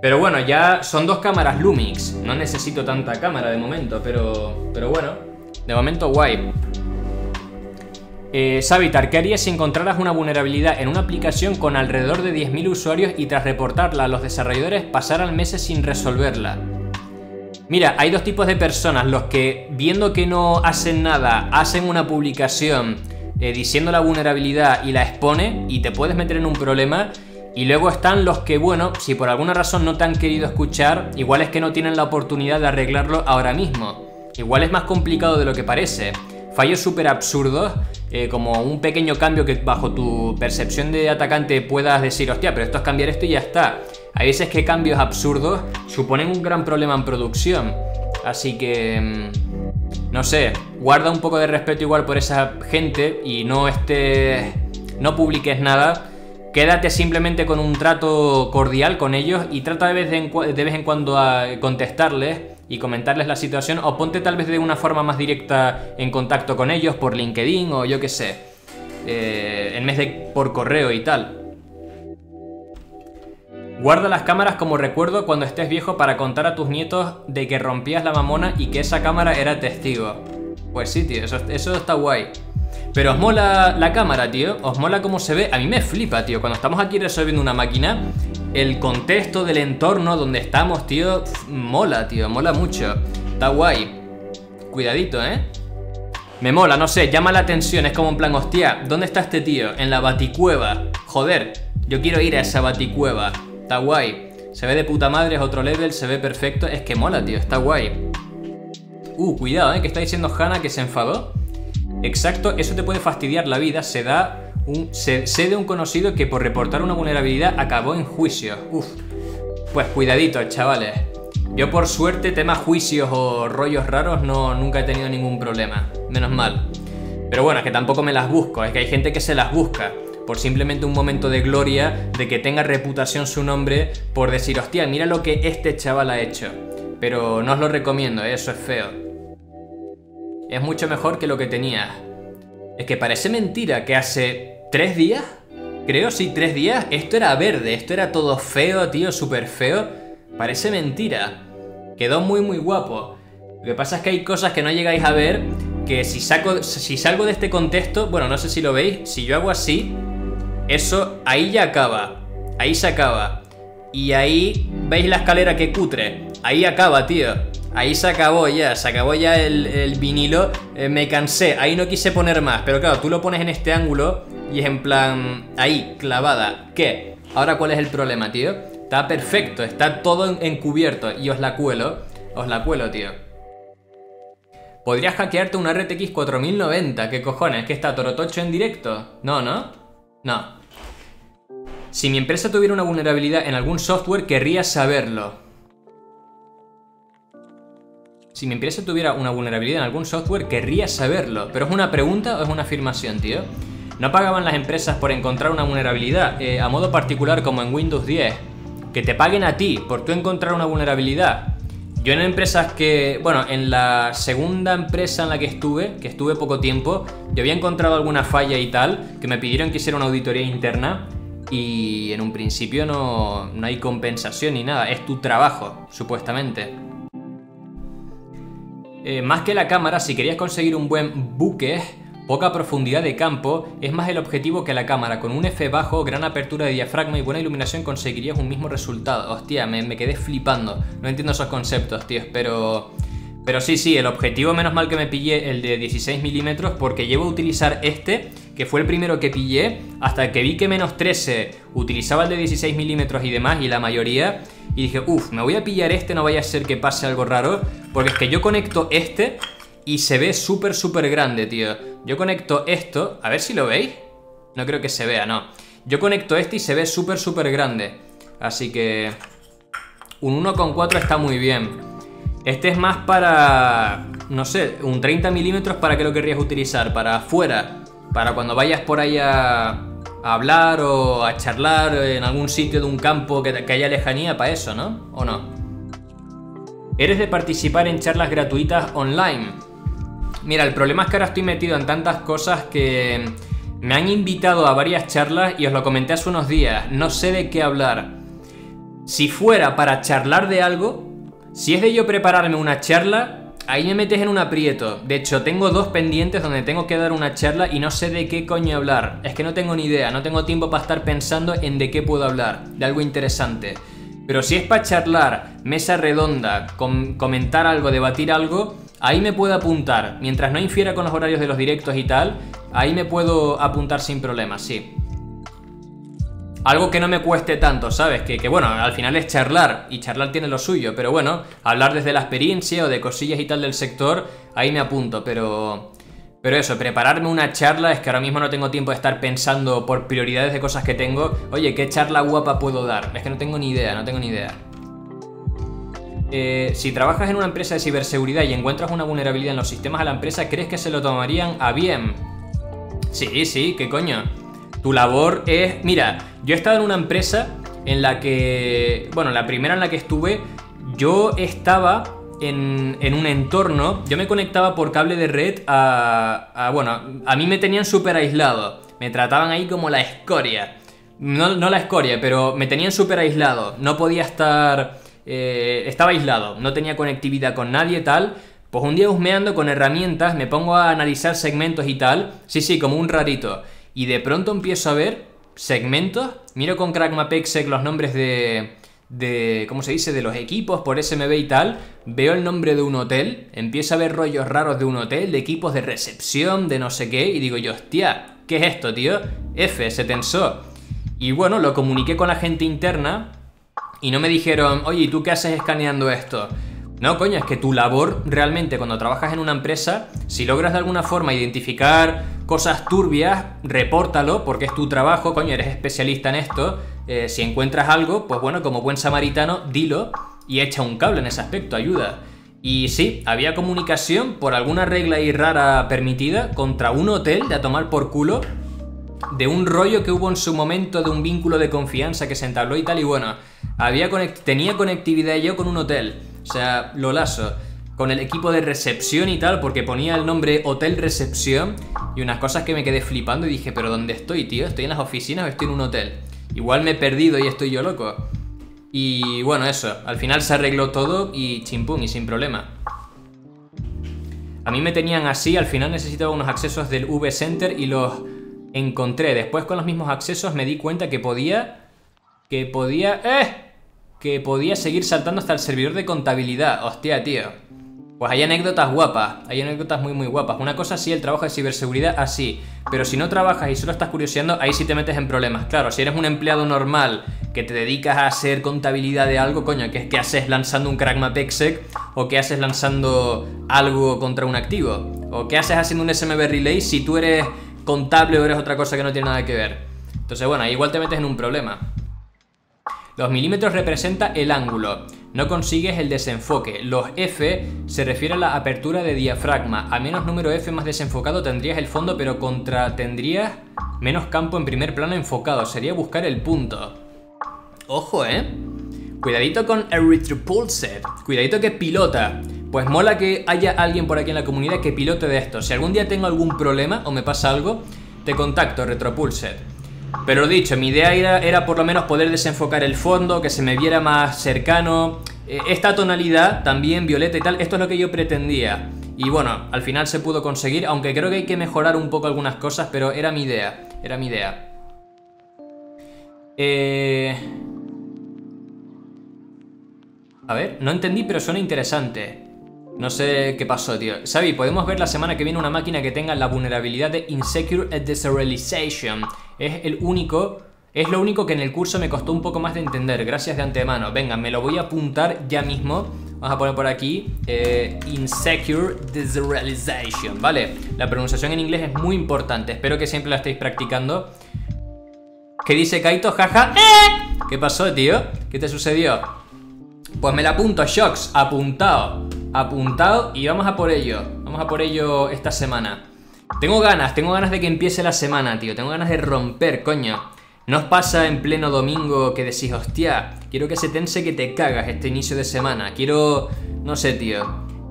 Pero bueno, ya son dos cámaras Lumix. No necesito tanta cámara de momento, pero, pero bueno, de momento guay. Eh, S four vitar, ¿qué harías si encontraras una vulnerabilidad en una aplicación con alrededor de diez mil usuarios y tras reportarla a los desarrolladores pasaran meses sin resolverla? Mira, hay dos tipos de personas, los que viendo que no hacen nada, hacen una publicación eh, diciendo la vulnerabilidad y la expone y te puedes meter en un problema. Y luego están los que, bueno, si por alguna razón no te han querido escuchar, igual es que no tienen la oportunidad de arreglarlo ahora mismo. Igual es más complicado de lo que parece. Fallos súper absurdos, eh, como un pequeño cambio que bajo tu percepción de atacante puedas decir, hostia, pero esto es cambiar esto y ya está. Hay veces que cambios absurdos suponen un gran problema en producción. Así que, no sé, guarda un poco de respeto igual por esa gente y no estés, no publiques nada. Quédate simplemente con un trato cordial con ellos y trata de vez en, de vez en cuando a contestarles y comentarles la situación, o ponte tal vez de una forma más directa en contacto con ellos por LinkedIn o yo qué sé, eh, en vez de por correo y tal. Guarda las cámaras como recuerdo cuando estés viejo para contar a tus nietos de que rompías la mamona y que esa cámara era testigo. Pues sí, tío, eso, eso está guay. Pero os mola la cámara, tío, os mola cómo se ve. A mí me flipa, tío, cuando estamos aquí resolviendo una máquina, el contexto del entorno donde estamos, tío, mola, tío, mola mucho. Está guay. Cuidadito, ¿eh? Me mola, no sé, llama la atención, es como en plan, hostia, ¿dónde está este tío? En la baticueva. Joder, yo quiero ir a esa baticueva. Está guay. Se ve de puta madre, es otro level, se ve perfecto. Es que mola, tío, está guay. Uh, cuidado, ¿eh? Que está diciendo Hannah que se enfadó. Exacto, eso te puede fastidiar la vida. Se da un, se, se de un conocido que por reportar una vulnerabilidad acabó en juicio. Uf, pues cuidadito, chavales. Yo por suerte temas juicios o rollos raros no, nunca he tenido ningún problema, menos mal. Pero bueno, es que tampoco me las busco, es que hay gente que se las busca por simplemente un momento de gloria, de que tenga reputación su nombre, por decir, hostia, mira lo que este chaval ha hecho. Pero no os lo recomiendo, ¿eh? Eso es feo. Es mucho mejor que lo que tenía. Es que parece mentira que hace tres días, creo, sí, tres días, esto era verde, esto era todo feo, tío, súper feo. Parece mentira. Quedó muy, muy guapo. Lo que pasa es que hay cosas que no llegáis a ver, que si saco, si salgo de este contexto, bueno, no sé si lo veis, si yo hago así, eso ahí ya acaba, ahí se acaba. Y ahí, ¿veis la escalera que cutre? Ahí acaba, tío. Ahí se acabó ya, se acabó ya el, el vinilo, eh, me cansé, ahí no quise poner más, pero claro, tú lo pones en este ángulo y es en plan, ahí, clavada, ¿qué? Ahora, ¿cuál es el problema, tío? Está perfecto, está todo encubierto y os la cuelo, os la cuelo, tío. ¿Podrías hackearte una R T X cuatro mil noventa? ¿Qué cojones? ¿Que está Torotocho en directo? No, ¿no? No. Si mi empresa tuviera una vulnerabilidad en algún software, querría saberlo. Si mi empresa tuviera una vulnerabilidad en algún software, querría saberlo. ¿Pero es una pregunta o es una afirmación, tío? ¿No pagaban las empresas por encontrar una vulnerabilidad? Eh, a modo particular, como en Windows diez. Que te paguen a ti por tú encontrar una vulnerabilidad. Yo en empresas que... Bueno, en la segunda empresa en la que estuve, que estuve poco tiempo, yo había encontrado alguna falla y tal, que me pidieron que hiciera una auditoría interna y en un principio no, no hay compensación ni nada. Es tu trabajo, supuestamente. Eh, más que la cámara, si querías conseguir un buen buque, poca profundidad de campo, es más el objetivo que la cámara. Con un F bajo, gran apertura de diafragma y buena iluminación conseguirías un mismo resultado. Hostia, me, me quedé flipando. No entiendo esos conceptos, tíos, pero... Pero sí, sí, el objetivo, menos mal que me pillé el de dieciséis milímetros, porque llevo a utilizar este, que fue el primero que pillé, hasta que vi que menos trece utilizaba el de dieciséis milímetros y demás, y la mayoría... Y dije, uff, me voy a pillar este, no vaya a ser que pase algo raro. Porque es que yo conecto este y se ve súper, súper grande, tío. Yo conecto esto, a ver si lo veis. No creo que se vea, no. Yo conecto este y se ve súper, súper grande. Así que un uno coma cuatro está muy bien. Este es más para, no sé, un treinta milímetros. ¿Para qué lo querrías utilizar? Para afuera, para cuando vayas por ahí a... a hablar o a charlar en algún sitio de un campo que, que haya lejanía, para eso, ¿no? ¿O no? ¿Eres de participar en charlas gratuitas online? Mira, el problema es que ahora estoy metido en tantas cosas que me han invitado a varias charlas y os lo comenté hace unos días, no sé de qué hablar. Si fuera para charlar de algo, si es de yo prepararme una charla... Ahí me metes en un aprieto. De hecho, tengo dos pendientes donde tengo que dar una charla y no sé de qué coño hablar. Es que no tengo ni idea, no tengo tiempo para estar pensando en de qué puedo hablar, de algo interesante. Pero si es para charlar, mesa redonda, com comentar algo, debatir algo, ahí me puedo apuntar. Mientras no infiera con los horarios de los directos y tal, ahí me puedo apuntar sin problemas, sí. Algo que no me cueste tanto, ¿sabes? Que, que bueno, al final es charlar, y charlar tiene lo suyo, pero bueno, hablar desde la experiencia o de cosillas y tal del sector, ahí me apunto, pero... Pero eso, prepararme una charla, es que ahora mismo no tengo tiempo de estar pensando por prioridades de cosas que tengo. Oye, ¿qué charla guapa puedo dar? Es que no tengo ni idea, no tengo ni idea. Eh, si trabajas en una empresa de ciberseguridad y encuentras una vulnerabilidad en los sistemas de la empresa, ¿crees que se lo tomarían a bien? Sí, sí, ¿qué coño? Tu labor es... Mira, yo he estado en una empresa en la que... Bueno, la primera en la que estuve, yo estaba... En, en un entorno, yo me conectaba por cable de red a, a bueno, a mí me tenían súper aislado, me trataban ahí como la escoria, no, no la escoria, pero me tenían súper aislado, no podía estar, eh, estaba aislado, no tenía conectividad con nadie tal, pues un día husmeando con herramientas, me pongo a analizar segmentos y tal, sí, sí, como un ratito, y de pronto empiezo a ver segmentos, miro con CrackMapExec los nombres de... de, ¿cómo se dice?, de los equipos por S M B y tal, veo el nombre de un hotel, empiezo a ver rollos raros de un hotel, de equipos de recepción, de no sé qué, y digo yo, hostia, ¿qué es esto, tío? F, se tensó. Y bueno, lo comuniqué con la gente interna y no me dijeron, oye, ¿y tú qué haces escaneando esto? No, coño, es que tu labor realmente cuando trabajas en una empresa, si logras de alguna forma identificar cosas turbias, repórtalo, porque es tu trabajo, coño, eres especialista en esto. Eh, si encuentras algo, pues bueno, como buen samaritano, dilo y echa un cable en ese aspecto, ayuda. Y sí, había comunicación por alguna regla ahí rara permitida contra un hotel de a tomar por culo, de un rollo que hubo en su momento de un vínculo de confianza que se entabló y tal, y bueno, había conect- tenía conectividad yo con un hotel. O sea, lo lazo, con el equipo de recepción y tal, porque ponía el nombre Hotel Recepción y unas cosas que me quedé flipando y dije, pero ¿dónde estoy, tío? ¿Estoy en las oficinas o estoy en un hotel? Igual me he perdido y estoy yo loco. Y bueno, eso, al final se arregló todo y chimpum, y sin problema. A mí me tenían así, al final necesitaba unos accesos del V Center y los encontré. Después con los mismos accesos me di cuenta que podía... Que podía... ¡Eh! Que podía seguir saltando hasta el servidor de contabilidad. Hostia, tío. Pues hay anécdotas guapas. Hay anécdotas muy muy guapas. Una cosa sí, el trabajo de ciberseguridad así. Pero si no trabajas y solo estás curioseando, ahí sí te metes en problemas. Claro, si eres un empleado normal que te dedicas a hacer contabilidad de algo, coño, ¿qué, qué haces lanzando un CrackMapExec? ¿O qué haces lanzando algo contra un activo? ¿O qué haces haciendo un S M B Relay si tú eres contable o eres otra cosa que no tiene nada que ver? Entonces, bueno, ahí igual te metes en un problema. Los milímetros representa el ángulo, no consigues el desenfoque. Los F se refiere a la apertura de diafragma. A menos número F más desenfocado tendrías el fondo, pero contra tendrías menos campo en primer plano enfocado. Sería buscar el punto. Ojo, ¿eh? Cuidadito con Erythripulse. Cuidadito que pilota. Pues mola que haya alguien por aquí en la comunidad que pilote de esto. Si algún día tengo algún problema o me pasa algo, te contacto, Retropulse. Pero lo dicho, mi idea era, era por lo menos poder desenfocar el fondo, que se me viera más cercano. Esta tonalidad, también violeta y tal, esto es lo que yo pretendía. Y bueno, al final se pudo conseguir, aunque creo que hay que mejorar un poco algunas cosas, pero era mi idea, era mi idea. Eh... A ver, no entendí, pero suena interesante. No sé qué pasó, tío. Xavi, podemos ver la semana que viene una máquina que tenga la vulnerabilidad de Insecure Deserialization. Es el único, es lo único que en el curso me costó un poco más de entender. Gracias de antemano. Venga, me lo voy a apuntar ya mismo. Vamos a poner por aquí eh, Insecure Deserialization, ¿vale? La pronunciación en inglés es muy importante. Espero que siempre la estéis practicando. ¿Qué dice Kaito? Jaja. ¡Eh! ¿Qué pasó, tío? ¿Qué te sucedió? Pues me la apunto, Shox. Apuntado. Apuntado y vamos a por ello. Vamos a por ello esta semana. Tengo ganas, tengo ganas de que empiece la semana, tío. Tengo ganas de romper, coño. ¿No os pasa en pleno domingo que decís, hostia, quiero que se tense que te cagas este inicio de semana? Quiero... no sé, tío.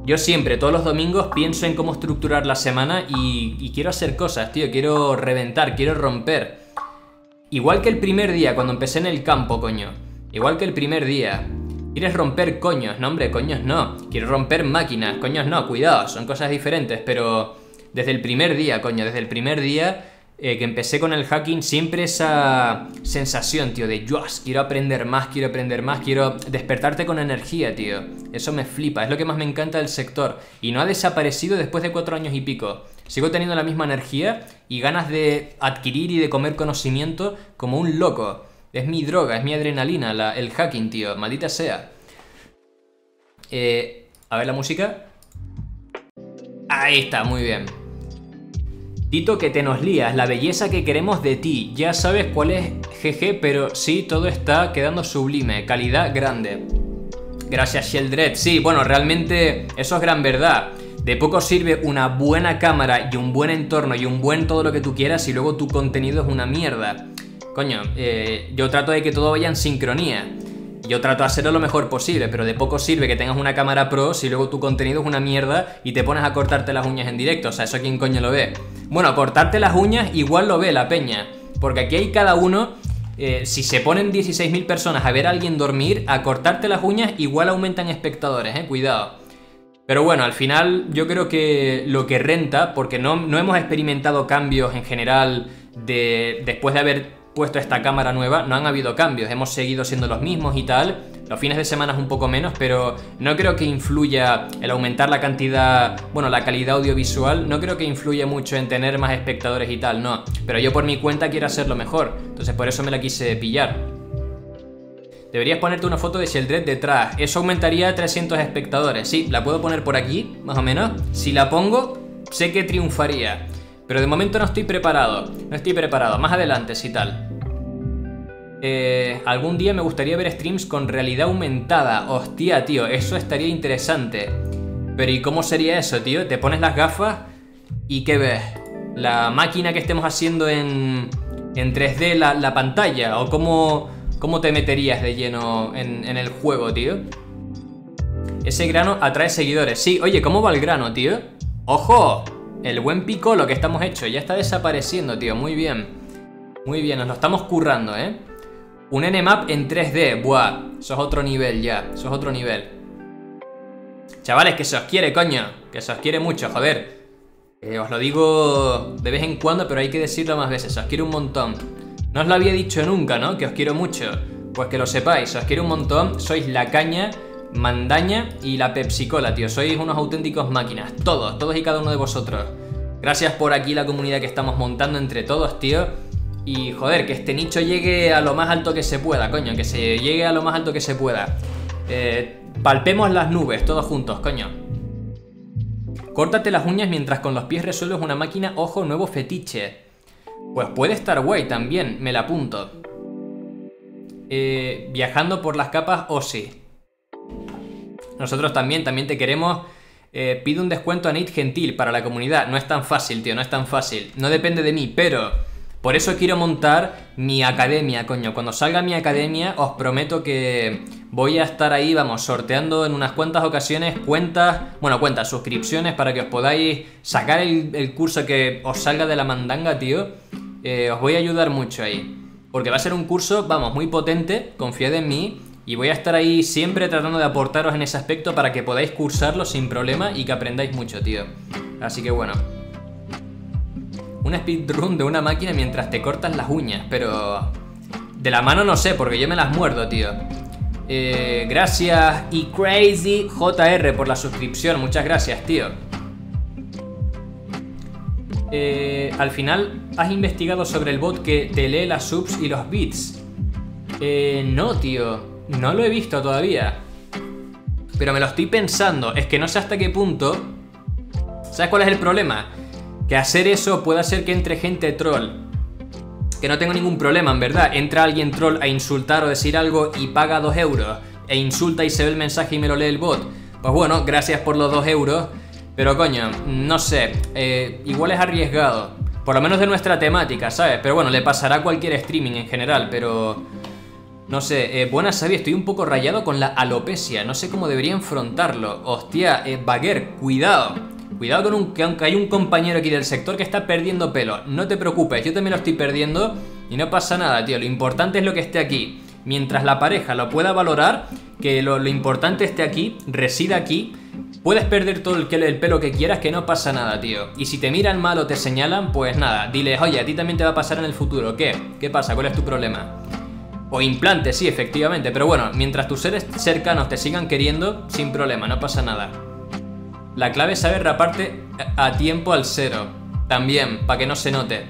Yo siempre, todos los domingos, pienso en cómo estructurar la semana y, y quiero hacer cosas, tío. Quiero reventar, quiero romper. Igual que el primer día, cuando empecé en el campo, coño. Igual que el primer día. ¿Quieres romper coños? No, hombre, coños no. Quiero romper máquinas, coños no, cuidado, son cosas diferentes, pero desde el primer día, coño, desde el primer día eh, que empecé con el hacking, siempre esa sensación, tío, de yo quiero aprender más, quiero aprender más, quiero despertarte con energía, tío. Eso me flipa, es lo que más me encanta del sector. Y no ha desaparecido después de cuatro años y pico. Sigo teniendo la misma energía y ganas de adquirir y de comer conocimiento como un loco. Es mi droga, es mi adrenalina, la, el hacking, tío. Maldita sea. Eh, a ver la música. Ahí está, muy bien. Tito, que te nos lías, la belleza que queremos de ti. Ya sabes cuál es, G G, pero sí, todo está quedando sublime. Calidad grande. Gracias, Sheldred. Sí, bueno, realmente eso es gran verdad. De poco sirve una buena cámara y un buen entorno y un buen todo lo que tú quieras si luego tu contenido es una mierda. Coño, eh, yo trato de que todo vaya en sincronía. Yo trato de hacerlo lo mejor posible, pero de poco sirve que tengas una cámara pro si luego tu contenido es una mierda y te pones a cortarte las uñas en directo. O sea, ¿eso quién coño lo ve? Bueno, cortarte las uñas igual lo ve la peña. Porque aquí hay cada uno... Eh, si se ponen dieciséis mil personas a ver a alguien dormir, a cortarte las uñas igual aumentan espectadores, eh, cuidado. Pero bueno, al final yo creo que lo que renta, porque no, no hemos experimentado cambios en general de, después de haber puesto esta cámara nueva, no han habido cambios, hemos seguido siendo los mismos y tal, los fines de semana es un poco menos, pero no creo que influya el aumentar la cantidad, bueno, la calidad audiovisual, no creo que influya mucho en tener más espectadores y tal, no, pero yo por mi cuenta quiero hacerlo mejor, entonces por eso me la quise pillar. Deberías ponerte una foto de Sheldred detrás, eso aumentaría a trescientos espectadores, sí, la puedo poner por aquí, más o menos, si la pongo, sé que triunfaría. Pero de momento no estoy preparado, no estoy preparado, más adelante si tal. Eh, algún día me gustaría ver streams con realidad aumentada, hostia tío, eso estaría interesante. Pero ¿y cómo sería eso, tío? Te pones las gafas y ¿qué ves? La máquina que estemos haciendo en, en tres D, la, la pantalla, o cómo, cómo te meterías de lleno en, en el juego, tío. Ese grano atrae seguidores, sí, oye, ¿cómo va el grano, tío? ¡Ojo! El buen picolo que estamos hecho, ya está desapareciendo, tío, muy bien. Muy bien, nos lo estamos currando, ¿eh? Un Nmap en tres D, buah, eso es otro nivel ya, eso es otro nivel. Chavales, que se os quiere, coño, que se os quiere mucho, joder. Eh, os lo digo de vez en cuando, pero hay que decirlo más veces, os quiero un montón. No os lo había dicho nunca, ¿no? Que os quiero mucho. Pues que lo sepáis, os quiero un montón, sois la caña... Mandaña y la Pepsi-Cola, tío. Sois unos auténticos máquinas. Todos, todos y cada uno de vosotros. Gracias por aquí la comunidad que estamos montando entre todos, tío. Y, joder, que este nicho llegue a lo más alto que se pueda, coño. Que se llegue a lo más alto que se pueda. Eh, palpemos las nubes, todos juntos, coño. Córtate las uñas mientras con los pies resuelves una máquina. Ojo, nuevo fetiche. Pues puede estar guay también, me la apunto. Eh, viajando por las capas, o sí. Nosotros también, también te queremos. Eh, pido un descuento a Nate Gentil para la comunidad. No es tan fácil, tío, no es tan fácil. No depende de mí, pero por eso quiero montar mi academia, coño. Cuando salga mi academia, os prometo que voy a estar ahí, vamos, sorteando en unas cuantas ocasiones cuentas, bueno, cuentas, suscripciones para que os podáis sacar el, el curso que os salga de la mandanga, tío. Eh, os voy a ayudar mucho ahí. Porque va a ser un curso, vamos, muy potente, confiad en mí. Y voy a estar ahí siempre tratando de aportaros en ese aspecto para que podáis cursarlo sin problema y que aprendáis mucho, tío. Así que bueno. Una speedrun de una máquina mientras te cortas las uñas, pero... De la mano no sé, porque yo me las muerdo, tío. Eh, gracias y Crazy J R por la suscripción, muchas gracias, tío. Eh, al final, ¿has investigado sobre el bot que te lee las subs y los bits? Eh, no, tío. No lo he visto todavía. Pero me lo estoy pensando. Es que no sé hasta qué punto. ¿Sabes cuál es el problema? Que hacer eso puede hacer que entre gente troll. Que no tengo ningún problema, en verdad. Entra alguien troll a insultar o decir algo y paga dos euros. E insulta y se ve el mensaje y me lo lee el bot. Pues bueno, gracias por los dos euros. Pero coño, no sé. Eh, igual es arriesgado. Por lo menos de nuestra temática, ¿sabes? Pero bueno, le pasará a cualquier streaming en general, pero... No sé, eh, buena sabia, estoy un poco rayado con la alopecia, no sé cómo debería enfrentarlo. Hostia, eh, Bagger, cuidado. Cuidado con un, que aunque hay un compañero aquí del sector que está perdiendo pelo. No te preocupes, yo también lo estoy perdiendo y no pasa nada, tío. Lo importante es lo que esté aquí. Mientras la pareja lo pueda valorar, que lo, lo importante esté aquí, resida aquí, Puedes perder todo el, el pelo que quieras, que no pasa nada, tío. Y si te miran mal o te señalan, pues nada, diles, oye, a ti también te va a pasar en el futuro, ¿qué? ¿Qué pasa? ¿Cuál es tu problema? O implantes, sí, efectivamente, pero bueno, mientras tus seres cercanos te sigan queriendo, sin problema, no pasa nada. La clave es saber raparte a tiempo al cero, también, para que no se note.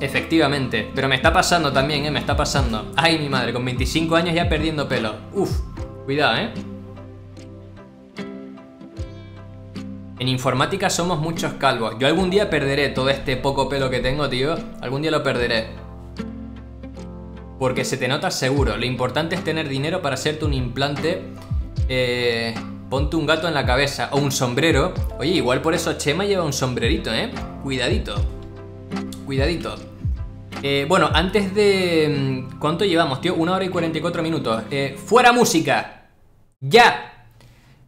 Efectivamente, pero me está pasando también, ¿eh? Me está pasando. Ay, mi madre, con veinticinco años ya perdiendo pelo. Uf, cuidado, ¿eh? En informática somos muchos calvos. Yo algún día perderé todo este poco pelo que tengo, tío. Algún día lo perderé. Porque se te nota seguro. Lo importante es tener dinero para hacerte un implante. Eh, ponte un gato en la cabeza o un sombrero. Oye, igual por eso Chema lleva un sombrerito, ¿eh? Cuidadito. Cuidadito. Eh, bueno, antes de... ¿Cuánto llevamos, tío? una hora y cuarenta y cuatro minutos. Eh, ¡Fuera música! ¡Ya!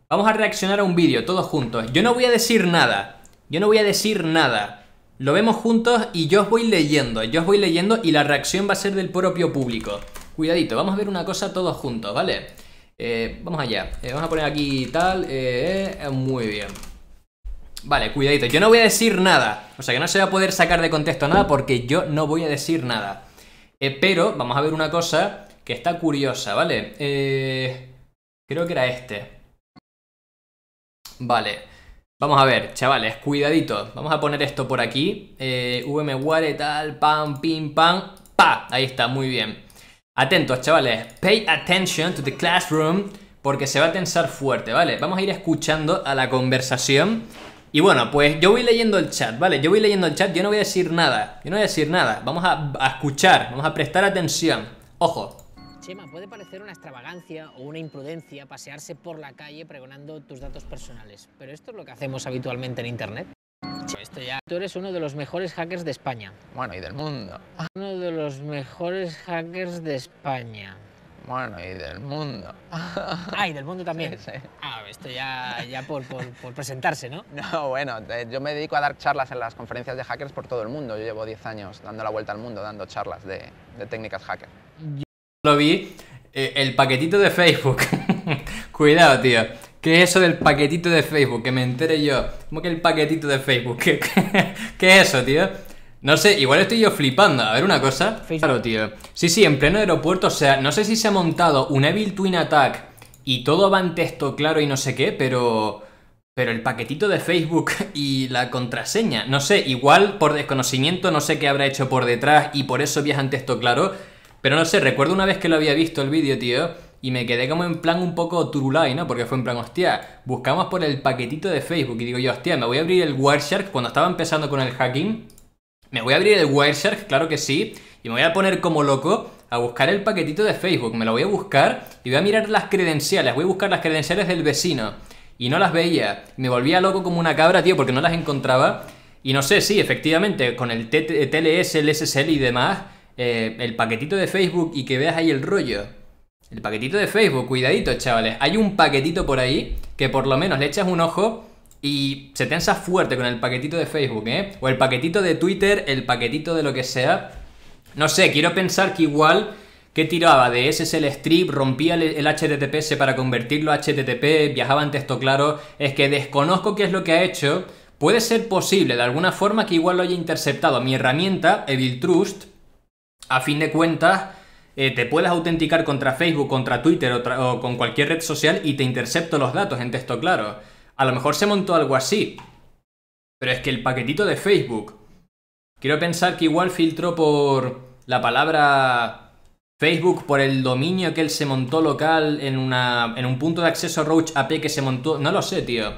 Vamos a reaccionar a un vídeo, todos juntos. Yo no voy a decir nada. Yo no voy a decir nada. Lo vemos juntos y yo os voy leyendo. Yo os voy leyendo y la reacción va a ser del propio público. Cuidadito, vamos a ver una cosa todos juntos, ¿vale? Eh, vamos allá. Eh, vamos a poner aquí tal. Eh, eh, muy bien. Vale, cuidadito, yo no voy a decir nada. O sea que no se va a poder sacar de contexto nada porque yo no voy a decir nada. eh, Pero vamos a ver una cosa que está curiosa, ¿vale? Eh, creo que era este. Vale, vamos a ver, chavales, cuidadito. Vamos a poner esto por aquí. eh, VMware tal, pam, pim, pam, pa. Ahí está, muy bien. Atentos, chavales, pay attention to the classroom, porque se va a tensar fuerte, ¿vale? Vamos a ir escuchando a la conversación. Y bueno, pues yo voy leyendo el chat, ¿vale? Yo voy leyendo el chat, yo no voy a decir nada. Yo no voy a decir nada, vamos a, a escuchar, vamos a prestar atención. Ojo. Chema, puede parecer una extravagancia o una imprudencia pasearse por la calle pregonando tus datos personales, pero esto es lo que hacemos habitualmente en internet. Esto ya... Tú eres uno de los mejores hackers de España. Bueno, y del mundo. Uno de los mejores hackers de España. Bueno, y del mundo. Ah, y del mundo también. Sí, sí. Ah, esto ya, ya por, por, por presentarse, ¿no? No, bueno, yo me dedico a dar charlas en las conferencias de hackers por todo el mundo. Yo llevo diez años dando la vuelta al mundo, dando charlas de, de técnicas hacker. Yo lo vi, eh, el paquetito de Facebook. Cuidado, tío. ¿Qué es eso del paquetito de Facebook? Que me entere yo. ¿Cómo que el paquetito de Facebook? ¿Qué, qué, qué es eso, tío? No sé, igual estoy yo flipando. A ver una cosa. Claro, tío. Sí, sí, en pleno aeropuerto. O sea, no sé si se ha montado un Evil Twin Attack y todo va en texto claro y no sé qué, pero... Pero el paquetito de Facebook y la contraseña. No sé, igual por desconocimiento no sé qué habrá hecho por detrás y por eso viaja en texto claro. Pero no sé, recuerdo una vez que lo había visto el vídeo, tío, y me quedé como en plan un poco turulay, ¿no? Porque fue en plan, hostia, buscamos por el paquetito de Facebook. Y digo yo, hostia, me voy a abrir el Wireshark cuando estaba empezando con el hacking. Me voy a abrir el Wireshark, claro que sí, y me voy a poner como loco a buscar el paquetito de Facebook. Me lo voy a buscar y voy a mirar las credenciales. Voy a buscar las credenciales del vecino. Y no las veía. Me volvía loco como una cabra, tío, porque no las encontraba. Y no sé, sí, efectivamente, con el T L S, el S S L y demás, eh, el paquetito de Facebook y que veas ahí el rollo. El paquetito de Facebook, cuidadito, chavales. Hay un paquetito por ahí que por lo menos le echas un ojo... Y se tensa fuerte con el paquetito de Facebook, ¿eh? O el paquetito de Twitter, el paquetito de lo que sea. No sé, quiero pensar que igual que tiraba de S S L Strip, rompía el H T T P S para convertirlo a H T T P, viajaba en texto claro. Es que desconozco qué es lo que ha hecho. Puede ser posible, de alguna forma, que igual lo haya interceptado. Mi herramienta, Evil Trust, a fin de cuentas, eh, te puedes autenticar contra Facebook, contra Twitter o, o con cualquier red social y te intercepto los datos en texto claro. A lo mejor se montó algo así. Pero es que el paquetito de Facebook... Quiero pensar que igual filtró por la palabra Facebook, por el dominio que él se montó local en, una, en un punto de acceso Roach A P que se montó... No lo sé, tío.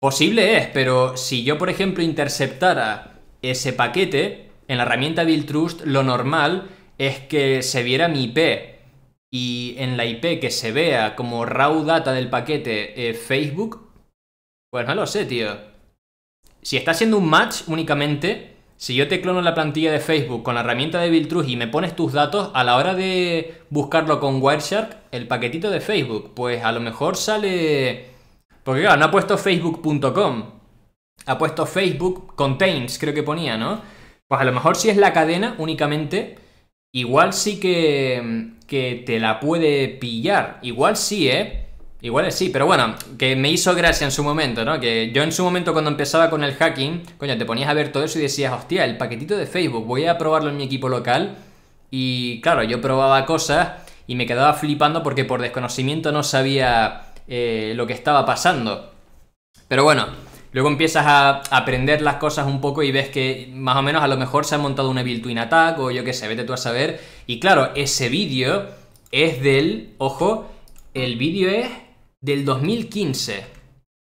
Posible es, pero si yo, por ejemplo, interceptara ese paquete en la herramienta Build Trust, lo normal es que se viera mi I P. Y en la I P que se vea como raw data del paquete eh, Facebook... Pues no lo sé, tío. Si está haciendo un match únicamente, si yo te clono la plantilla de Facebook con la herramienta de Buildtrust y me pones tus datos, a la hora de buscarlo con Wireshark, el paquetito de Facebook, pues a lo mejor sale... Porque claro, no ha puesto facebook punto com. Ha puesto Facebook contains, creo que ponía, ¿no? Pues a lo mejor si es la cadena únicamente, igual sí que, que te la puede pillar. Igual sí, ¿eh? Igual sí, pero bueno, que me hizo gracia en su momento, ¿no? Que yo en su momento cuando empezaba con el hacking, coño, te ponías a ver todo eso y decías, hostia, el paquetito de Facebook, voy a probarlo en mi equipo local. Y claro, yo probaba cosas y me quedaba flipando porque por desconocimiento no sabía eh, lo que estaba pasando. Pero bueno, luego empiezas a aprender las cosas un poco y ves que más o menos a lo mejor se ha montado una built-in attack o yo qué sé, vete tú a saber. Y claro, ese vídeo es del, ojo, el vídeo es del dos mil quince.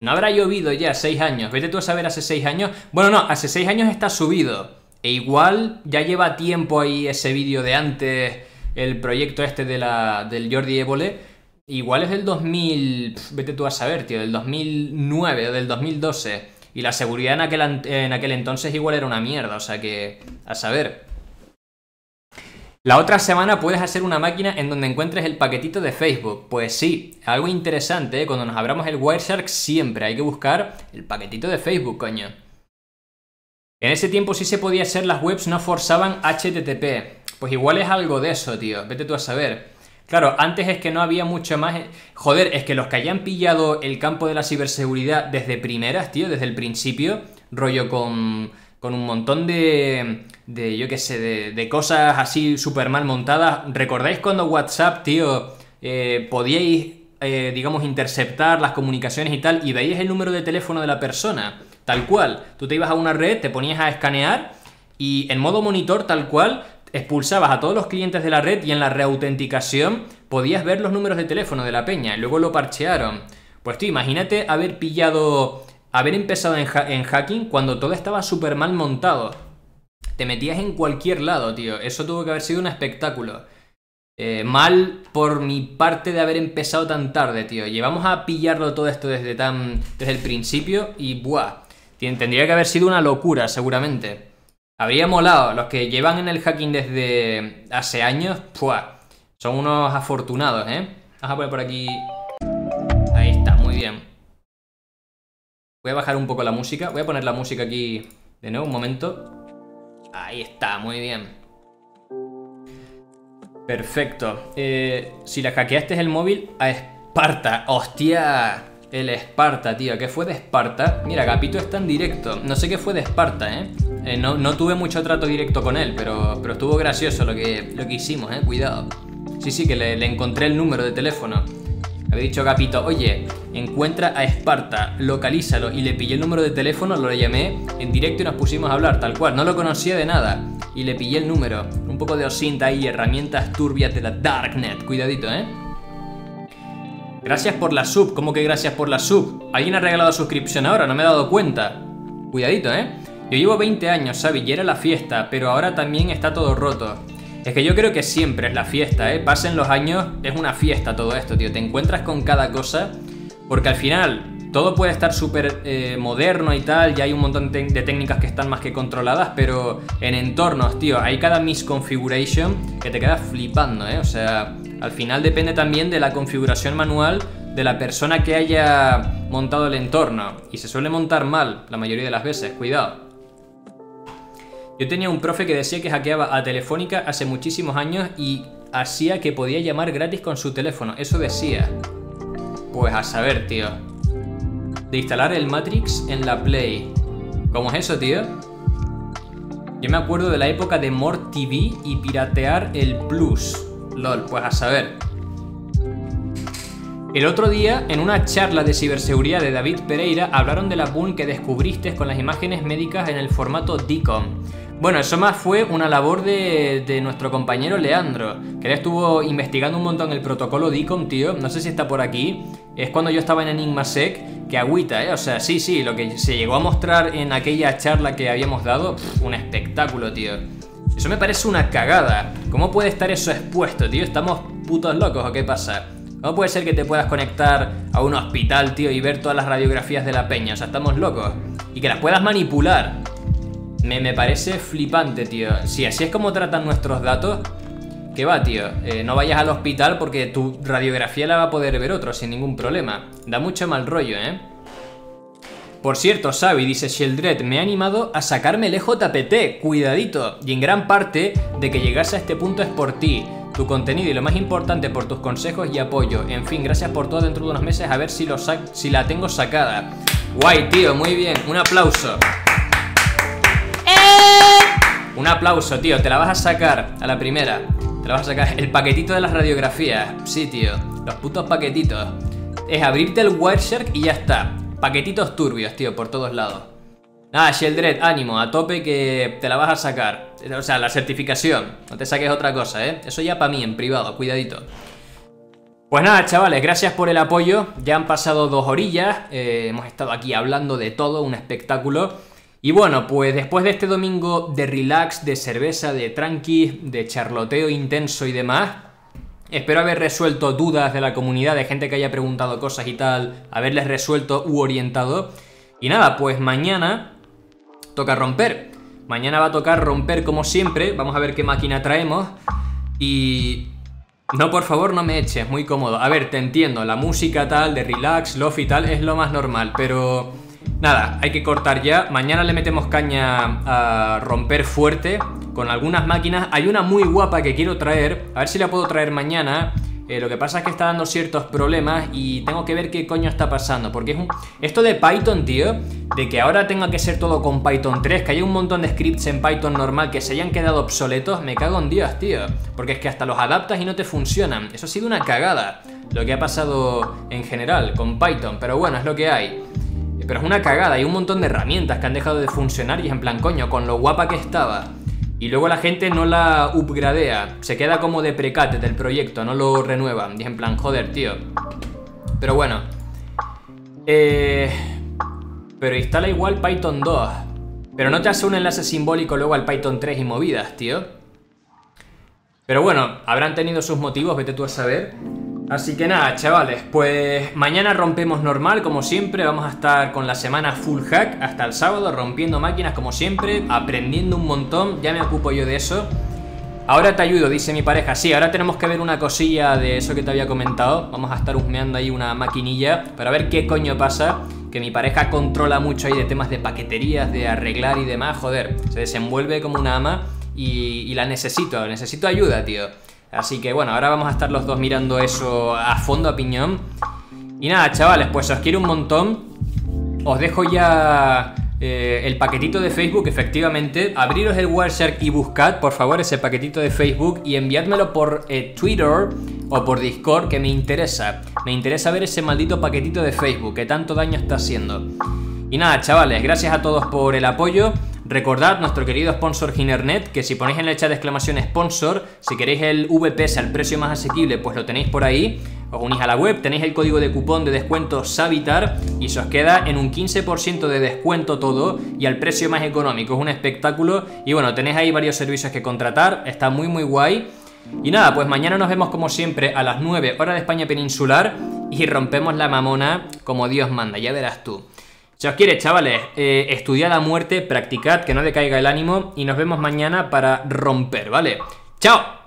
No habrá llovido ya seis años. Vete tú a saber hace seis años. Bueno, no, hace seis años está subido. E igual ya lleva tiempo ahí ese vídeo de antes, el proyecto este de la, del Jordi Évole. Igual es del dos mil... Pff, vete tú a saber, tío. Del dos mil nueve o del dos mil doce. Y la seguridad en aquel, en aquel entonces igual era una mierda. O sea que... A saber. La otra semana puedes hacer una máquina en donde encuentres el paquetito de Facebook. Pues sí, algo interesante, ¿eh? Cuando nos abramos el Wireshark siempre hay que buscar el paquetito de Facebook, coño. En ese tiempo sí se podía hacer, las webs no forzaban H T T P. Pues igual es algo de eso, tío, vete tú a saber. Claro, antes es que no había mucho más... Joder, es que los que hayan pillado el campo de la ciberseguridad desde primeras, tío, desde el principio, rollo con... con un montón de, de yo qué sé, de, de cosas así súper mal montadas. ¿Recordáis cuando WhatsApp, tío, eh, podíais, eh, digamos, interceptar las comunicaciones y tal, y veíais el número de teléfono de la persona? Tal cual. Tú te ibas a una red, te ponías a escanear, y en modo monitor, tal cual, expulsabas a todos los clientes de la red y en la reautenticación podías ver los números de teléfono de la peña. Y luego lo parchearon. Pues tú imagínate haber pillado... Haber empezado en, ha en hacking cuando todo estaba súper mal montado. Te metías en cualquier lado, tío. Eso tuvo que haber sido un espectáculo. Eh, mal por mi parte de haber empezado tan tarde, tío. Llevamos a pillarlo todo esto desde, tan, desde el principio y ¡buah! Tendría que haber sido una locura, seguramente. Habría molado. Los que llevan en el hacking desde hace años, ¡buah! Son unos afortunados, ¿eh? Vamos a poner por aquí... Ahí está, muy bien. Voy a bajar un poco la música. Voy a poner la música aquí de nuevo, un momento. Ahí está, muy bien. Perfecto. Eh, si la hackeaste el móvil a Esparta. ¡Hostia! El Esparta, tío. ¿Qué fue de Esparta? Mira, Gapito está en directo. No sé qué fue de Esparta, ¿eh? eh no, no tuve mucho trato directo con él, pero, pero estuvo gracioso lo que, lo que hicimos, ¿eh? Cuidado. Sí, sí, que le, le encontré el número de teléfono. Había dicho Gapito, oye, encuentra a Esparta, localízalo, y le pillé el número de teléfono, lo llamé en directo y nos pusimos a hablar, tal cual, no lo conocía de nada, y le pillé el número. Un poco de osinta ahí, herramientas turbias de la Darknet, cuidadito, ¿eh? Gracias por la sub, ¿cómo que gracias por la sub? ¿Alguien ha regalado suscripción ahora? No me he dado cuenta. Cuidadito, ¿eh? Yo llevo veinte años, ¿sabes? Y era la fiesta, pero ahora también está todo roto. Es que yo creo que siempre es la fiesta, ¿eh? Pasen los años, es una fiesta todo esto, tío. Te encuentras con cada cosa, porque al final todo puede estar súper eh, moderno y tal, ya hay un montón de técnicas que están más que controladas, pero en entornos, tío, hay cada misconfiguration que te quedas flipando, ¿eh? O sea, al final depende también de la configuración manual de la persona que haya montado el entorno. Y se suele montar mal la mayoría de las veces, cuidado. Yo tenía un profe que decía que hackeaba a Telefónica hace muchísimos años y hacía que podía llamar gratis con su teléfono. Eso decía. Pues a saber, tío. De instalar el Matrix en la Play. ¿Cómo es eso, tío? Yo me acuerdo de la época de More T V y piratear el Plus. LOL, pues a saber. El otro día, en una charla de ciberseguridad de David Pereira, hablaron de la bun que descubriste con las imágenes médicas en el formato D COM. Bueno, eso más fue una labor de, de nuestro compañero Leandro, que él estuvo investigando un montón el protocolo D COM, tío. No sé si está por aquí. Es cuando yo estaba en EnigmaSec, que agüita, ¿eh? O sea, sí, sí, lo que se llegó a mostrar en aquella charla que habíamos dado, pff, un espectáculo, tío. Eso me parece una cagada. ¿Cómo puede estar eso expuesto, tío? ¿Estamos putos locos o qué pasa? ¿Cómo puede ser que te puedas conectar a un hospital, tío, y ver todas las radiografías de la peña? O sea, estamos locos. Y que las puedas manipular. Me, me parece flipante, tío. Si así es como tratan nuestros datos, ¿qué va, tío? Eh, no vayas al hospital porque tu radiografía la va a poder ver otro sin ningún problema. Da mucho mal rollo, ¿eh? Por cierto, Xavi, dice Sheldred, me ha animado a sacarme el E J P T, cuidadito. Y en gran parte de que llegase a este punto es por ti. tu contenido y lo más importante por tus consejos y apoyo. En fin, gracias por todo. Dentro de unos meses a ver si, lo si la tengo sacada. Guay, tío, muy bien. Un aplauso. ¡Eh! Un aplauso, tío. Te la vas a sacar a la primera. Te la vas a sacar. El paquetito de las radiografías. Sí, tío. Los putos paquetitos. Es abrirte el Wireshark y ya está. Paquetitos turbios, tío, por todos lados. Nada, Sheldred, ánimo, a tope que te la vas a sacar. O sea, la certificación. No te saques otra cosa, ¿eh? Eso ya para mí, en privado, cuidadito. Pues nada, chavales, gracias por el apoyo. Ya han pasado dos orillas. Eh, hemos estado aquí hablando de todo, un espectáculo. Y bueno, pues después de este domingo de relax, de cerveza, de tranqui, de charloteo intenso y demás, espero haber resuelto dudas de la comunidad, de gente que haya preguntado cosas y tal, haberles resuelto u orientado. Y nada, pues mañana toca romper. Mañana va a tocar romper como siempre. Vamos a ver qué máquina traemos. Y... no, por favor, no me eches, muy cómodo. A ver, te entiendo, la música tal, de relax, lofi tal, es lo más normal, pero... nada, hay que cortar ya. Mañana le metemos caña a romper fuerte con algunas máquinas. Hay una muy guapa que quiero traer, a ver si la puedo traer mañana. eh, Lo que pasa es que está dando ciertos problemas y tengo que ver qué coño está pasando. Porque es un... esto de Python, tío, de que ahora tenga que ser todo con Python tres, que hay un montón de scripts en Python normal que se hayan quedado obsoletos, me cago en Dios, tío. Porque es que hasta los adaptas y no te funcionan. Eso ha sido una cagada, lo que ha pasado en general con Python, pero bueno, es lo que hay. Pero es una cagada, hay un montón de herramientas que han dejado de funcionar y es en plan, coño, con lo guapa que estaba. Y luego la gente no la upgradea, se queda como de precate del proyecto, no lo renuevan. Y es en plan, joder, tío. Pero bueno. Eh... Pero instala igual Python dos. Pero no te hace un enlace simbólico luego al Python tres y movidas, tío. Pero bueno, habrán tenido sus motivos, vete tú a saber. Así que nada, chavales, pues mañana rompemos normal, como siempre. Vamos a estar con la semana full hack hasta el sábado, rompiendo máquinas como siempre, aprendiendo un montón, ya me ocupo yo de eso. Ahora te ayudo, dice mi pareja. Sí, ahora tenemos que ver una cosilla de eso que te había comentado. Vamos a estar husmeando ahí una maquinilla para ver qué coño pasa, que mi pareja controla mucho ahí de temas de paqueterías, de arreglar y demás. Joder, se desenvuelve como una ama y, y la necesito, necesito ayuda, tío. Así que bueno, ahora vamos a estar los dos mirando eso a fondo, a piñón. Y nada, chavales, pues os quiero un montón. Os dejo ya eh, el paquetito de Facebook, efectivamente. Abriros el Wireshark y buscad, por favor, ese paquetito de Facebook. Y enviádmelo por eh, Twitter o por Discord, que me interesa. Me interesa ver ese maldito paquetito de Facebook, que tanto daño está haciendo. Y nada, chavales, gracias a todos por el apoyo. Recordad nuestro querido sponsor Ginernet, que si ponéis en el chat de exclamación sponsor, si queréis el V P S al precio más asequible, pues lo tenéis por ahí. Os unís a la web, tenéis el código de cupón de descuento S four vitar y se os queda en un quince por ciento de descuento todo y al precio más económico. Es un espectáculo y bueno, tenéis ahí varios servicios que contratar, está muy muy guay. Y nada, pues mañana nos vemos como siempre a las nueve, hora de España peninsular, y rompemos la mamona como Dios manda, ya verás tú. Si os quiere, chavales, eh, estudiad a muerte, practicad, que no decaiga el ánimo y nos vemos mañana para romper, ¿vale? ¡Chao!